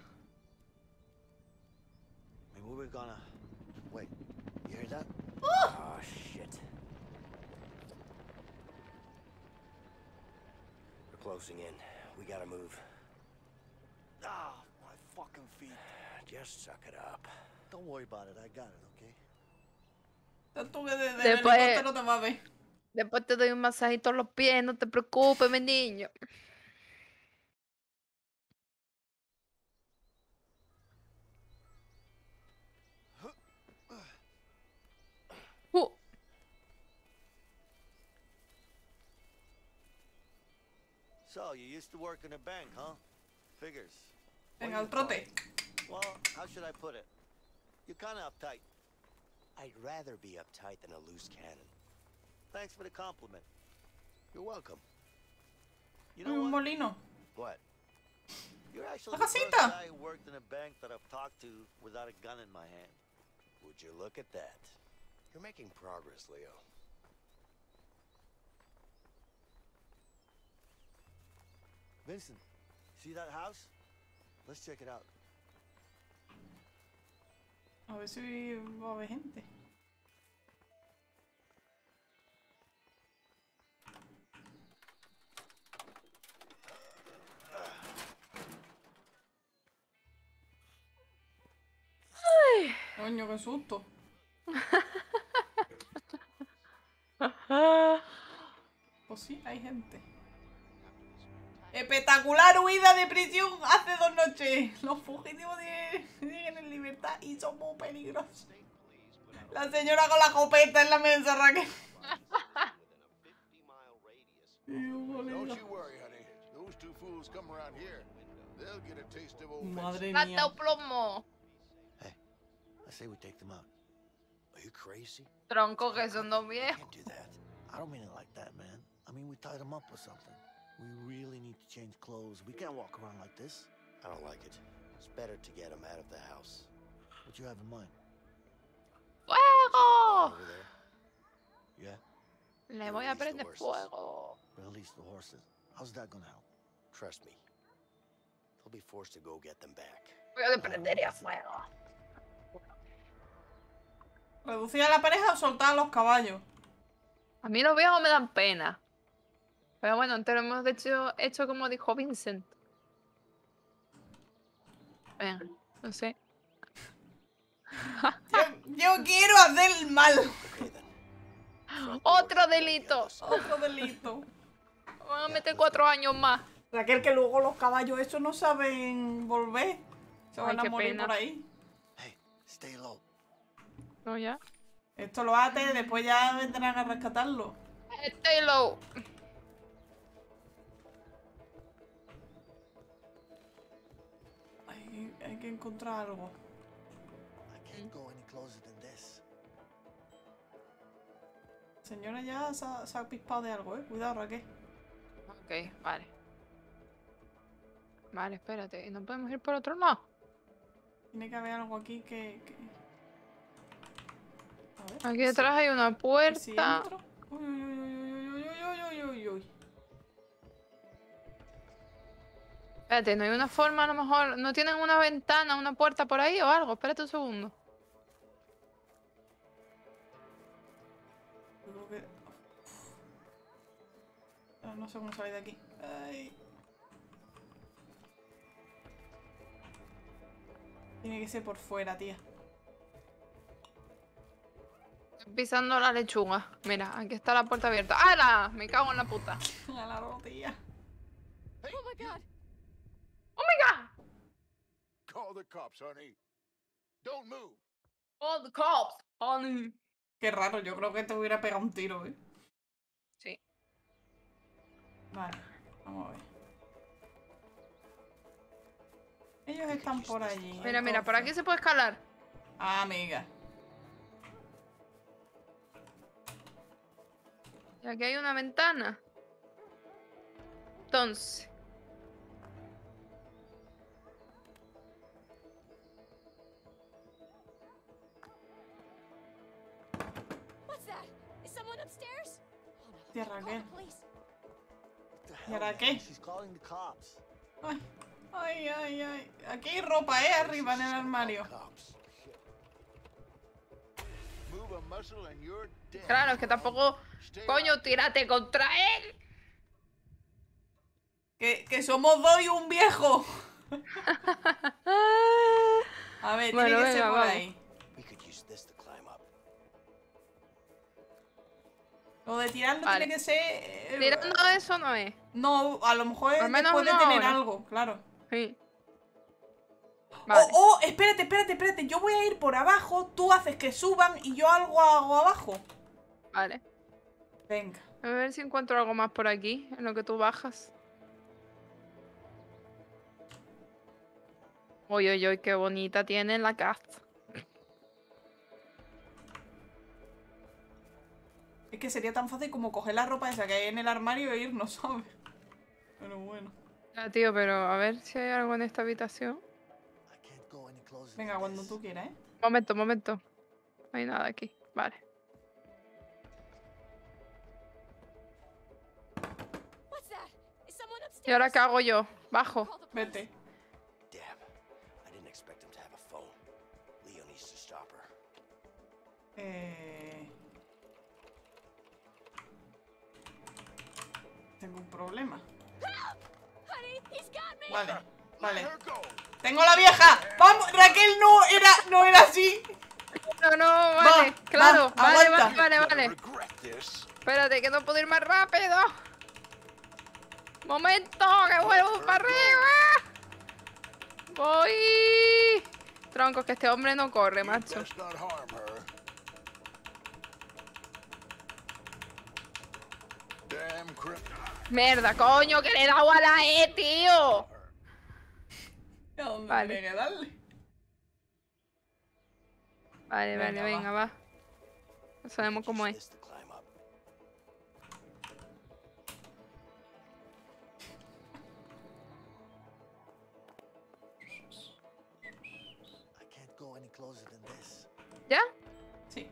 I mean, we were gonna... Wait, you hear that? Oh, shit. We're closing in. We gotta move. Ah, oh, my fucking feet. Just suck it up. Don't worry about it, I got it, okay? Después, no te mames. Después te doy un masajito a los pies, no te preocupes, mi niño. Uh. So, you used to work in a bank, huh? Figures. Venga, trote. Well, how should I put it? You're kind of uptight. I'd rather be uptight than a loose cannon. Thanks for the compliment. You're welcome. You know what? Molino. What? You're actually the first guy who worked in a bank that I've talked to without a gun in my hand. Would you look at that? You're making progress, Leo. Vincent, see that house? Let's check it out. A ver si va a haber gente. Ay. Coño, qué susto. Pues sí, hay gente. Espectacular huida de prisión hace dos noches. Los fugitivos siguen en libertad y son muy peligrosos. La señora con la escopeta en la mesa, Raquel. Madre mía. Gata plomo. Hey, I say we take them out. Are you crazy? Tronco que son dos viejos. I don't mean it like that, man. I mean we tied them up with something. We really need to change clothes. We can't walk around like this. I don't like it. It's better to get him out of the house. What you have in mind? Fuego! Over there? Yeah? Le voy a prender fuego. Release the horses. How's that gonna help? Trust me. They'll be forced to go get them back. Voy a prender fuego. Reducir a la pareja o soltar a los caballos. A mí los viejos me dan pena. Pero bueno, antes lo hemos hecho, hecho como dijo Vincent. Venga, no sé. Yo, yo quiero hacer el mal. Otro delito. Otro delito. Van a meter cuatro años más. Raquel, que luego los caballos esos no saben volver. Se van a morir por ahí. Hey, stay low. No, ya. Esto lo ate y después ya vendrán a rescatarlo. Stay low. Hay, hay que encontrar algo. Señora, ya se ha, se ha pispado de algo, eh. Cuidado, Raquel. Ok, vale. Vale, espérate. ¿No podemos ir por otro lado? Tiene que haber algo aquí que... que... Ver, aquí detrás sí. Hay una puerta. ¿Sí entro? Uy, uy, uy, uy, uy, uy, uy. Espérate, no hay una forma, a lo mejor. ¿No tienen una ventana, una puerta por ahí o algo? Espérate un segundo. Creo que... No sé cómo salir de aquí. Ay. Tiene que ser por fuera, tía. Pisando la lechuga. Mira, aquí está la puerta abierta. ¡Hala! Me cago en la puta. A la rodilla. Oh my god. Oh my god. Call the cops, honey. Don't move. Call the cops, honey. Qué raro, yo creo que te hubiera pegado un tiro, ¿eh? Sí. Vale, vamos a ver. Ellos están por allí. Mira, mira, por aquí se puede escalar. Ah, amiga. Y aquí hay una ventana. Entonces. Tierra, ¿qué? ¿Tierra qué? Ay, ay, ay, ay. Aquí hay ropa, eh, arriba en el armario. Claro, es que tampoco... Coño, tírate contra él. Que, que somos dos y un viejo. A ver, bueno, tiene que venga, ser por vamos. Ahí. Lo de tirando vale. Tiene que ser... Eh, tirando eso no es. No, a lo mejor al menos puede tener hora. Algo, claro. Sí. Vale. Oh, oh, espérate, espérate, espérate. Yo voy a ir por abajo, tú haces que suban y yo algo hago abajo. Vale. Venga. A ver si encuentro algo más por aquí, en lo que tú bajas. Uy, uy, uy, qué bonita tiene la casa. Es que sería tan fácil como coger la ropa esa que hay en el armario e irnos, ¿sabes? Pero bueno. Ah, tío, pero a ver si hay algo en esta habitación. Venga, cuando tú quieras, ¿eh? Momento, momento. No hay nada aquí. Vale. ¿Y ahora qué hago yo? Bajo. Vete. Eh... Tengo un problema. Vale, vale. ¡Tengo la vieja! ¡Vamos! Raquel no era, no era así. No, no, vale, va, claro. Va, vale, vale, vale, vale. Espérate, que no puedo ir más rápido. ¡Momento! ¡Que vuelvo para arriba! ¡Voy! Troncos, que este hombre no corre, macho. Merda, coño, que le he dado a la E, tío. ¿Dónde vale. Tiene que darle? Vale, venga, vale, venga, va. va. No sabemos cómo es. ¿Ya? Sí.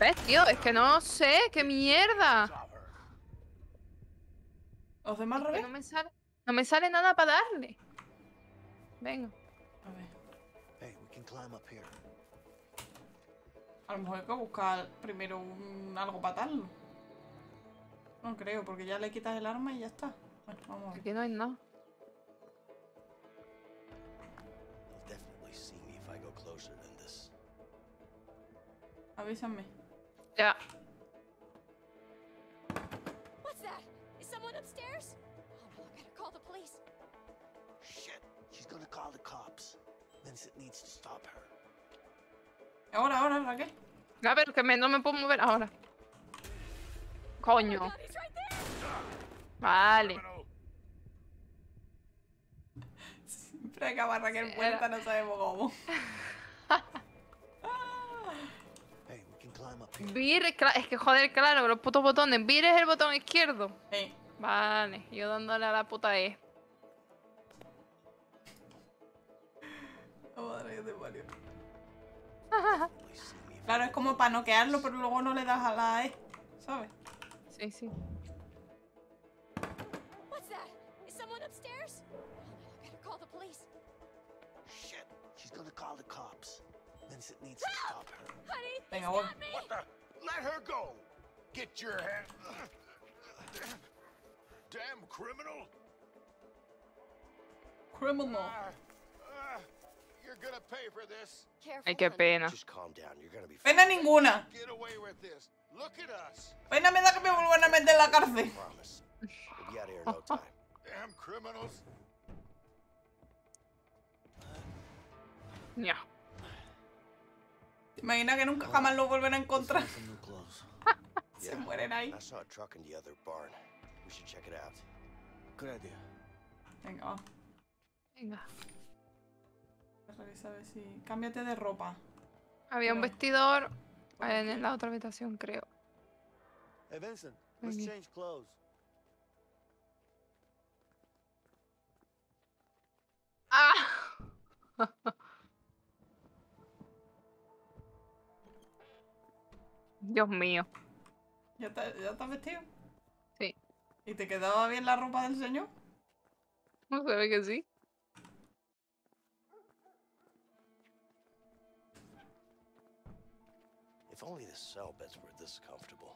¿Ves, tío? Es que no sé, qué mierda. ¿Os demás al revés? No me, sale, no me sale nada para darle. Venga. A ver. Hey, we can climb up here. A lo mejor hay que buscar primero un, algo para darlo. No creo, porque ya le quitas el arma y ya está. Bueno, vamos a ver. Aquí no hay nada. Avísame. Ya. Ahora, ahora, Raquel. A ver, que me, no me puedo mover ahora. Coño. Vale. Siempre acaba Raquel muerta, no sabemos cómo. Vire, es que joder, claro, los putos botones. Vire es el botón izquierdo. Sí. Vale, yo dándole a la puta E. Oh, madre que te parió. Claro, es como para noquearlo, pero luego no le das a la E. ¿Sabes? Sí, sí. What's that? Is someone upstairs? I better call the police. Shit, she's gonna call the cops. Vincent needs to stop her. Honey, he's got me. What the? Let her go. Get your hand. Damn criminal. Criminal. Uh, uh, you're gonna pay for this. Ay, qué pena. Just calm down. You're gonna be fine. Pena ninguna. Get away with this. Look at us. Pena me da que me vuelvan a meter en la cárcel. We'll be out of here in no time. Damn criminals. Yeah. Imagina que nunca jamás lo vuelven a encontrar. Se mueren ahí. Venga, va. Venga. A ver si... Cámbiate de ropa. Había un vestidor en la otra habitación, creo. Hey, Vincent, let's change clothes. Ah. Dios mío. ¿Ya estás ya está vestido? Sí. ¿Y te quedaba bien la ropa del señor? No se ve que sí. If only the cell beds were this comfortable.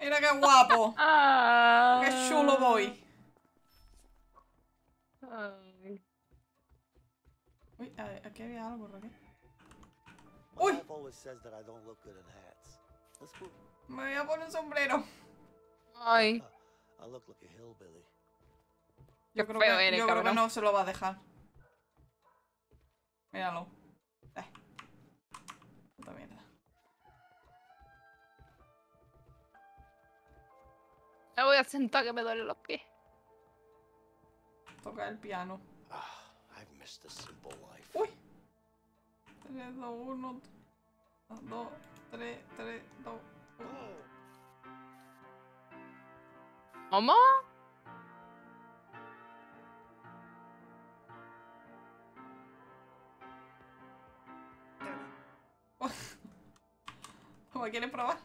Mira qué guapo. Ah. Qué chulo voy. Ay. Uy, a ver, aquí había algo, Raquel. Uy. Me voy a poner un sombrero. Ay. Yo creo que, yo creo que no se lo va a dejar. Míralo. Eh. Puta mierda. Me voy a sentar que me duelen los pies. Toca el piano. I've missed a simple life. Uy. tres, dos, uno, dos, tres, tres, dos, uno. ¿Cómo? ¿Cómo quieres probar?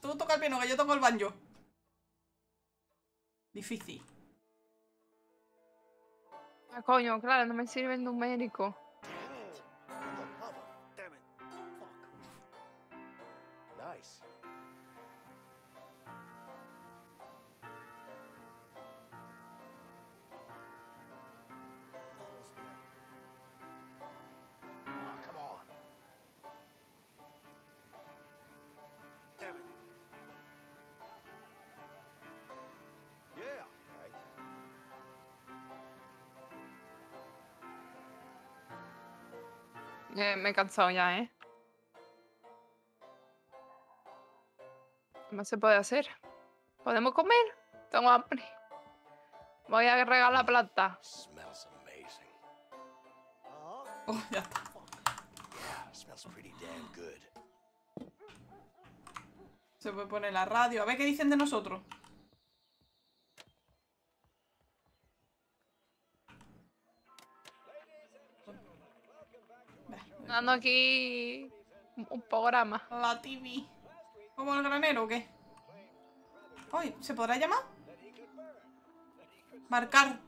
Tú toca el piano, que yo toco el banjo. Difícil. Ah, coño, claro, no me sirve el numérico. Eh, me he cansado ya, ¿eh? ¿Qué más se puede hacer? ¿Podemos comer? Tengo hambre. Voy a regar la planta. Oh, ya está. Se puede poner la radio. A ver qué dicen de nosotros. Dando aquí un programa. La T V. ¿Como el granero o qué? Ay, ¿se podrá llamar? Marcar.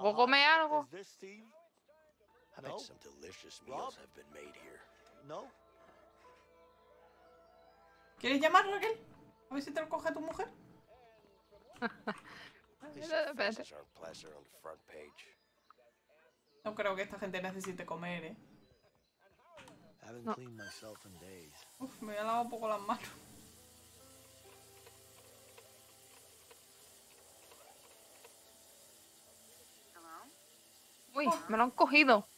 ¿Vos come algo? ¿Quieres llamar, Raquel? A ver si te lo coge tu mujer. No creo que esta gente necesite comer, eh. No. Uf, me he lavado un poco las manos. Uy, me lo han cogido.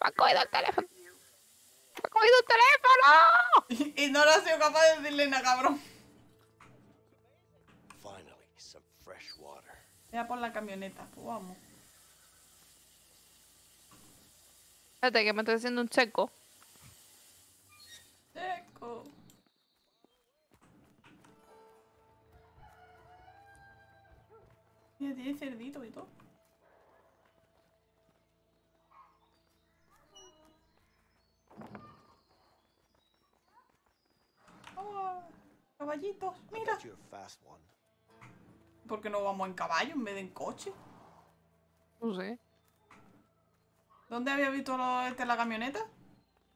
Me han cogido el teléfono. Me han cogido el teléfono. Y no lo ha sido capaz de decirle nada, cabrón. Ya por la camioneta, pues vamos. Espérate, que me estoy haciendo un checo. Checo. Mira, tiene cerdito y todo. caballitos, mira. ¿Por qué no vamos en caballo en vez de en coche? No sé. ¿Dónde había visto lo, este, la camioneta?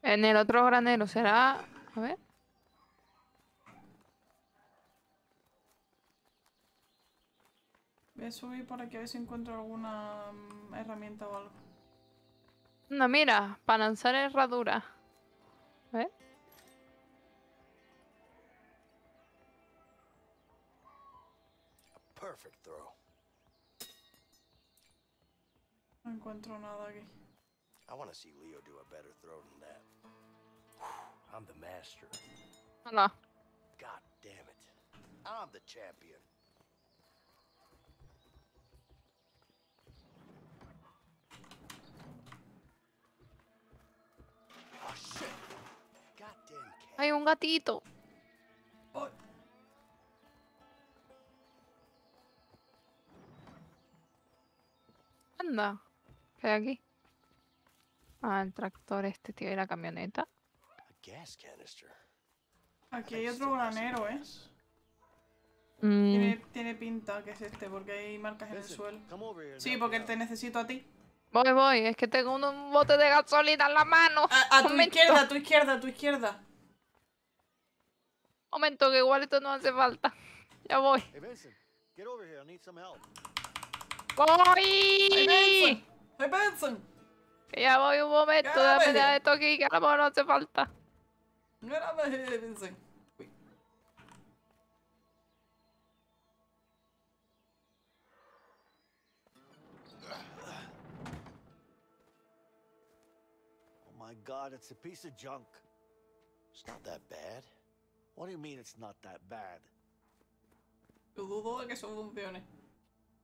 En el otro granero, será... A ver... Voy a subir para que a ver si encuentro alguna herramienta o algo. No, mira, para lanzar herradura. A ver. Perfect throw. No encuentro nada aquí. I want to see Leo do a better throw than that. I'm the master. Hola. God damn it. I'm the champion. Oh, shit. Goddamn cat. Hay un gatito. Oh. Anda. ¿Qué hay aquí? Ah, el tractor este, tío, y la camioneta. Aquí hay otro granero, ¿eh? Mm. Tiene, tiene pinta que es este, porque hay marcas en el suelo. Sí, porque te necesito a ti. Voy, voy, es que tengo un bote de gasolina en la mano. A, a tu izquierda, a tu izquierda, a tu izquierda. Momento, que igual esto no hace falta. Ya voy. Hey, Vincent, get over here. I need some help. ¡Voy! ¡Hey, Vincent! ¡Hey, Vincent! Que ya voy un momento, déjame ya esto aquí, que a lo mejor no hace falta. Grábame, Vincent. Uy. My God, it's a piece of junk. It's not that bad. What do you mean it's not that bad? Dudo de que eso funcione.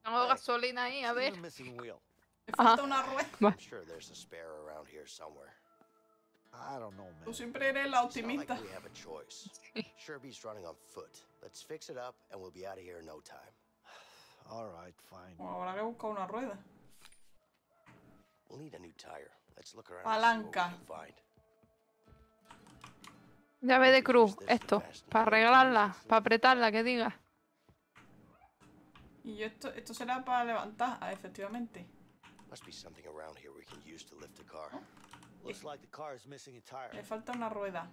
Tengo gasolina ahí, a ver. Me falta una rueda. I'm sure there's a spare around here somewhere. I don't know, man. Tú siempre eres la optimista. We have a choice. Sherby's running on foot. Let's fix it up and we'll be out of here in no time. All right, fine. Ahora que buscar una rueda. We'll need a new tire. Let's look around. Palanca. Llave de cruz, esto, para arreglarla, para apretarla, que diga. Y yo esto, esto será para levantar, ah, efectivamente. Le falta una rueda.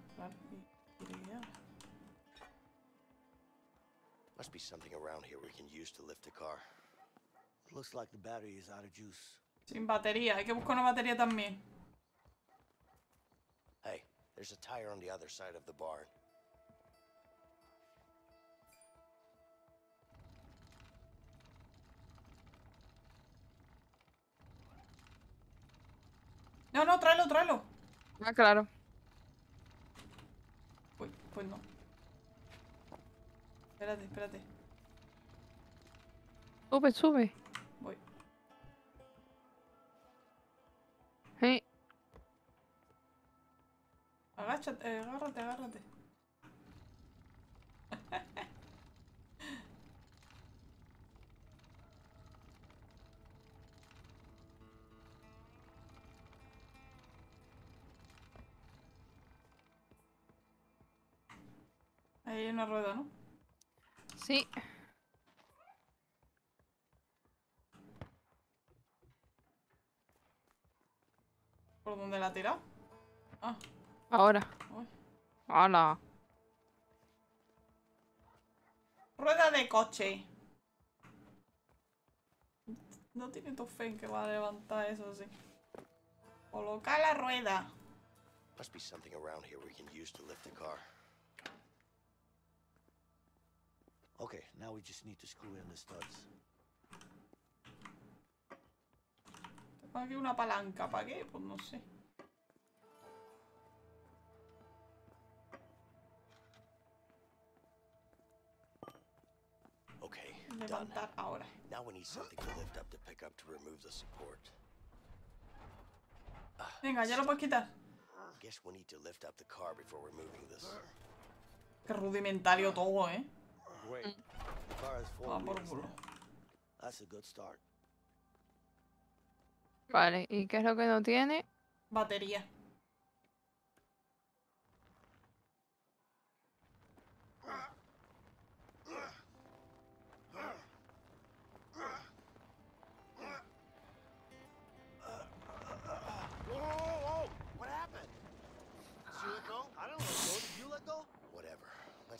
Must be something around here we can use to lift the car. Looks like the battery is out of juice. Sin batería, hay que buscar una batería también. Hey, there's a tire on the other side of the barn. No, no, tráelo, tráelo. Ah, claro. Uy, pues no. Espérate, espérate. Sube, sube. Voy. Hey. Agáchate, eh, agárrate, agárrate. Ahí hay una rueda, ¿no? Sí. ¿Por dónde la ha tirado? Ah. Ahora. Uy. ¡Hala! Rueda de coche. No tiene tu fe en que va a levantar eso así. Coloca la rueda. Must be something around here we can use to lift the car. Okay, now we just need to screw in the studs. ¿Para qué una palanca? ¿Para qué? Pues no sé. Okay, levantar ahora. Now we need something to lift up the pickup to remove the support. Venga, ya lo puedes quitar. Guess we need to lift up the car before removing this. Qué rudimentario todo, ¿eh? Great. The car is full. Ah, por culo. That's a good start. Vale, ¿y qué es lo que no tiene? Batería.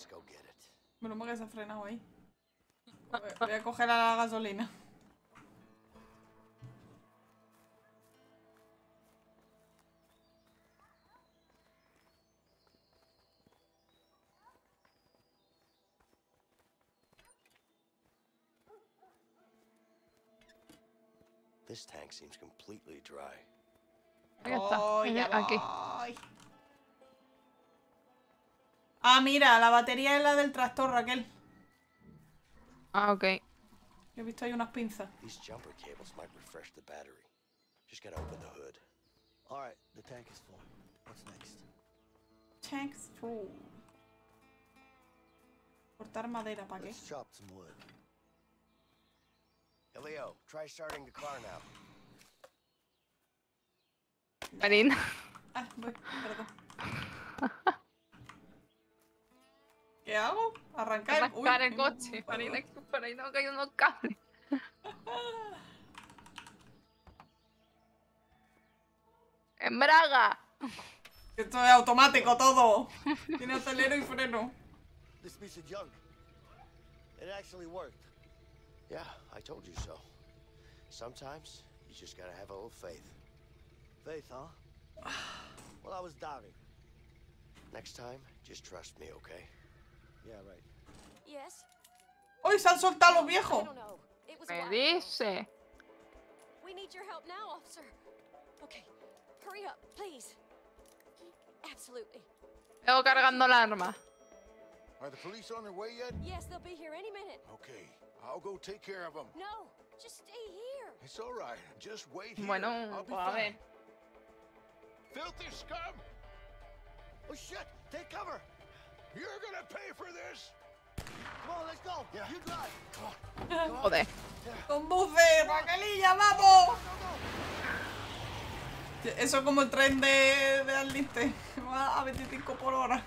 Let's go get it. Bueno, que se ha frenado ahí. Voy a coger a la gasolina. This tank seems completely dry. Ya está. Oh, ya aquí. Voy. Ah, mira, la batería es la del tractor, Raquel. Ah, ok. Yo he visto ahí unas pinzas. These jumper cables might refresh the battery. Just gotta open the hood. All right, the tank is full. What's next? Tank's full. Cortar madera, ¿para qué? Let's chop some wood. Hey, Leo, try starting the car now. Marina. Ah, voy, perdón. ¿Qué hago? Arrancar el, uy, el coche. Por ahí, por ahí no caen unos cables. ¡Embraga! Esto es automático todo. Tiene acelero y freno. This piece of junk. It actually worked. Yeah, I told you so. Sometimes you just gotta have a little faith. Faith, huh? Well, I was doubting. Next time, just trust me, okay? Yeah, right. Yes. ¡Uy, se han soltado los viejos! Me dice. We need your help now, officer. Okay, hurry up, please. Absolutely. Tengo cargando la arma. Are the police on their way yet? Yes, they'll be here any minute. Okay, I'll go take care of them. No, just stay here. It's all right. Just wait here. Bueno, a ver. Filthy scum! Oh shit! Take cover! You're gonna pay for this. Come on, let's go. Yeah. You drive. Come on. Come on. Joder. Conduce, Raquelilla, vamos. Eso es como el tren de de Aliste. Va a veinticinco por hora.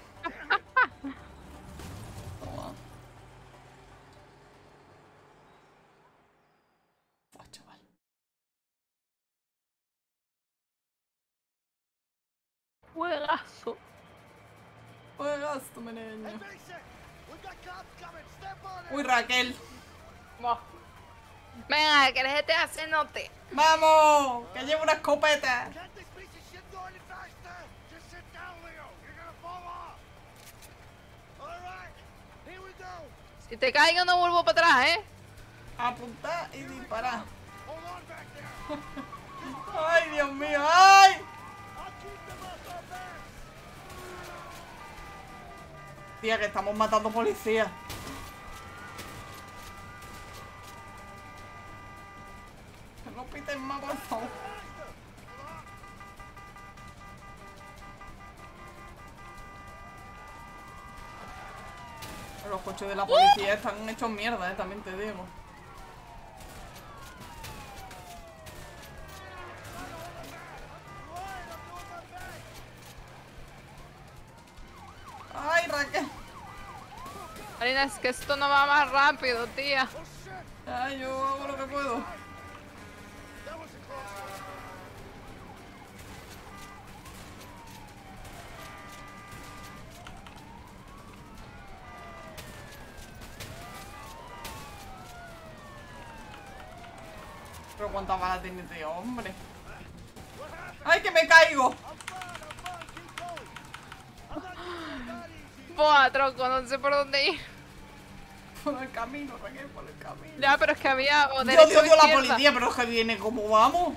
Toma. Fua, chaval. Juegazo. Uy, Raquel. Vamos. Venga, que el G T A se note. ¡Vamos! Que llevo una escopeta. Si te caigo no vuelvo para atrás, ¿eh? Apunta y dispara. ¡Ay, Dios mío! ¡Ay! Tía, que estamos matando policías. No piten más, por favor. Los coches de la policía están hechos mierda, eh, también te digo. Es que esto no va más rápido, tía. Ay, yo hago lo que puedo. Pero cuántas balas tiene este hombre. ¡Ay, que me caigo! Buah, tronco, no sé por dónde ir. Por el camino, Raquel, por el camino. Ya, pero es que había... Yo odio, odio la policía, pero es que viene como vamos.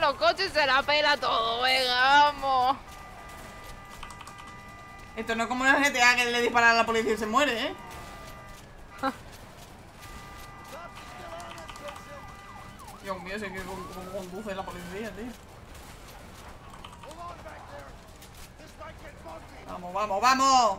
Los coches se la pela todo, venga, vamos. Esto no es como una G T A que le disparan a la policía y se muere, ¿eh? Dios mío, sé que como conduce la policía, tío. Vamos, vamos, vamos.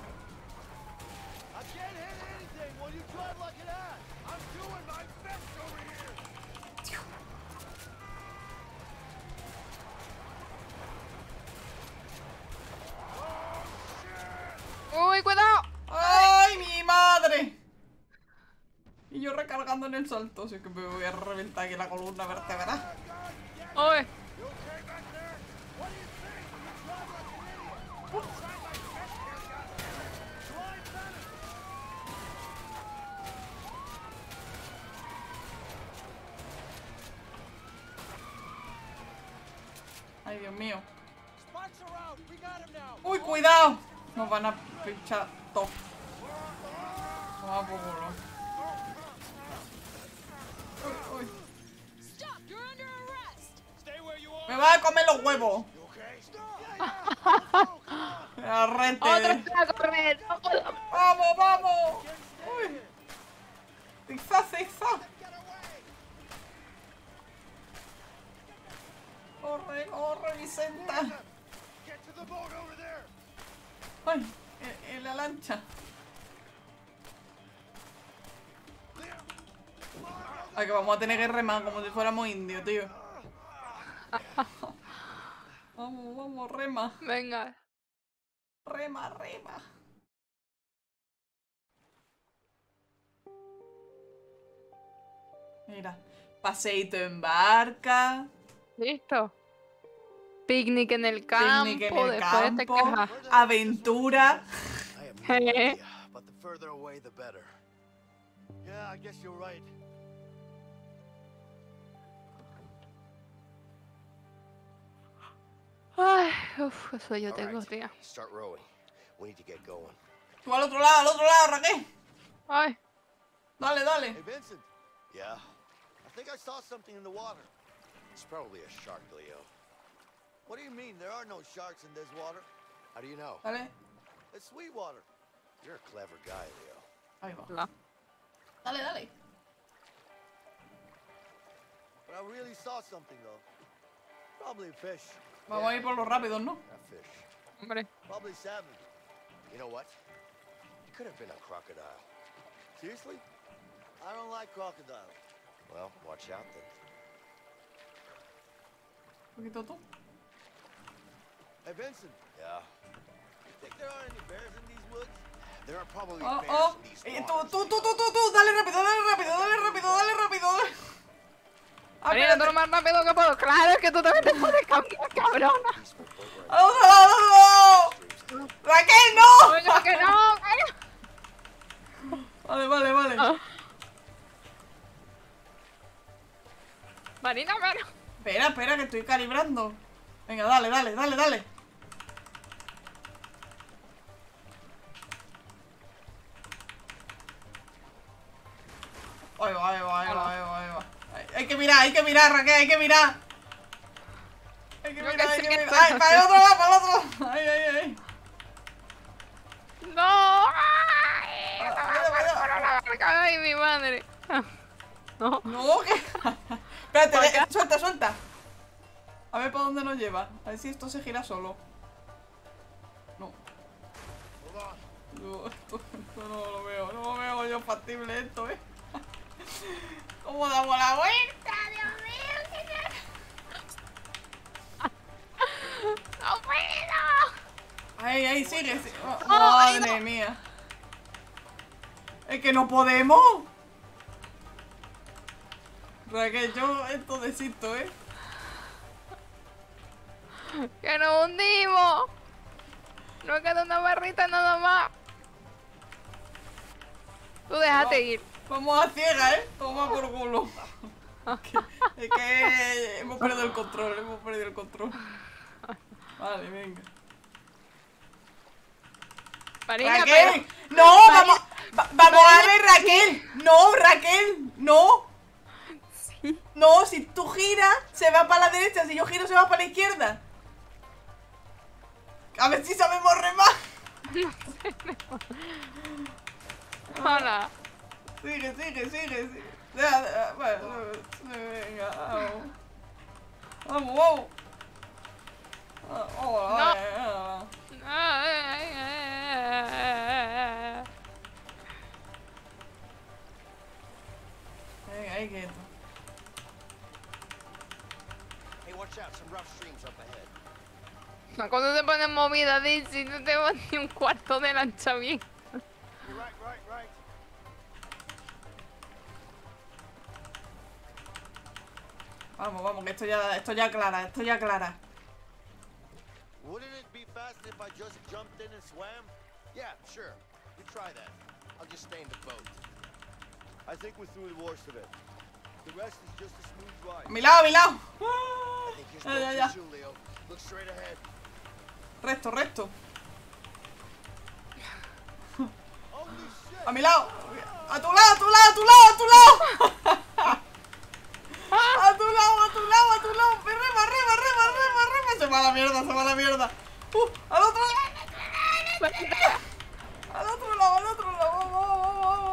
¡Uy, cuidado! ¡Ay, mi madre! Y yo recargando en el salto, así que me voy a reventar aquí la columna vertebral. ¡Uy! Ay, Dios mío. ¡Uy, cuidado! Nos van a pinchar top. Vamos a por uno. Uy, uy. Me va a comer los huevos. Arrente. Otro trago, correr. Vamos, vamos. Uy. Zigzag, zigzag. Corre, corre, Vicenta. Ay, en, en la lancha. Ay, que vamos a tener que remar como si fuéramos indios, tío. Vamos, vamos, rema. Venga. Rema, rema. Mira, paseíto en barca. Listo. Picnic en el campo, en el campo te aventura. Ay, uf, eso yo tengo, tía. Tú al otro lado, al otro lado, Raquel. Ay. Dale, dale. Hey, Vincent. Yeah. I think I saw something in the water. It's probably a shark, Leo. What do you mean? There are no sharks in this water. How do you know? Vale. It's sweet water. You're a clever guy, Leo. Ahí va. Dale, dale. But I really saw something, though. Probably a fish. Vamos a ir por los rápidos, ¿no? A fish. Hombre. Probably salmon. You know what? It could have been a crocodile. Seriously? I don't like crocodiles. Well, watch out then. Un poquito tú. Hey, Vincent. Yeah. You think there are any bears in these woods? There are probably oh, bears oh. in these eh, tú, tú, tú, tú, tú, dale rápido, dale rápido, dale rápido, dale rápido. Dale. Ah, mira, tú lo más rápido que puedo. Claro, es que tú también te puedes cambiar, cabrón. ¡Oh, oh, oh! ¡Raquel, no! ¡Coño, que no! Vale, vale, vale. Oh. Marina, bueno. Espera, espera, que estoy calibrando. Venga, dale, dale, dale, dale. Ahí va, ahí va, ahí va, ahí va, ahí va. Hay, hay que mirar, hay que mirar, Raquel, hay que mirar. Hay que mirar, hay que mirar. ¡Ay, para el otro lado, para el otro! ¡Ay, ay, ay! ¡No! ¡Ay, ay, mi madre! No. No, que... Espérate, suelta, suelta. A ver para dónde nos lleva. A ver si esto se gira solo. No. Yo, esto, esto no lo veo. No lo veo yo factible esto, eh. ¿Cómo damos la vuelta? Dios mío, señor. ¡No puedo! Ahí, ahí, sigue. sigue. Oh, madre no. mía. Es que no podemos. Raquel, yo esto desisto, eh. ¡Que nos hundimos! No queda una barrita nada más. Tú déjate ir. Vamos a ciega, ¿eh? Toma por culo. Es que, es que hemos perdido el control, hemos perdido el control. Vale, venga. Marina, Raquel, pero... no, Marina, vamos, va, vamos a ver, Raquel. No, Raquel, no. Sí. No, si tú giras, se va para la derecha. Si yo giro, se va para la izquierda. A ver si sabemos remar. No sé, no. Hola. Sigue, sigue, sigue, sigue. Bueno, venga, vamos. Vamos, vamos. Hola. No. No. No, cuando se ponen movidas, Dizzy, no tengo ni un cuarto de lancha bien. Vamos, vamos, que esto ya, esto ya aclara, esto ya aclara. A mi lado, a mi lado. Ah, ya, ya. Recto, recto. A mi lado. A tu lado, a tu lado, a tu lado, a tu lado. A tu lado, a tu lado, a tu lado. Rema, rema, rema, rema, rema. Se va a la mierda, se va a la mierda. Uh, al otro lado. Al otro lado, al otro lado. Vamos, vamos, vamos,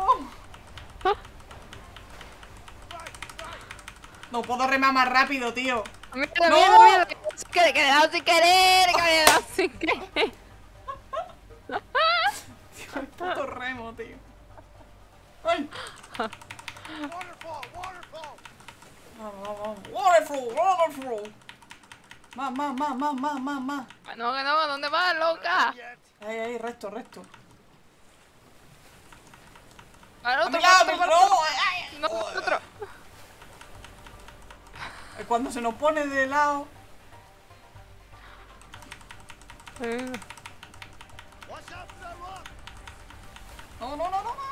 vamos. No puedo remar más rápido, tío. Mira, no, mira, mira. Que me he quedado sin querer, que me he quedado sin querer. Tío, el puto remo, tío. Ay. Waterfall, waterfall. Vamos, vamos, vamos. Waterfall, waterfall. Más, más, más, más, más, más, más. No, que no, ¿dónde vas, loca? Ahí, ahí, resto, resto. Al otro, al otro, no, al otro. Cuando se nos pone de lado. No, no, no, no, no.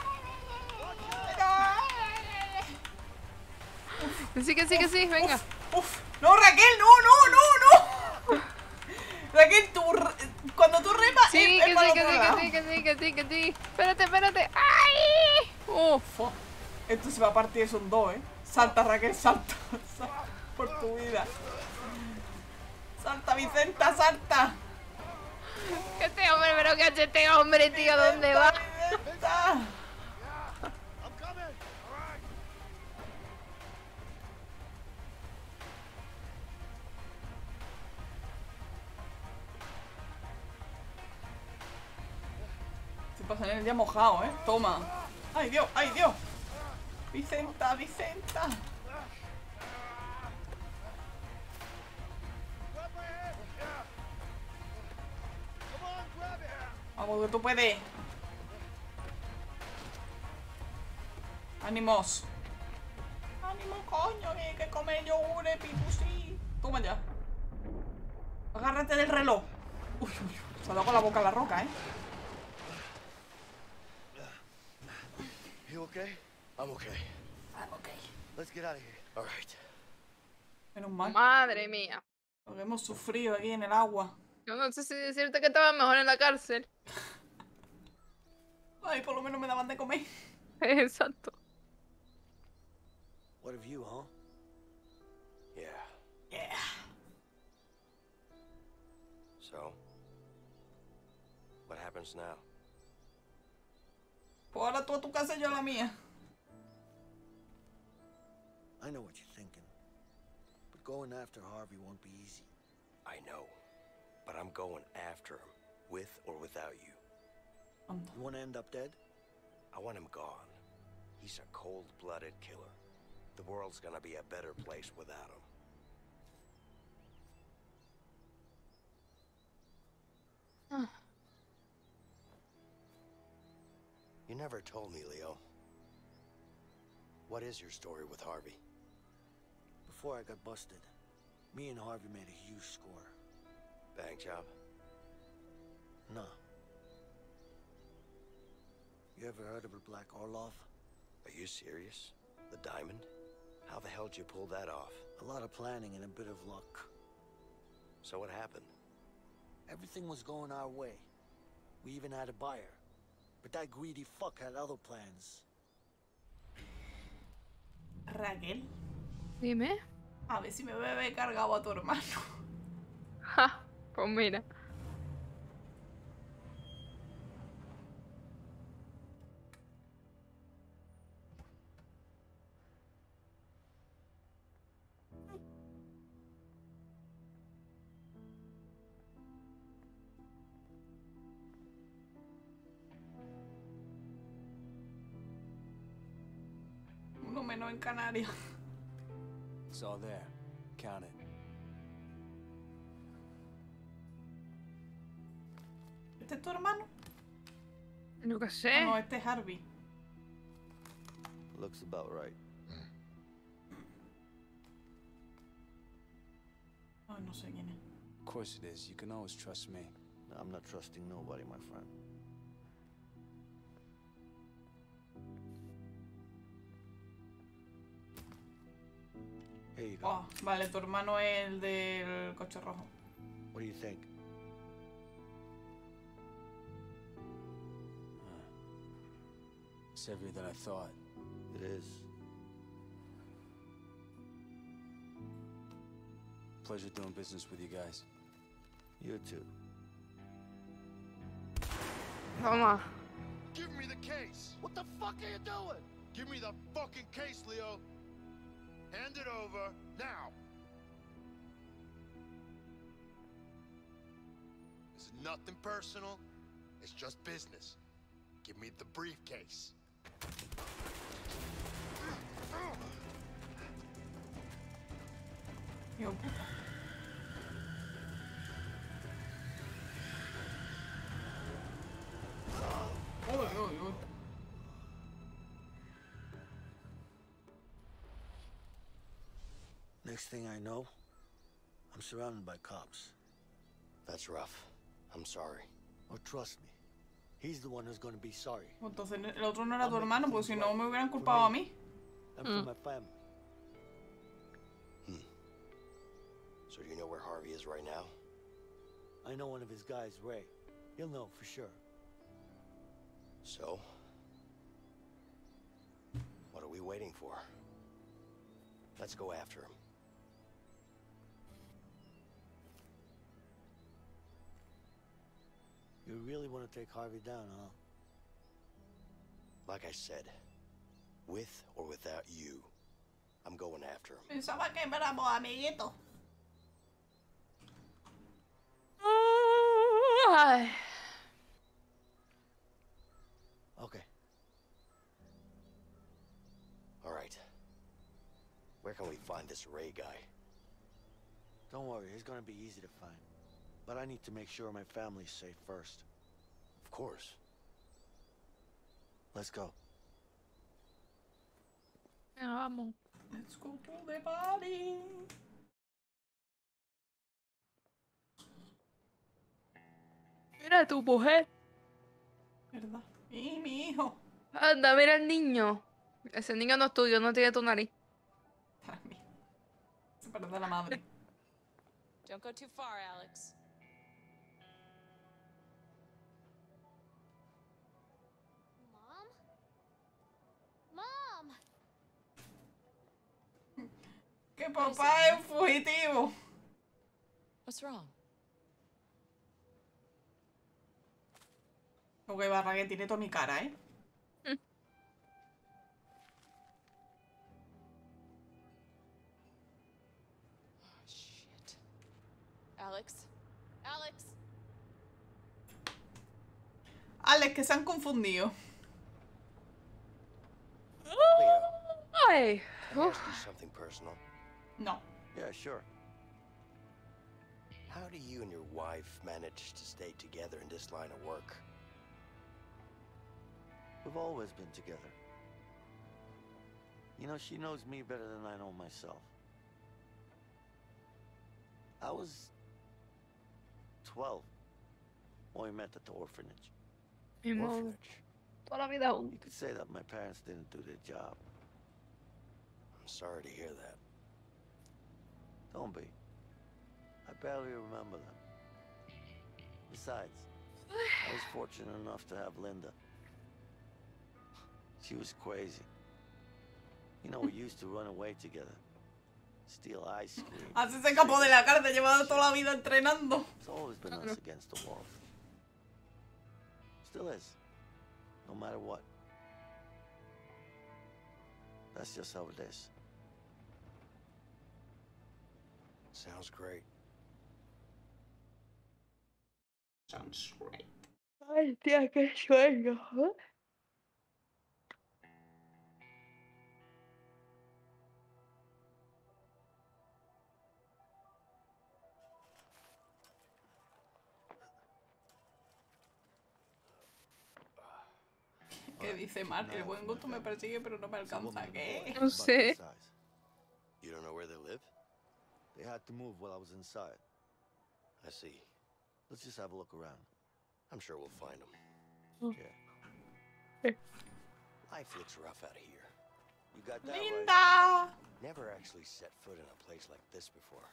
Sí, que sí, que sí, venga. Uf, uf. No, Raquel, no, no, no, no. Raquel, tú, cuando tú remas. Sí, que sí, que sí, que sí, que sí, que sí. Espérate, espérate. ¡Ay! Uf. Esto se va a partir de un dos, eh. Salta, Raquel, salta. Salta por tu vida. Salta, Vicenta, salta. Que este hombre, pero que este hombre, tío, ¿dónde Vicenta, va? Vicenta. Estoy pasando el día mojado, eh. Toma. Ay, Dios, ay, Dios. Vicenta, Vicenta. Vamos, que tú puedes. Ánimos. Ánimos, coño, que hay que comer yogur, pipusí. Toma ya. Agárrate del reloj. Uy, uy, se ha dado con la boca a la roca, eh. You okay? I'm okay. I'm okay. Let's get out of here. All right. Menos mal. Madre mía. Lo que hemos sufrido aquí en el agua. Yo no sé si decirte que estaba mejor en la cárcel. Ay, por lo menos me daban de comer. Exacto. What of you, huh? Yeah. Yeah. So, what happens now? Pues ahora tú a tu casa y yo a la mía. I know what you're thinking, but going after Harvey won't be easy. I know. But I'm going after him, with or without you. Um, you want to end up dead? I want him gone. He's a cold-blooded killer. The world's gonna be a better place without him. Huh. You never told me, Leo. What is your story with Harvey? Before I got busted, me and Harvey made a huge score. Bank job? No. You ever heard of a Black Orlov? Are you serious? The diamond? How the hell did you pull that off? A lot of planning and a bit of luck. So what happened? Everything was going our way. We even had a buyer. But that greedy fuck had other plans. Raquel? Dime. A ver si me bebé cargado a tu hermano. Ja. Pues mira. Uno menos en Canarias. It's all there. Count it. ¿Este es tu hermano? No que sé. No, este es Harvey. Looks about right. Oh, no sé quién es. Of course it is. You can always trust me. I'm not trusting nobody, my friend. Hey, oh, vale, tu hermano es el del coche rojo. What do you think? It's heavier than I thought. It is. Pleasure doing business with you guys. You too. Toma. Give me the case. What the fuck are you doing? Give me the fucking case, Leo. Hand it over now. It's nothing personal. It's just business. Give me the briefcase. Yo. Next thing I know, I'm surrounded by cops. That's rough. I'm sorry. Or trust me, he's the one who's going to be sorry. Entonces el otro no era tu hermano, porque si no me hubieran culpado a mí. I'm from my family. Hmm. So do you know where Harvey is right now? I know one of his guys, Ray. He'll know for sure. So, what are we waiting for? Let's go after him. You really want to take Harvey down, huh? Like I said, with or without you, I'm going after him. Pensaba que éramos amiguitos. Okay. All right. Where can we find this Ray guy? Don't worry, he's gonna be easy to find. But I need to make sure my family's safe first. Of course. Let's go. Vamos. Let's go pull the body. Mira tu mujer. ¿Verdad? Y mi hijo. Anda, mira el niño. Ese niño no es tuyo, no tiene tu nariz. Para mí. Se parece a la madre. Don't go too far, Alex. Que papá es un fugitivo. What's wrong? Okay, Barragué tiene toda mi cara, ¿eh? Mm. Oh, shit. Alex. Alex. Alex, que se han confundido. Ay. Oh. No. Yeah, sure. How do you and your wife manage to stay together in this line of work? We've always been together. You know, she knows me better than I know myself. I was twelve when we met at the orphanage. Orphanage. You could say that my parents didn't do their job. I'm sorry to hear that. Don't be. I barely remember them. Besides, I was fortunate enough to have Linda. She was crazy. You know, we used to run away together. Steal ice cream. Así se escapó de la cárcel, llevado toda la vida entrenando. It's always been us against the wall. Still is. No matter what. That's just how it is. Sounds great. Sounds great. Ay, tía, qué sueño. ¿Eh? que dice Mark, el buen gusto me persigue pero no me alcanza. ¿Qué? No sé. You don't know where they live? They had to move while I was inside. I see. Let's just have a look around. I'm sure we'll find them. Yeah. Life looks rough out of here. You got that Linda. Right. Never actually set foot in a place like this before.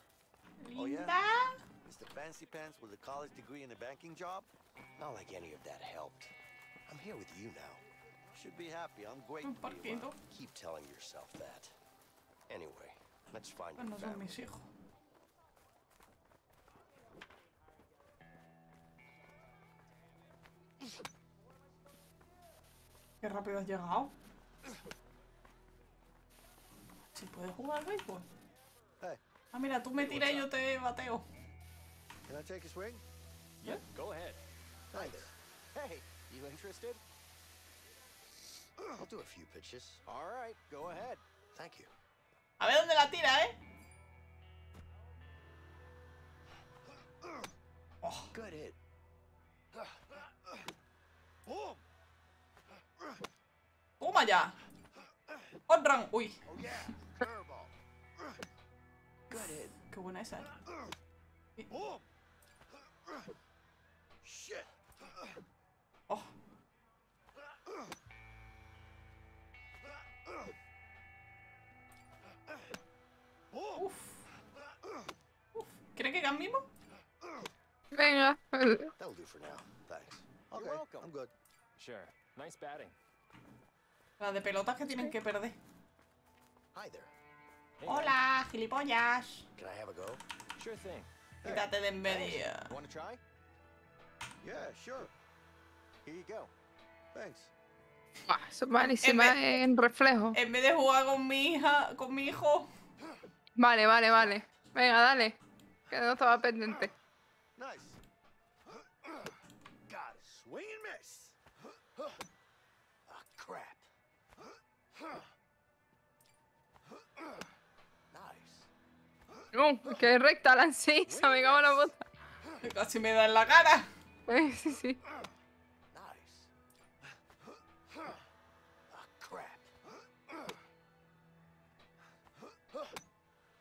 Linda? Oh yeah. Mister Fancy Pants with a college degree and a banking job? Not like any of that helped. I'm here with you now. Should be happy. I'm grateful. You keep telling yourself that. Anyway, let's find your family. Qué rápido has llegado. ¿Se puede jugar al béisbol? Ah, mira, tú me tiras y yo te bateo. Can I take a swing? Yeah, go ahead. Hi there. Hey, you interested? I'll do a few pitches. All right, go ahead. Thank you. A ver dónde la tira, ¿eh? Oh, good hit. Oh. Toma ya. On run. Uy. Oh, yeah. Good hit. Qué buena esa. ¿Eh? Oh. Shit. Oh. Uf. Uf. ¿Crees que cambiemos? Venga. That'll do for now. Thanks. Okay. You're welcome. I'm good. Sure. Nice batting. La de pelotas que tienen que perder. Hi there. Hey, hola, gilipollas. Can I have a go? Sure thing. Quítate hey. De en medio. Want to try? Yeah, sure. Here you go. Thanks. Ah, eso es malísima en, en reflejo. En vez de jugar con mi hija, con mi hijo. Vale, vale, vale. Venga, dale. Que no estaba pendiente. Nice. Got a swing and miss. Ah, crap. Nice. No, que recta la encisa, me cago en la puta. Casi me da en la cara. Sí, sí, sí.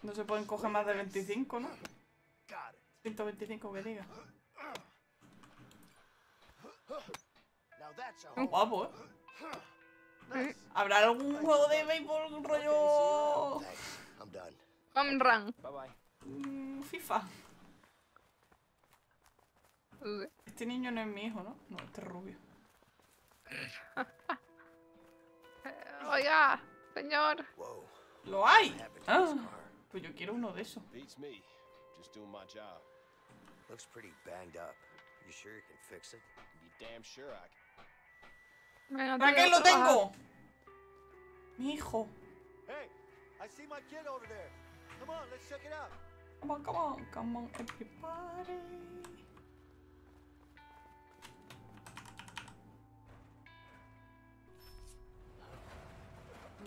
No se pueden coger más de veinticinco, ¿no? ciento veinticinco que diga. Qué guapo, ¿eh? ¿Habrá algún juego de béisbol rollo... home run? FIFA. Este niño no es mi hijo, ¿no? No, este es rubio. Oiga, señor. ¡Lo hay! Ah. Pues yo quiero uno de esos. Beats me. Just doing my job. Looks pretty banged up. You sure you can fix it? Be damn sure I can. Raquel, lo tengo. Mi hijo. Hey, I see my kid over there. Come on, let's check it out. Come on, come on, come on, everybody.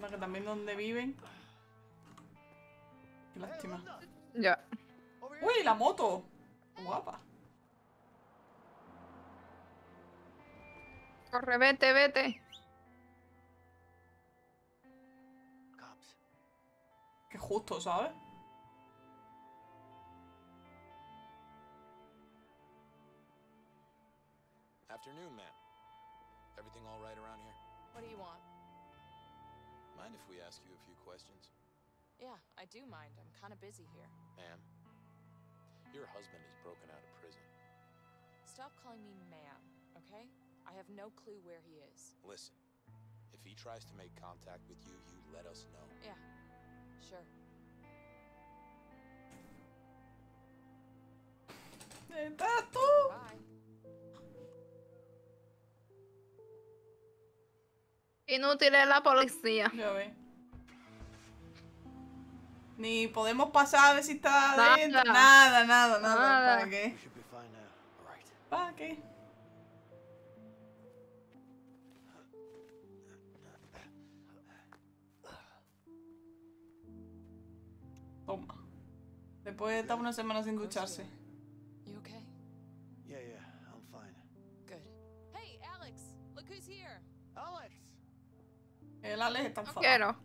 Que también donde viven. Qué lástima. Ya. Yeah. ¡Uy, la moto! Guapa. Corre, vete, vete. Qué justo, ¿sabes? Afternoon, ma'am. Everything all right around here? What do you want? Mind if we ask you a few questions? Yeah, I do mind. I'm kind of busy here. Ma'am, your husband is broken out of prison. Stop calling me ma'am, okay? I have no clue where he is. Listen, if he tries to make contact with you, you let us know. Yeah, sure. Bye. Inútil es la policía. Ya ve. Ni podemos pasar a ver si está adentro. Nada, nada, nada, nada. ¿Para qué? ¿Para qué? Toma. Después de estar una semana sin ducharse. You okay? Yeah, yeah, I'm fine. Good. Hey, Alex, look who's here. Alex. El Alex está enfadado. Quiero.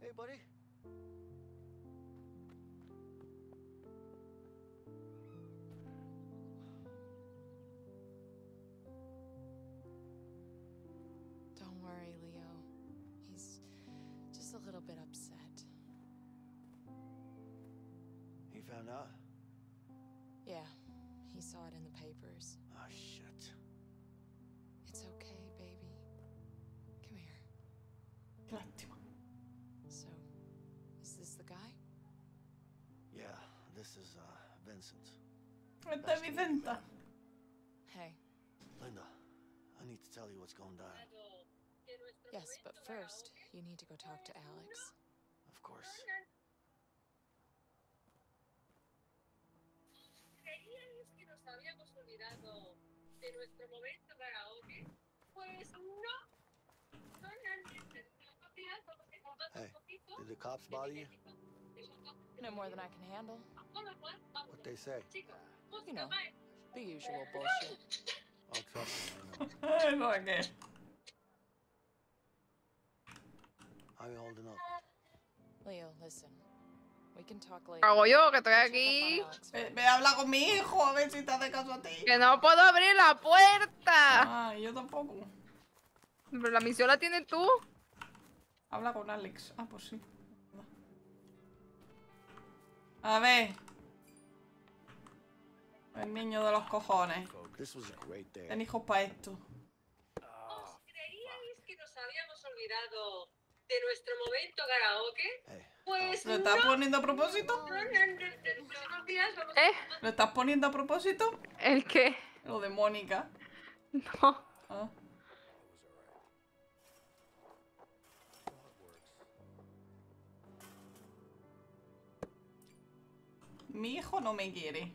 Hey, buddy. Don't worry, Leo. He's just a little bit upset. He found out? Yeah, he saw it in the papers. Oh, shit. It's okay, baby. Come here. So, is this the guy? Yeah, this is, uh, Vincent. That's Vincent. Hey. Linda, I need to tell you what's going down. Yes, but first, you need to go talk to Alex. Of course. Hey, did the cops bother you? No more than I can handle. What they say? You know, the usual bullshit. I'll trust you. How you holding up? Leo, listen. Hago yo que estoy aquí. Ve, ve habla con mi hijo a ver si te hace caso a ti. Que no puedo abrir la puerta. Ah, yo tampoco. Pero la misión la tienes tú. Habla con Alex. Ah, pues sí. A ver. El niño de los cojones. Ten hijos para esto. ¿Os creíais que nos habíamos olvidado de nuestro momento karaoke? Pues ¿lo estás no. poniendo a propósito? ¿Eh? ¿Lo estás poniendo a propósito? ¿El qué? Lo de Mónica. No. Ah. Mi hijo no me quiere.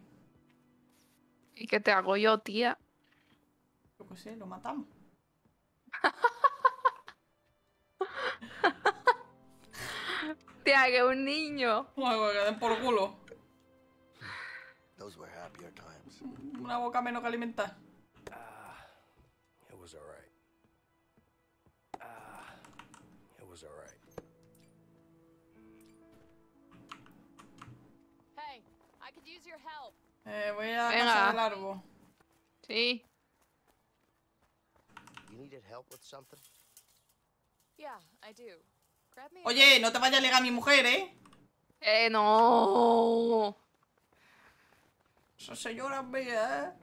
¿Y qué te hago yo, tía? Yo qué sé, lo matamos. Tía, que un niño. Bueno, que den por culo. Those were happier times. Una boca menos que alimentar. Ah, it was alright. Ah, it was alright. Hey, I could use your help. Eh, voy a pasar el árbol. Sí. You needed help with something? Yeah, I do. Oye, no te vaya a ligar a mi mujer, ¿eh? Eh, no. Esa señora es bella, ¿eh?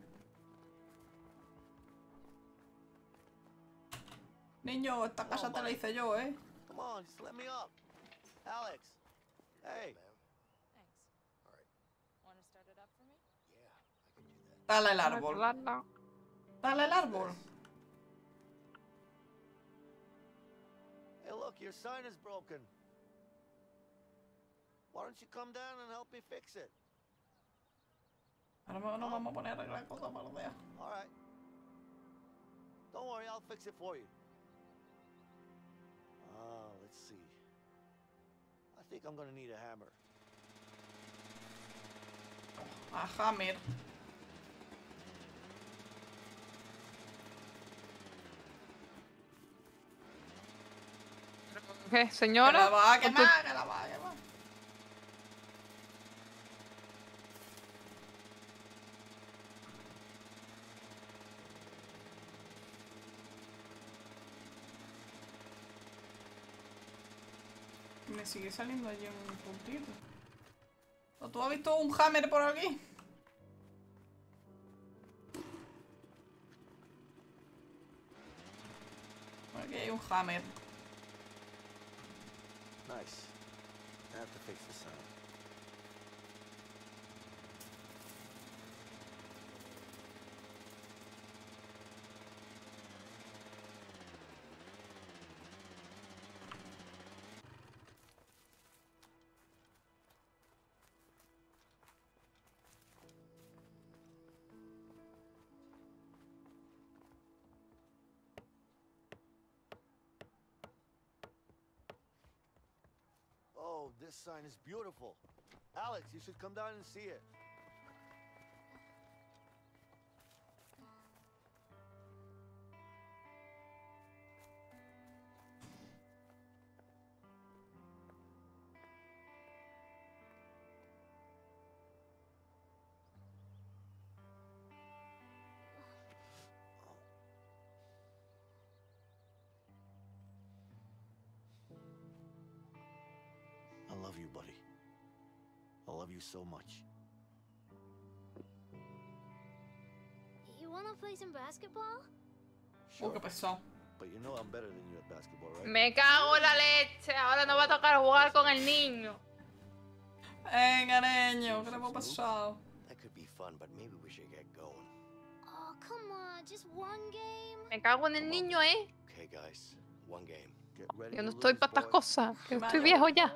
Niño, esta casa te la hice yo, ¿eh? Come on, just let me up. Alex. Hey. Dale el árbol. Dale el árbol. Hey, look, your sign is broken. Why don't you come down and help me fix it? Ahora no vamos a poner a arreglar cosas para los días. All right. Don't worry, I'll fix it for you. Ah, let's see. I think I'm gonna need a hammer. A hammer. ¿Qué, señora? Que la va a quemar, que la va a quemar. Me sigue saliendo allí un puntito. ¿O tú has visto un hammer por aquí? Por aquí hay un hammer. Nice. I have to fix the sound. This sign is beautiful. Alex, you should come down and see it. buddy. I love you so much. You wanna play some basketball? Sure. Oh, ¿qué pasó? But you know I'm better than you at basketball, right? Me cago en la leche. Ahora no va a tocar jugar con el niño. Hey, cariño, ¿qué le ha pasado? That could be fun, but maybe we should get going. Oh, come on, just one game. Me cago en el niño, eh. Okay, guys, one game. Yo no estoy para estas cosas. Yo estoy viejo ya.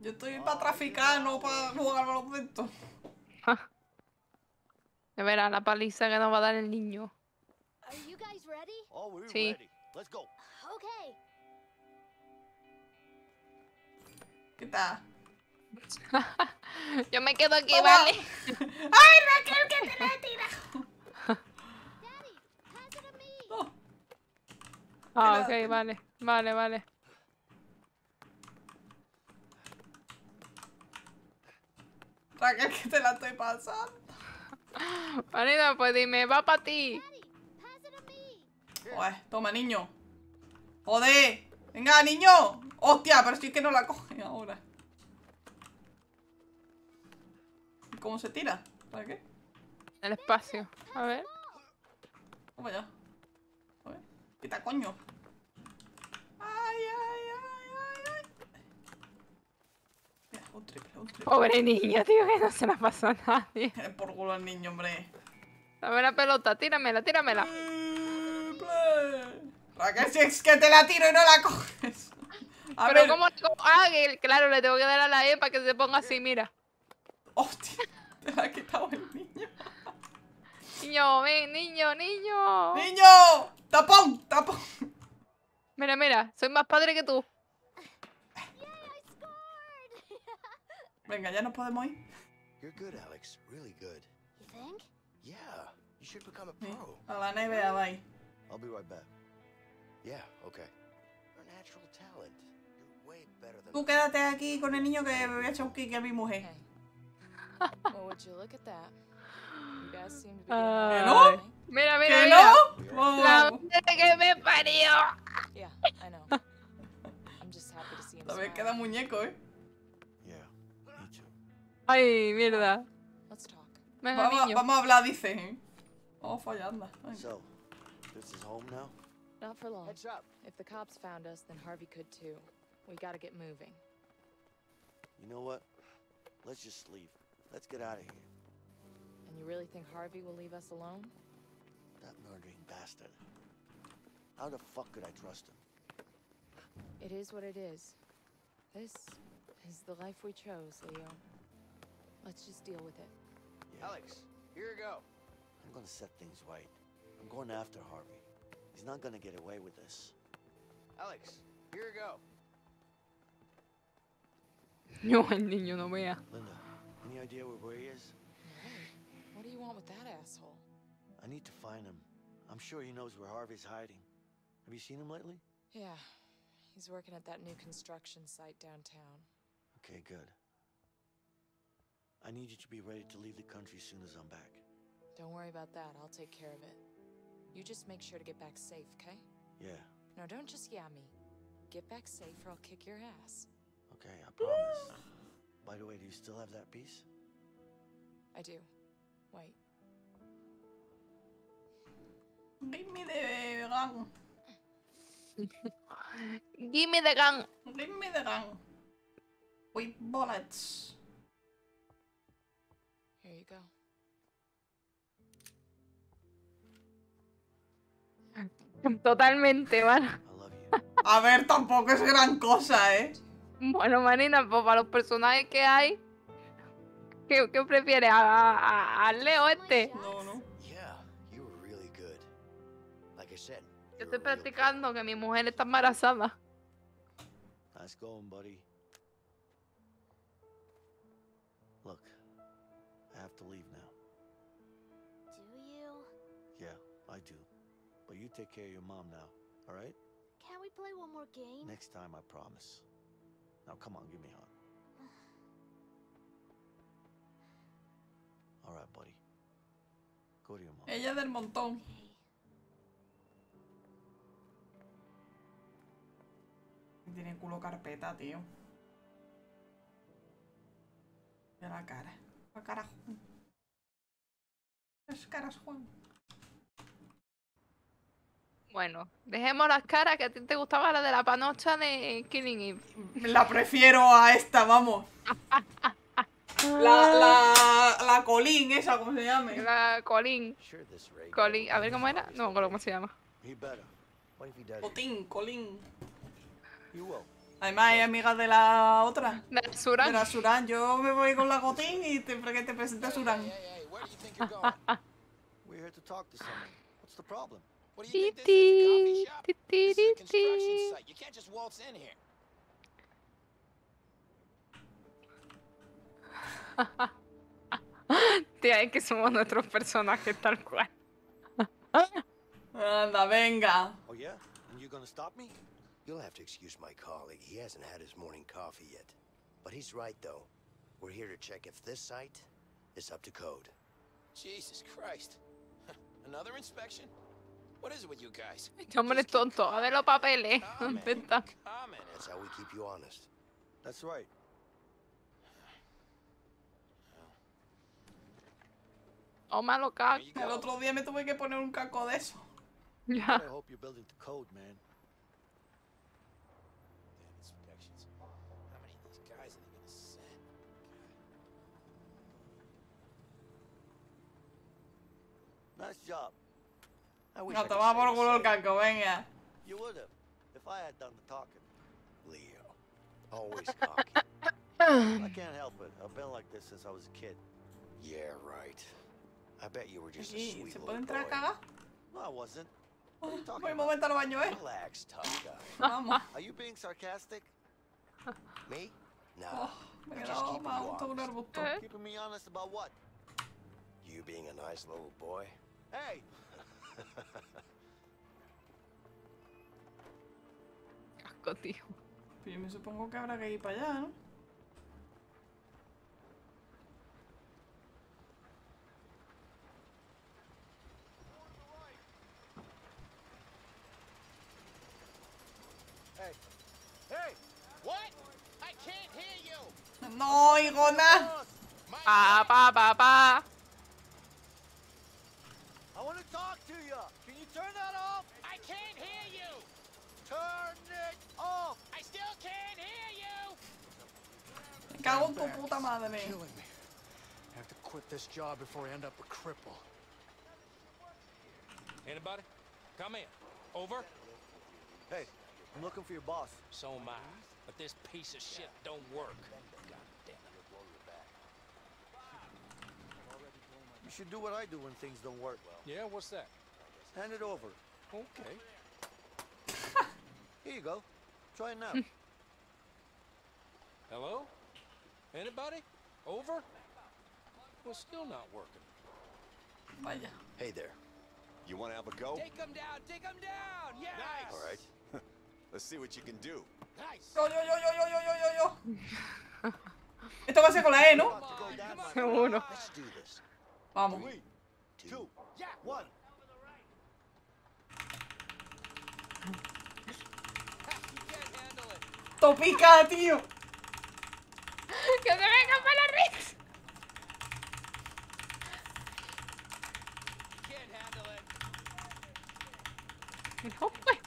Yo estoy para traficar, no para jugar baloncesto. De veras, la paliza que nos va a dar el niño. Sí. ¿Qué tal? Yo me quedo aquí, vale. ¡Ay, Raquel, que te la he tirado! Ah, ok, vale, vale, vale. Raquel, que te la estoy pasando. Marina, pues dime, va para ti. Oye, toma, niño. Joder, venga, niño. Hostia, pero si es que no la cogen ahora. ¿Cómo se tira? ¿Para qué? El espacio, a ver. Vamos allá. A ver. Quita, coño. Ay, ay, ay, ay, ay. Mira, un triple, un triple. Pobre niño, tío, que no se la pasó a nadie. Por culo al niño, hombre. Dame la pelota, tíramela, tíramela. Triple. Raquel, si es que te la tiro y no la coges. A Pero ver. ¿Cómo? Ah, claro, le tengo que dar a la E para que se ponga así, mira. Hostia, te la ha quitado el niño. Niño, ven, niño, niño. Niño, tapón, tapón. Mira, mira, soy más padre que tú. Venga, ya nos podemos ir. You're good, Alex, really good. You think? Yeah, you should become a pro. A la N B A, bye. I'll be right back. Yeah, okay. You're a natural talent. You're way better than. Tú quédate aquí con el niño que voy a echar un kick a mi mujer. Well, would you look at that? You guys seem to be uh, no? Mira, mira, mira. No? La madre que me parió. Yeah, I know. I'm just happy to see him. Todavía queda muñeco, eh. Yeah, me too. Ay, mierda. Let's talk. Venga, vamos, vamos a hablar, dice. ¿Eh? Vamos a fallarla. So, this is home now? Not for long. Heads up. If the cops found us, then Harvey could too. We gotta get moving. You know what? Let's just leave. Let's get out of here. And you really think Harvey will leave us alone? That murdering bastard. How the fuck could I trust him? It is what it is. This is the life we chose, Leo. Let's just deal with it. Yeah. Alex, here you go. I'm gonna set things right. I'm going after Harvey. He's not gonna get away with this. Alex, here you go. No, el niño no vea. Linda. Any idea where Ray is? No. What do you want with that asshole? I need to find him. I'm sure he knows where Harvey's hiding. Have you seen him lately? Yeah. He's working at that new construction site downtown. Okay, good. I need you to be ready to leave the country as soon as I'm back. Don't worry about that. I'll take care of it. You just make sure to get back safe, okay? Yeah. No, don't just yeah me. Get back safe or I'll kick your ass. Okay, I promise. By the way, do you still have that piece? I do. Wait. Give me the gun. Give me the gun. Give me the gun. With bullets. Here you go. Totalmente, man. I love you. A ver, tampoco es gran cosa, eh. Bueno, Marina, pues para los personajes que hay, ¿qué, qué prefieres? ¿A, a, a Leo este? No, no. Yo estoy practicando que mi mujer está embarazada. Nice going, buddy. Look, I have to leave now. Do you? Yeah, I do. But you take care of your mom now, all right? Can we play one more game? Next time, I promise. Now, come on, give me a hug. All right, buddy. Go to your mom. Ella del montón. Tiene culo carpeta, tío. Mira la cara. La cara jun. Las caras jun. Bueno, dejemos las caras, que a ti te gustaba la de la panocha de Killing Eve. La prefiero a esta, vamos. La, la, la Colin, esa, ¿cómo se llama? La Colin. Colin, a ver cómo era. No, ¿cómo se llama? Cotín, Colin. Además, es amiga de la otra. De la Suran. De la Suran. Yo me voy con la Cotín y te, que te presente a Suran. Titi, titi, titi. Tía, es que somos nuestros personajes tal cual. Anda, venga. Oh yeah, and you gonna stop me? You'll have to excuse my colleague. He hasn't had his morning coffee yet, but he's right though. We're here to check if this site is up to code. Jesus Christ! Another inspection? What is it with you guys? Hombre tonto, a ver los papeles. Intenta. That's how we keep you honest. That's right. Oh, malo caco. El otro día me tuve que poner un caco de eso. Ya. I hope you're building the code, man. Nice job. No, toma por culo el caco, venga. You would have, if I had done the talking. Leo, always cocky. I can't help it. I've been like this since I was a kid. Yeah, right. I bet you were just a sweet little boy. No, I wasn't. What are you talking about? Relax, tough guy. Are you being sarcastic? Me? No. I'm just keeping you honest. Keeping me honest about what? You being a nice little boy. Hey. Asco, tío. Pero yo me supongo que habrá que ir para allá, ¿no? Hey. Hey. What? I can't hear you. No oigo nada. Pa pa pa pa. I want to talk to you. Can you turn that off? I can't hear you. Turn it off. I still can't hear you. Me cago en tu puta madre. Me. I have to quit this job before I end up a cripple. Anybody? Come in. Over. Hey, I'm looking for your boss. So am I. But this piece of shit don't work. You should do what I do when things don't work well. Yeah, what's that? Hand it over. Okay. Here you go. Try it now. Hello? Anybody? Over? Well, still not working. Vaya. Hey there. You want to have a go? Take him down! Take him down! Yeah! Nice. All right. Let's see what you can do. Nice. Yo, yo, yo, yo, yo, yo, yo, yo. Esto va a ser con la E, ¿no? Seguro. Vamos. Topica, tío. Que se vengan para la Ritz. No puedo.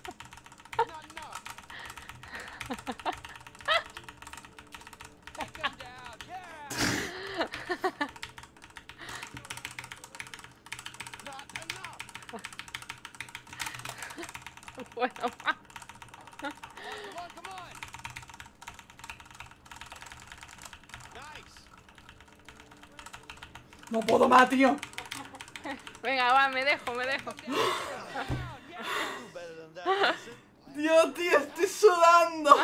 Bueno, no puedo más, tío. Venga, va, me dejo, me dejo. Dios, tío, estoy sudando.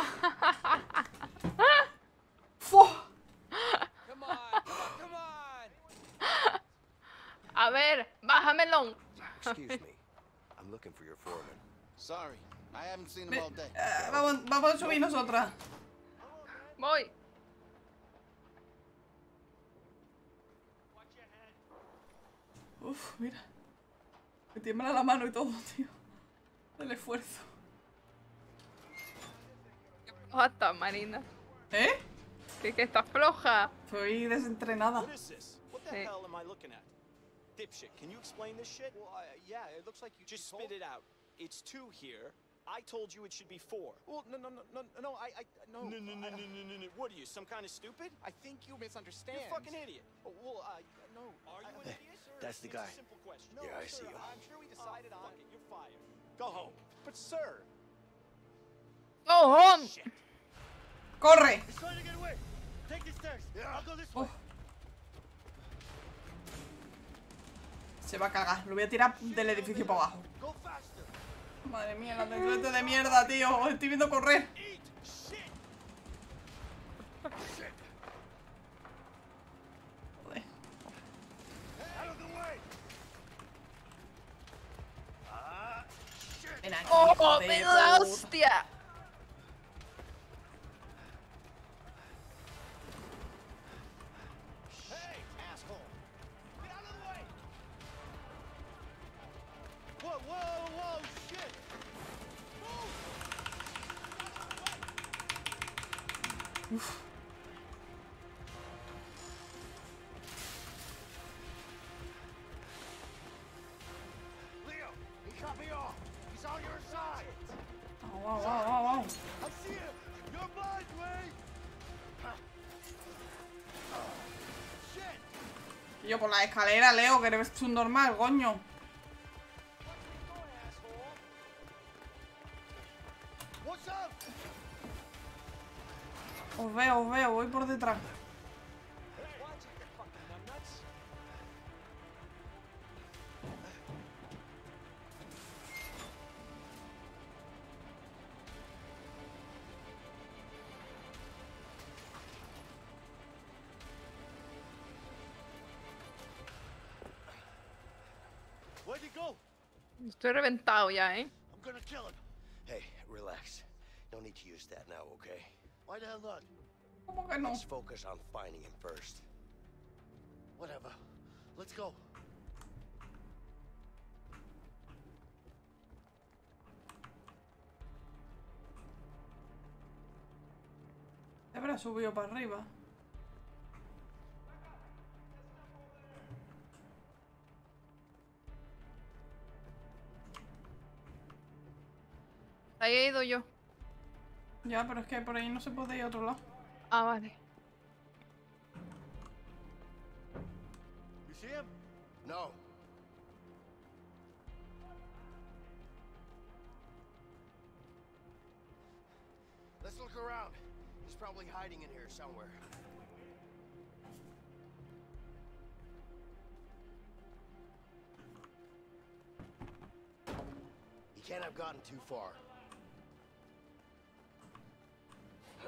A ver, bájamelo. Excuse me. I'm looking for your foreman. Sorry, I haven't seen him all day. Uh, vamos, vamos a subir nosotras. Voy. Uf, mira. Me tiembla la mano y todo, tío. El esfuerzo. ¿Qué pasa, Marina? ¿Eh? Que, que estás floja. Estoy desentrenada. What is this? What the hell am I looking at? Dipshit, can you explain this shit? Well, uh, yeah, it looks like you just spit it out. It's two here. I told you it should be four. Well, no, no, no, no, no, I, I, no. No, no, no, no, no, no, no. What are you, some kind of stupid? I think you misunderstand. You're a fucking idiot. Oh, well, uh, no. Are you an idiot, sir? That's the guy. Simple question. No, yeah, I see you. I'm sure we decided on it. You're fired. Go home. But, sir. Go home. Shit. Corre. He's trying to get away. Take the stairs. I'll go this way. Se va a cagar. Lo voy a tirar del edificio para abajo. Madre mía, la desgracia de mierda, tío. Estoy viendo correr. Joder. Ven aquí, ¡oh, me da hostia! Uf. Leo, he cut me off. He's on your side. Oh, wow, wow, wow, wow. I see him. You're mine, Ray. Huh. Oh, shit. Yo por la escalera, Leo, que eres un normal, coño. Os veo, os veo, voy por detrás. Estoy reventado ya, eh. Hey, relax. No need to use that now, okay? Why the hell not? ¿Cómo que no? Let's focus on finding him first. Whatever. Let's go. Habrá subido para arriba. Ahí he ido yo. Ya, pero es que por ahí no se puede ir a otro lado. Ah, vale. You see him? No. Let's look around. He's probably hiding in here somewhere. He can't have gotten too far. Huh?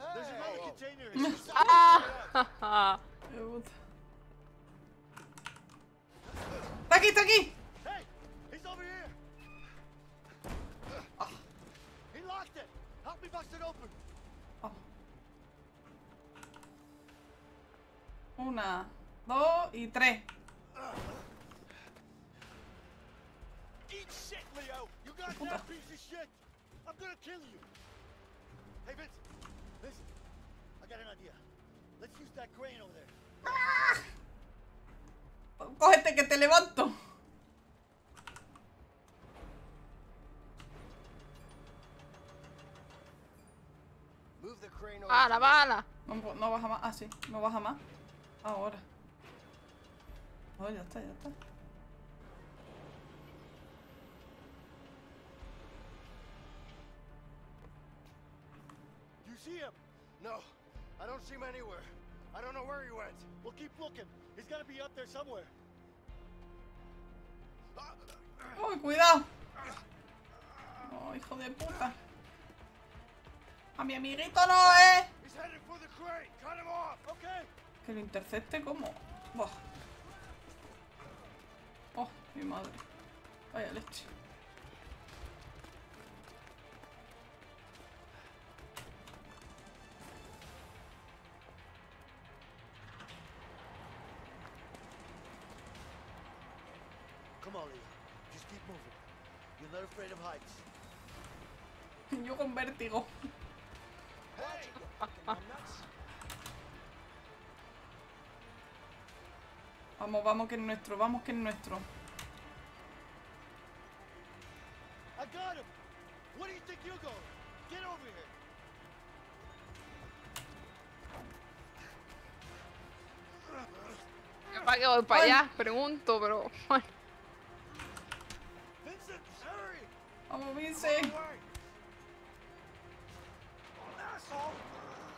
Ah, está aquí, está aquí. Hey, he's over here. Oh. He locked it. Help me bust it open. Oh. Una, dos y tres. Eat shit, Leo. You got that piece of shit. I'm gonna kill you. Hey, Vince. Listen, I got an idea. Let's use that crane over there. Ah! Cógete que te levanto. Move the crane over. ¡Ala, bala! No, no baja más. Ah, sí. No baja más. Ahora. Oh, ya está, ya está. You see him? No. I don't see him anywhere. I don't know where he went. We'll keep looking. He's got to be up there somewhere. Oh, cuidado. Oh, hijo de puta. A mi amiguito no, eh. He's headed for the crate. Cut him off, okay? Que lo intercepte como. Oh, oh mi madre. Vaya leche. Come on, Leo. Just keep moving. You're not afraid of heights. Yo con vértigo. Hey, vamos, vamos, que es nuestro, vamos, que es nuestro. I got him. Where do you think you're going? Get over here. ¿Para qué voy para allá? Pregunto, pero... Vincent, hurry. Vamos, Vincent.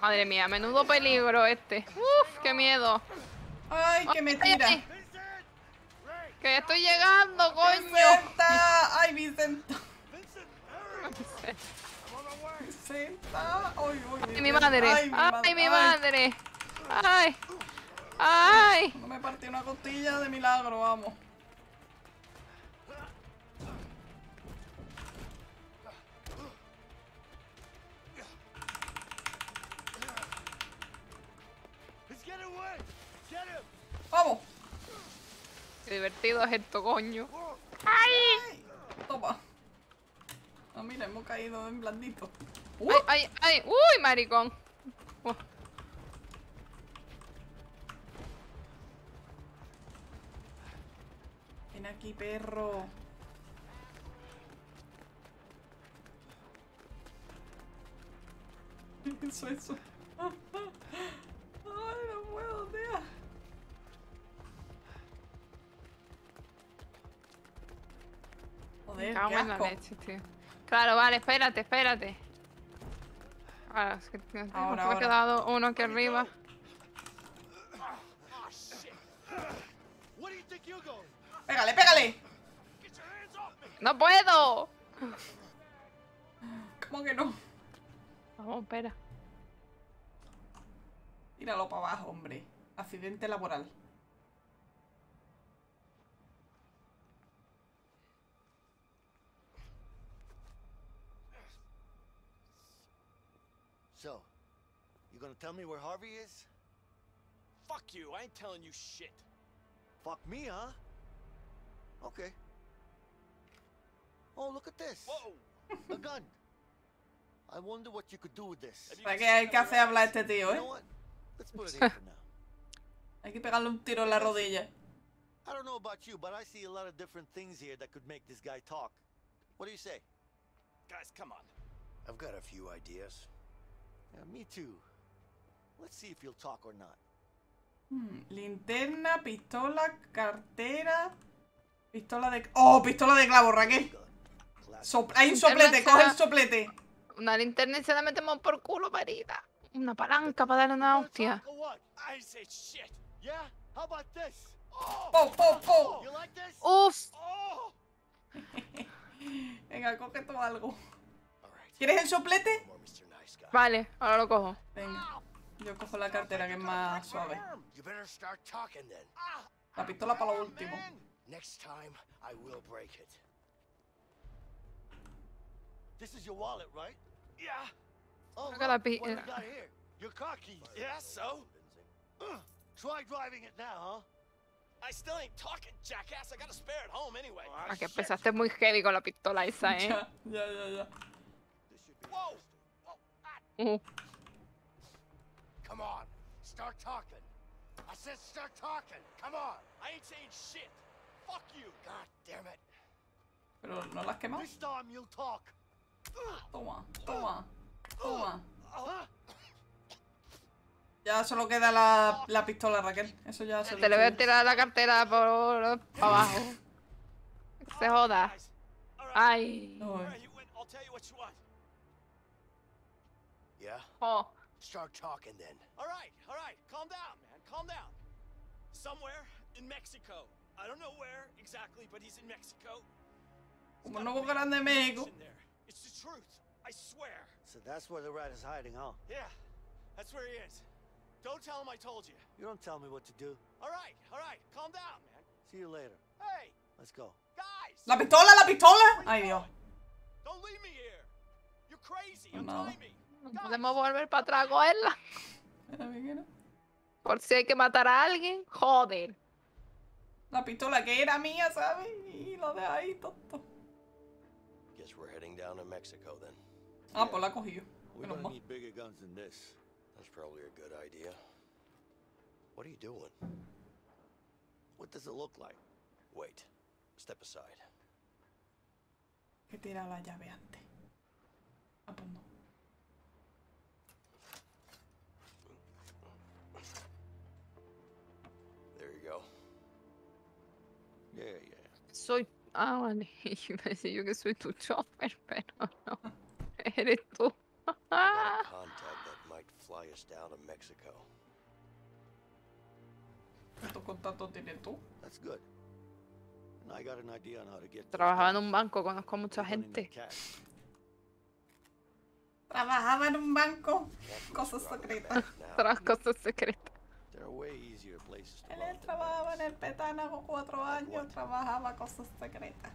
Madre mía, menudo peligro este. Uf, qué miedo. Ay, que me tira. Que estoy llegando, coño. Vincenta. Ay, Vicenta. Vicenta. Ay, ay, mi madre. Ay, mi madre. Ay, mi madre. Ay. ¡Ay! No me partí una costilla de milagro, vamos. ¡Vamos! ¡Qué divertido es esto, coño! ¡Ay! ¡Toma! No, mira, hemos caído en blandito. ¡Uh! ¡Ay, ay, ay! ¡Uy, maricón! Uh. Ven aquí, perro. Eso, eso. Ay, no puedo, tía. Joder, qué asco. Leche, tío. Claro, vale, espérate, espérate. Ahora, es que tío, tío, ahora, me ha quedado uno aquí arriba. ¡Pégale, pégale! ¡No puedo! ¿Cómo que no? Vamos, espera. Tíralo para abajo, hombre. Accidente laboral. So, you gonna tell me where Harvey is? Fuck you, I ain't telling you shit. Fuck me, huh? Okay. Oh, look at this. Whoa. A gun. I wonder what you could do with this. ¿Para qué hay que hacer hablar este tío, eh? Let's put it here for now. Hay que pegarle un tiro en la rodilla. I don't know about you, but I see a lot of different things here that could make this guy talk. What do you say? Guys, come on. I've got a few ideas. Yeah, me too. Let's see if he'll talk or not. Hmm. Linterna, pistola, cartera. Pistola de... ¡Oh! Pistola de clavo, Raquel. Sop... Hay un soplete, coge el soplete. Una linterna y se la metemos por culo, parida. Una palanca para darle una hostia. ¡Oh, oh, oh! ¡Uf! Venga, coge todo algo. ¿Quieres el soplete? Vale, ahora lo cojo. Venga. Yo cojo la cartera, que es más suave. La pistola para lo último. Next time, I will break it. This is your wallet, right? Yeah. Oh, look, what you got here? Your car keys. Yeah, so? Uh, try driving it now, huh? I still ain't talking, jackass. I got a spare at home anyway. Ah, que empezaste muy heavy con la pistola esa, ¿eh? Ya, ya, ya. Whoa! Whoa! Come on, start talking. I said start talking. Come on. I ain't saying shit. Fuck you. God damn it. Pero no las quemamos. This time you'll talk. Toma, toma, toma. Ya solo queda la, la pistola, Raquel. Eso ya se... Te le voy a tirar la cartera por, por abajo. Se joda. Ay. No. Oh. Start talking then. All right, all right. Calm down, man. Calm down. Somewhere in Mexico. I don't know where exactly, but he's in Mexico. Como no grande de México. It's the truth. I swear. So that's where the rat is hiding, huh? Yeah. That's where he is. Don't tell him I told you. You don't tell me what to do. All right. All right. Calm down, man. See you later. Hey. Let's go. Guys. La pistola, la pistola. Ay, Dios. Don't leave me here. You're crazy. I'm timing. No podemos volver para atrás a cogerla. Por si hay que matar a alguien, joder. La pistola que era mía, ¿sabes? Y lo deja ahí, tonto. Guess we're heading down to Mexico then. Ah, pues la cogió. We don't need bigger guns than this. That's probably a good idea. What are you doing? What does it look like? Wait. Step aside. Que tira la llave antes. Ah, pues no. There you go. Yeah, yeah. Soy... Ah, vale. Yo me decía yo que soy tu chofer, pero no. Eres tú. Ah. ¿Cuántos contactos tienes tú? Trabajaba en un banco, conozco a mucha gente. Trabajaba en un banco. Cosas secretas. Cosas secretas. Él trabajaba en el Petánago cuatro años, trabajaba cosas secretas.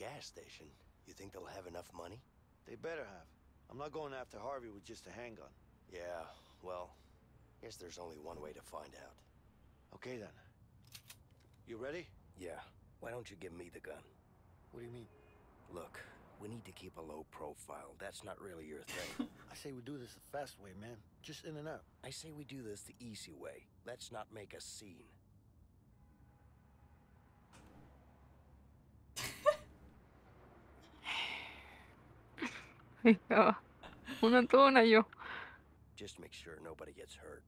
Gas station? You think they'll have enough money? They better have. I'm not going after Harvey with just a handgun. Yeah, well, I guess there's only one way to find out. Okay then. You ready? Yeah. Why don't you give me the gun? What do you mean? Look, we need to keep a low profile. That's not really your thing. I say we do this the fast way, man. Just in and out. I say we do this the easy way. Let's not make a scene. Una tú, una yo. Just make sure nobody gets hurt.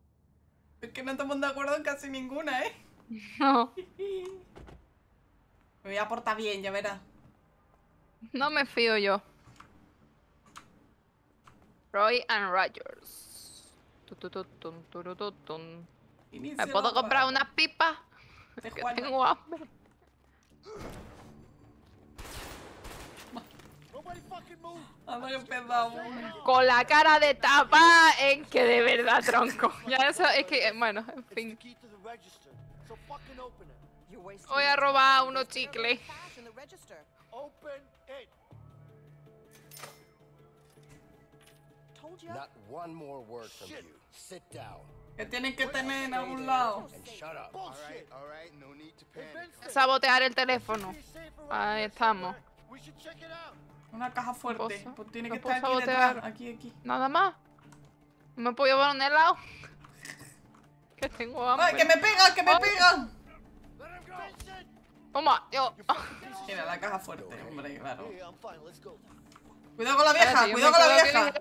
Es que no estamos de acuerdo en casi ninguna, ¿eh? No. Me voy a portar bien, ya verás. No me fío yo. Roy and Rogers. ¿Me puedo comprar una pipa? Es que tengo hambre. Con la cara de tapa en que de verdad tronco. Ya eso es que, bueno, en fin. Voy a robar unos chicles. Que tienen que tener en algún lado. Sabotear el teléfono. Ahí estamos. Una caja fuerte, pues tiene que estar aquí detrás, aquí, aquí. Nada más. ¿Me puedo llevar un helado? Que tengo hambre. ¡Ay, que me pegan, que me pegan! Toma, yo. Mira, la caja fuerte, hombre, claro. Cuidado con la vieja, cuidado con la vieja.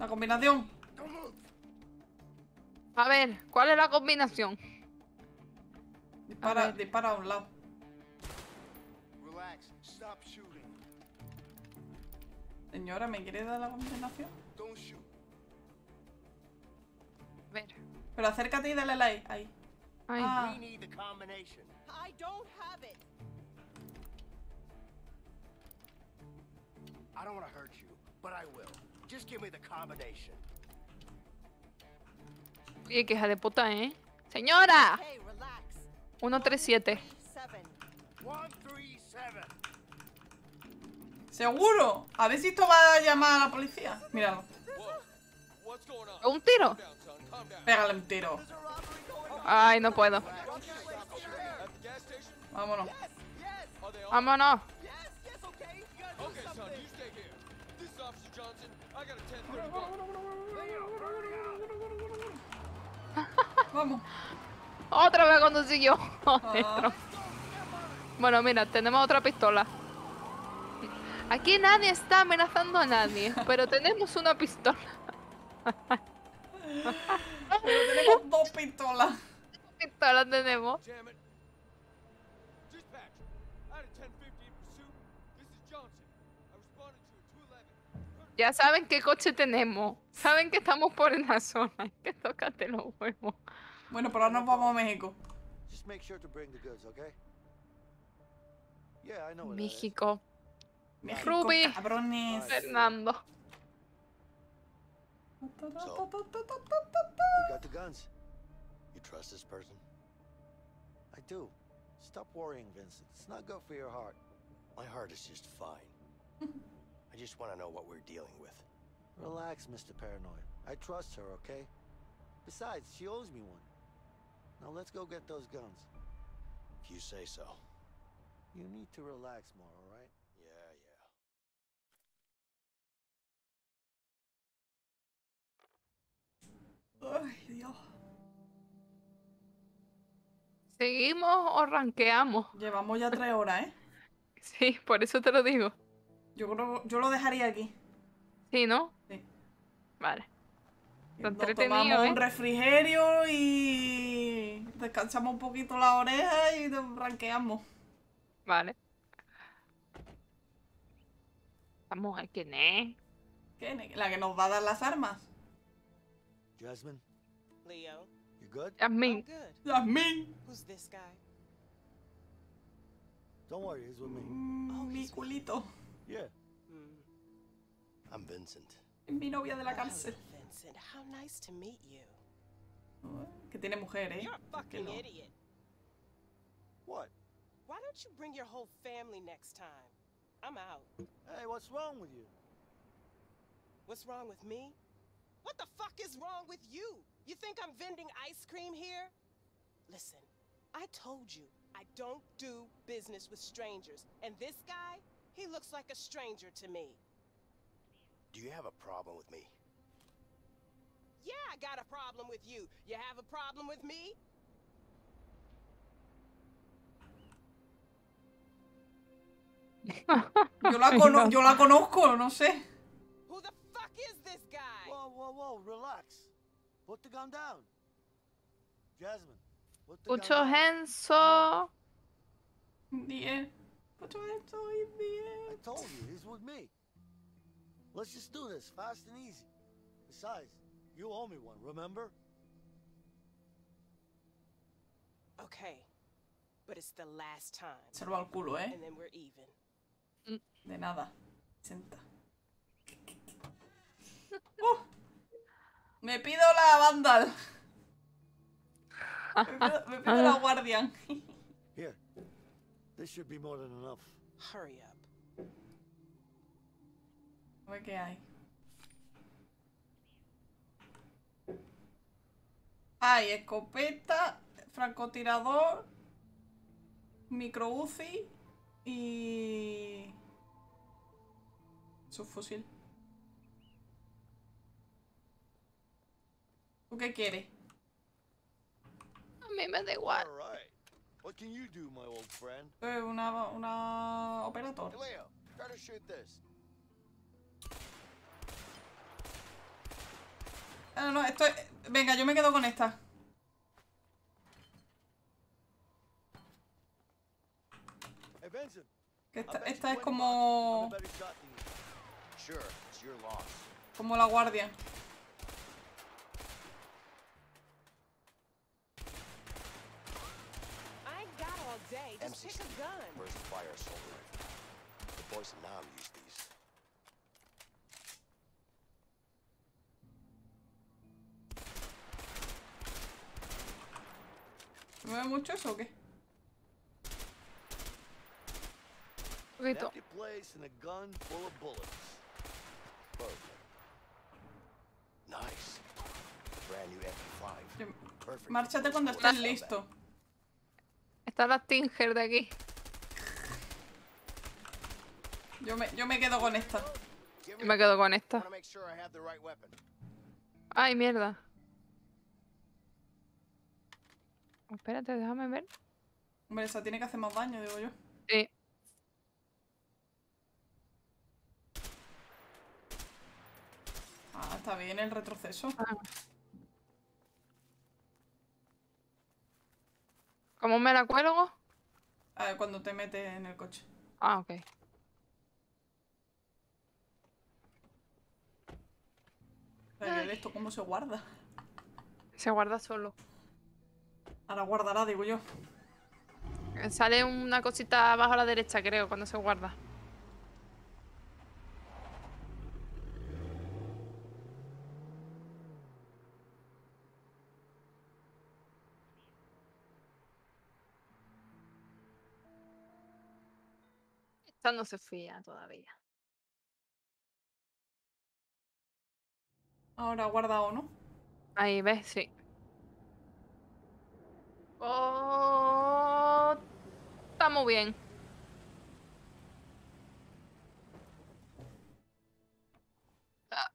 La combinación. A ver, ¿cuál es la combinación? Dispara, dispara a un lado. Señora, ¿me quiere dar la combinación? A ver. Pero acércate y dale like. Ahí. Ahí. Ah. Oye, que hija de puta, ¿eh? ¡Señora! uno tres siete. Seguro. A ver si esto va a llamar a la policía. Míralo. ¿Un tiro? Pégale un tiro. Ay, no puedo. Vámonos. Vámonos. Vamos. Otra vez conducí yo. Ah. Bueno, mira, tenemos otra pistola. Aquí nadie está amenazando a nadie, pero tenemos una pistola. Pero tenemos dos pistolas. Dos pistolas tenemos. Ya saben qué coche tenemos. Saben que estamos por en la zona. Que tócate los huevos. Bueno, pero ahora nos vamos a México. México. Ruby, cabrones. Fernando. So, we got the guns. You trust this person? I do. Stop worrying, Vincent. It's not good for your heart. My heart is just fine. I just want to know what we're dealing with. Relax, Mister Paranoid. I trust her, okay? Besides, she owes me one. Now let's go get those guns. If you say so. You need to relax more, all right? Yeah, yeah. Ay, Dios. ¿Seguimos o ranqueamos? Llevamos ya tres horas, ¿eh? Sí, por eso te lo digo. Yo creo, yo lo dejaría aquí. ¿Sí, no? Sí. Vale. Nos tomamos ¿eh? un refrigerio y descansamos un poquito la oreja y nos ranqueamos. Vale. ¿La mujer quién es? ¿Quién es? ¿La que nos va a dar las armas? Jasmine. Leo. You good? Jasmine. Jasmine. Who's this guy? Don't worry, he's with me. Oh, mi culito. Yeah. Mm. I'm Vincent. Mi novia de la cárcel. Vincent, how nice to meet you. Que tiene mujer, eh. You're a fucking no? idiot. What? Why don't you bring your whole family next time? I'm out. Hey, what's wrong with you? What's wrong with me? What the fuck is wrong with you? You think I'm vending ice cream here? Listen, I told you. I don't do business with strangers, and this guy, he looks like a stranger to me. Do you have a problem with me? Yeah, I got a problem with you. You have a problem with me? yo, la cono yo la conozco, no sé. Who the fuck is this guy? Whoa, whoa, whoa, relax. Put the gun down. Jasmine. Mucho henso. Yeah. Mucho henso in the air. I told you, he's with me. Let's just do this fast and easy. Besides, you owe me one, remember? Okay. But it's the last time. Se lo va al culo, eh. And then we're even. Mm. De nada. Senta. uh, me pido la vandal. Me pido la guardian. Here. This should be more than enough. Hurry up. A ver qué hay. Hay escopeta, francotirador, micro Uzi y subfusil. ¿Tú qué quieres? A mí me da igual. Eh, una, una operadora. Ah, no, no, esto es... Venga, yo me quedo con esta. Que esta, esta es como... Como la guardia. Day, just pick a gun. Where's the fire soldier? The boys now use these. ¿Me ve mucho eso o qué? Un poquito. Nice. Brand new M P five. Perfect. Márchate cuando estés listo. Está la Stinger de aquí. Yo me, yo me quedo con esta. Yo me quedo con esta. Ay, mierda. Espérate, déjame ver. Hombre, esa tiene que hacer más daño, digo yo. Sí. Ah, está bien el retroceso. Ah. ¿Cómo me la cuelgo? Ah, cuando te metes en el coche. Ah, ok. Pero esto, ¿cómo se guarda? Se guarda solo. Ahora guardará, digo yo. Sale una cosita abajo a la derecha, creo, cuando se guarda. Esta no se fía todavía. Ahora guarda o no. Ahí ves, sí. Oh, está muy bien. Ah.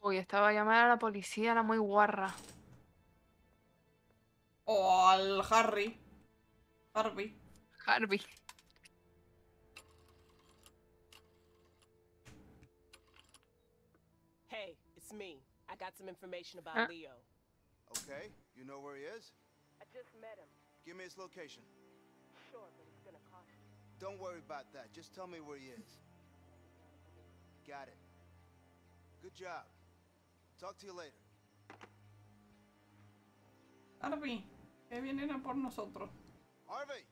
Uy, estaba llamada a la policía, era muy guarra. O al Harry. Harvey. Harvey. Hey, it's me. I got some information about ah. Leo. Okay, you know where he is? I just met him. Give me his location. Sure, but it's gonna cost you. Don't worry about that. Just tell me where he is. Got it. Good job. Talk to you later. Harvey, que vienen a por nosotros. Harvey!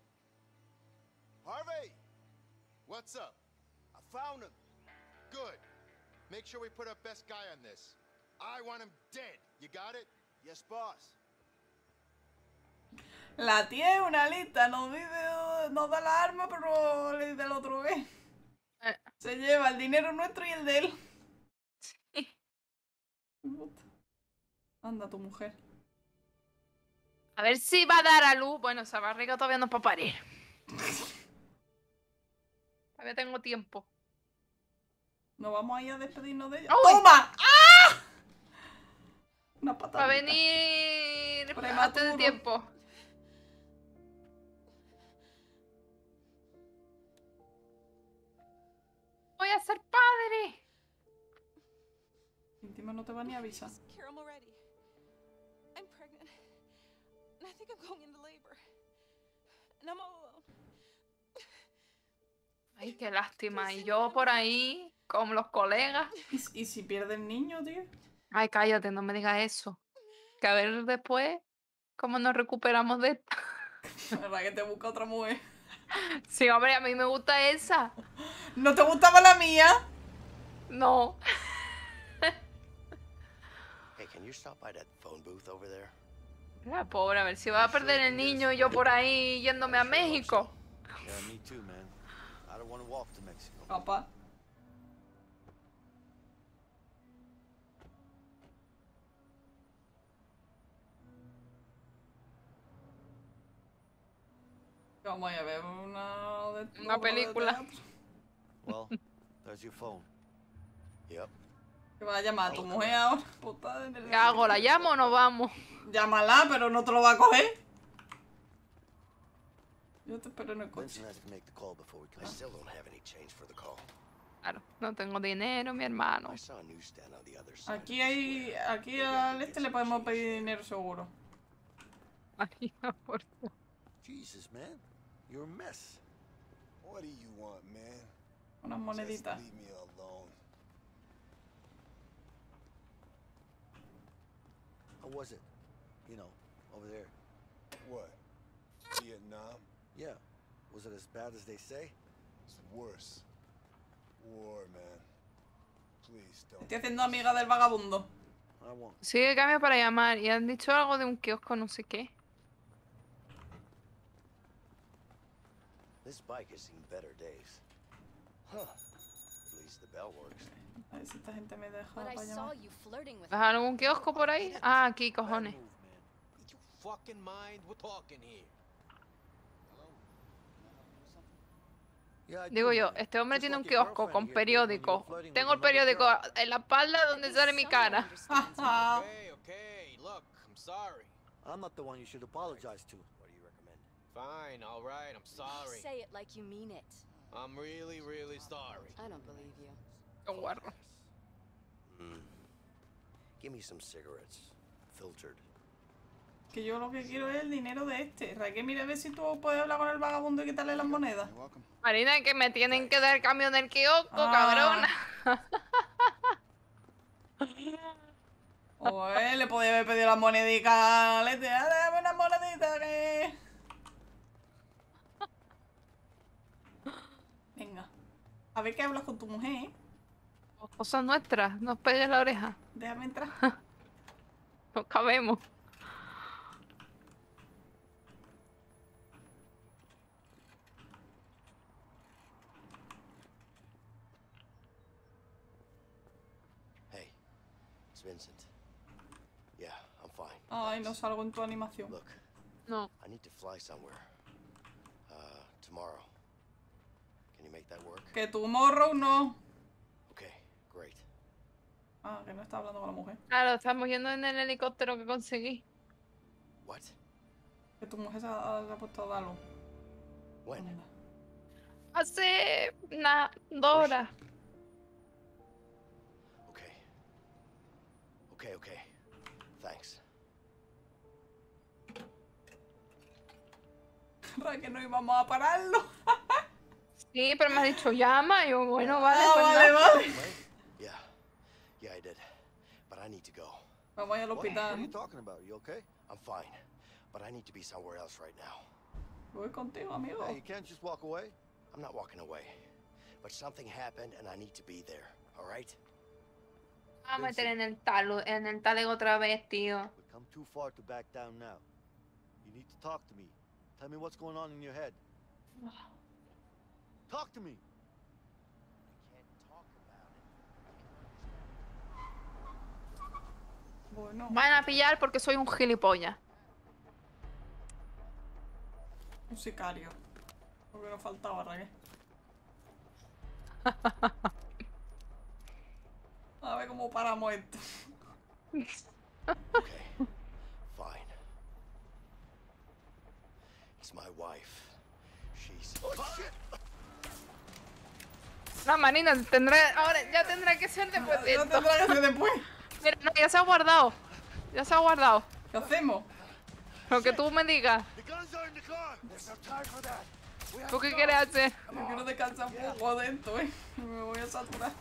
Harvey! What's up? I found him. Good. Make sure we put our best guy on this. I want him dead. You got it? Yes, boss. La tía es una lista, nos dice, nos da la arma, pero le dice al otro vez. Eh. Se lleva el dinero nuestro y el de él. Sí. Anda tu mujer. A ver si va a dar a luz. Bueno, esa barriga todavía no es para parir. Todavía tengo tiempo. ¿No vamos a ir a despedirnos de ella? ¡Oh! ¡Toma! ¡Ah! Una patada. Va a venir antes de tiempo. Voy a ser padre. Íntimo no te va ni a avisar. I think I'm going into labor. And I'm all alone. Ay, qué lástima. Y yo por ahí, con los colegas. ¿Y, y si pierde el niño, tío? Ay, cállate, no me digas eso. Que a ver después cómo nos recuperamos de esta. La verdad que te busca otra mujer. Sí, hombre, a mí me gusta esa. ¿No te gustaba la mía? No. Hey, can you stop by that phone booth over there? La pobre, a ver si va a perder el niño y yo por ahí yéndome a México. Papá. Vamos a ver una, una película. ¿Qué vas a llamar a tu mujer ahora? Puta de... ¿Qué hago? ¿La llamo o nos vamos? Llámala, pero no te lo va a coger. Yo te espero en el coche. Claro, no tengo dinero, mi hermano. Aquí hay... Aquí al este le podemos pedir dinero seguro. Ay, no, por favor. Unas moneditas. How was it? You know, over there. What? Vietnam? Yeah. Was it as bad as they say? It's worse. War, man. Please don't. Estoy haciendo amiga del vagabundo. I won't. Sigue cambio para llamar y han dicho algo de un kiosco no sé qué. This bike has seen better days. Huh. At least the bell works. A ver si esta gente me deja para llamar. ¿Vas a algún kiosco por ahí? Ah, aquí, cojones. Digo yo, este hombre tiene un kiosco con periódico. Tengo el periódico en la espalda donde sale mi cara. Guarro. Que yo lo que quiero es el dinero de este. Raquel, mira a ver si tú puedes hablar con el vagabundo y quitarle las monedas. Marina, que me tienen que dar cambio en el kiosco, ah. cabrona. Oye, le podía haber pedido las moneditas. Le dame unas moneditas, ¿qué? Venga. A ver qué hablas con tu mujer, ¿eh? Cosas nuestras, nos pegues la oreja. Déjame entrar. No cabemos. It's Vincent. Yeah, I'm fine. Ay, no salgo en tu animación. Look, no. I need to fly somewhere. Uh, tomorrow. Can you make that work? Que tomorrow no. Okay, great. Ah, que no está hablando con la mujer. Claro, estamos yendo en el helicóptero que conseguí. What? Que tu mujer se ha, ha puesto a darlo. Bueno. Hace una dos horas. Okay. Okay, okay. Thanks. Para que no íbamos a pararlo. Sí, pero me ha dicho llama y yo, bueno, vale, ah, pues vale, no. vale. Yeah. Yeah, I did. But I need to go. Vamos al hospital. What are you talking about? You okay? I'm fine. But I need to be somewhere else right now. Voy contigo, amigo. Hey, you can't just walk away. I'm not walking away. But something happened and I need to be there. All right? Vamos a meter en el talo, en el talego otra vez, tío. We've come too far to back down now. You need to talk to me. Tell me what's going on in your head. Talk to me. I can't talk about it. Bueno. Van a pillar porque soy un gilipollas. Un sicario. Porque nos faltaba, Raquel. A ver cómo paramos esto. Okay. Fine. It's my wife. She's... Oh, shit. No, Marina, tendré... ahora ya tendrá que ser después de esto. No tendrá que ser después. Mira, no, ya se ha guardado. Ya se ha guardado. ¿Qué hacemos? Lo que tú me digas. ¿Tú qué quieres hacer? Yo quiero descansar un poco adentro, eh. Me voy a saturar.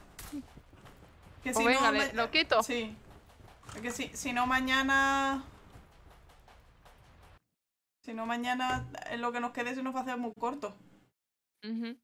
Que si venga, no, lo quito. Sí. Porque si, si no mañana... Si no mañana, lo que nos quede se nos va a hacer muy corto. Uh-huh.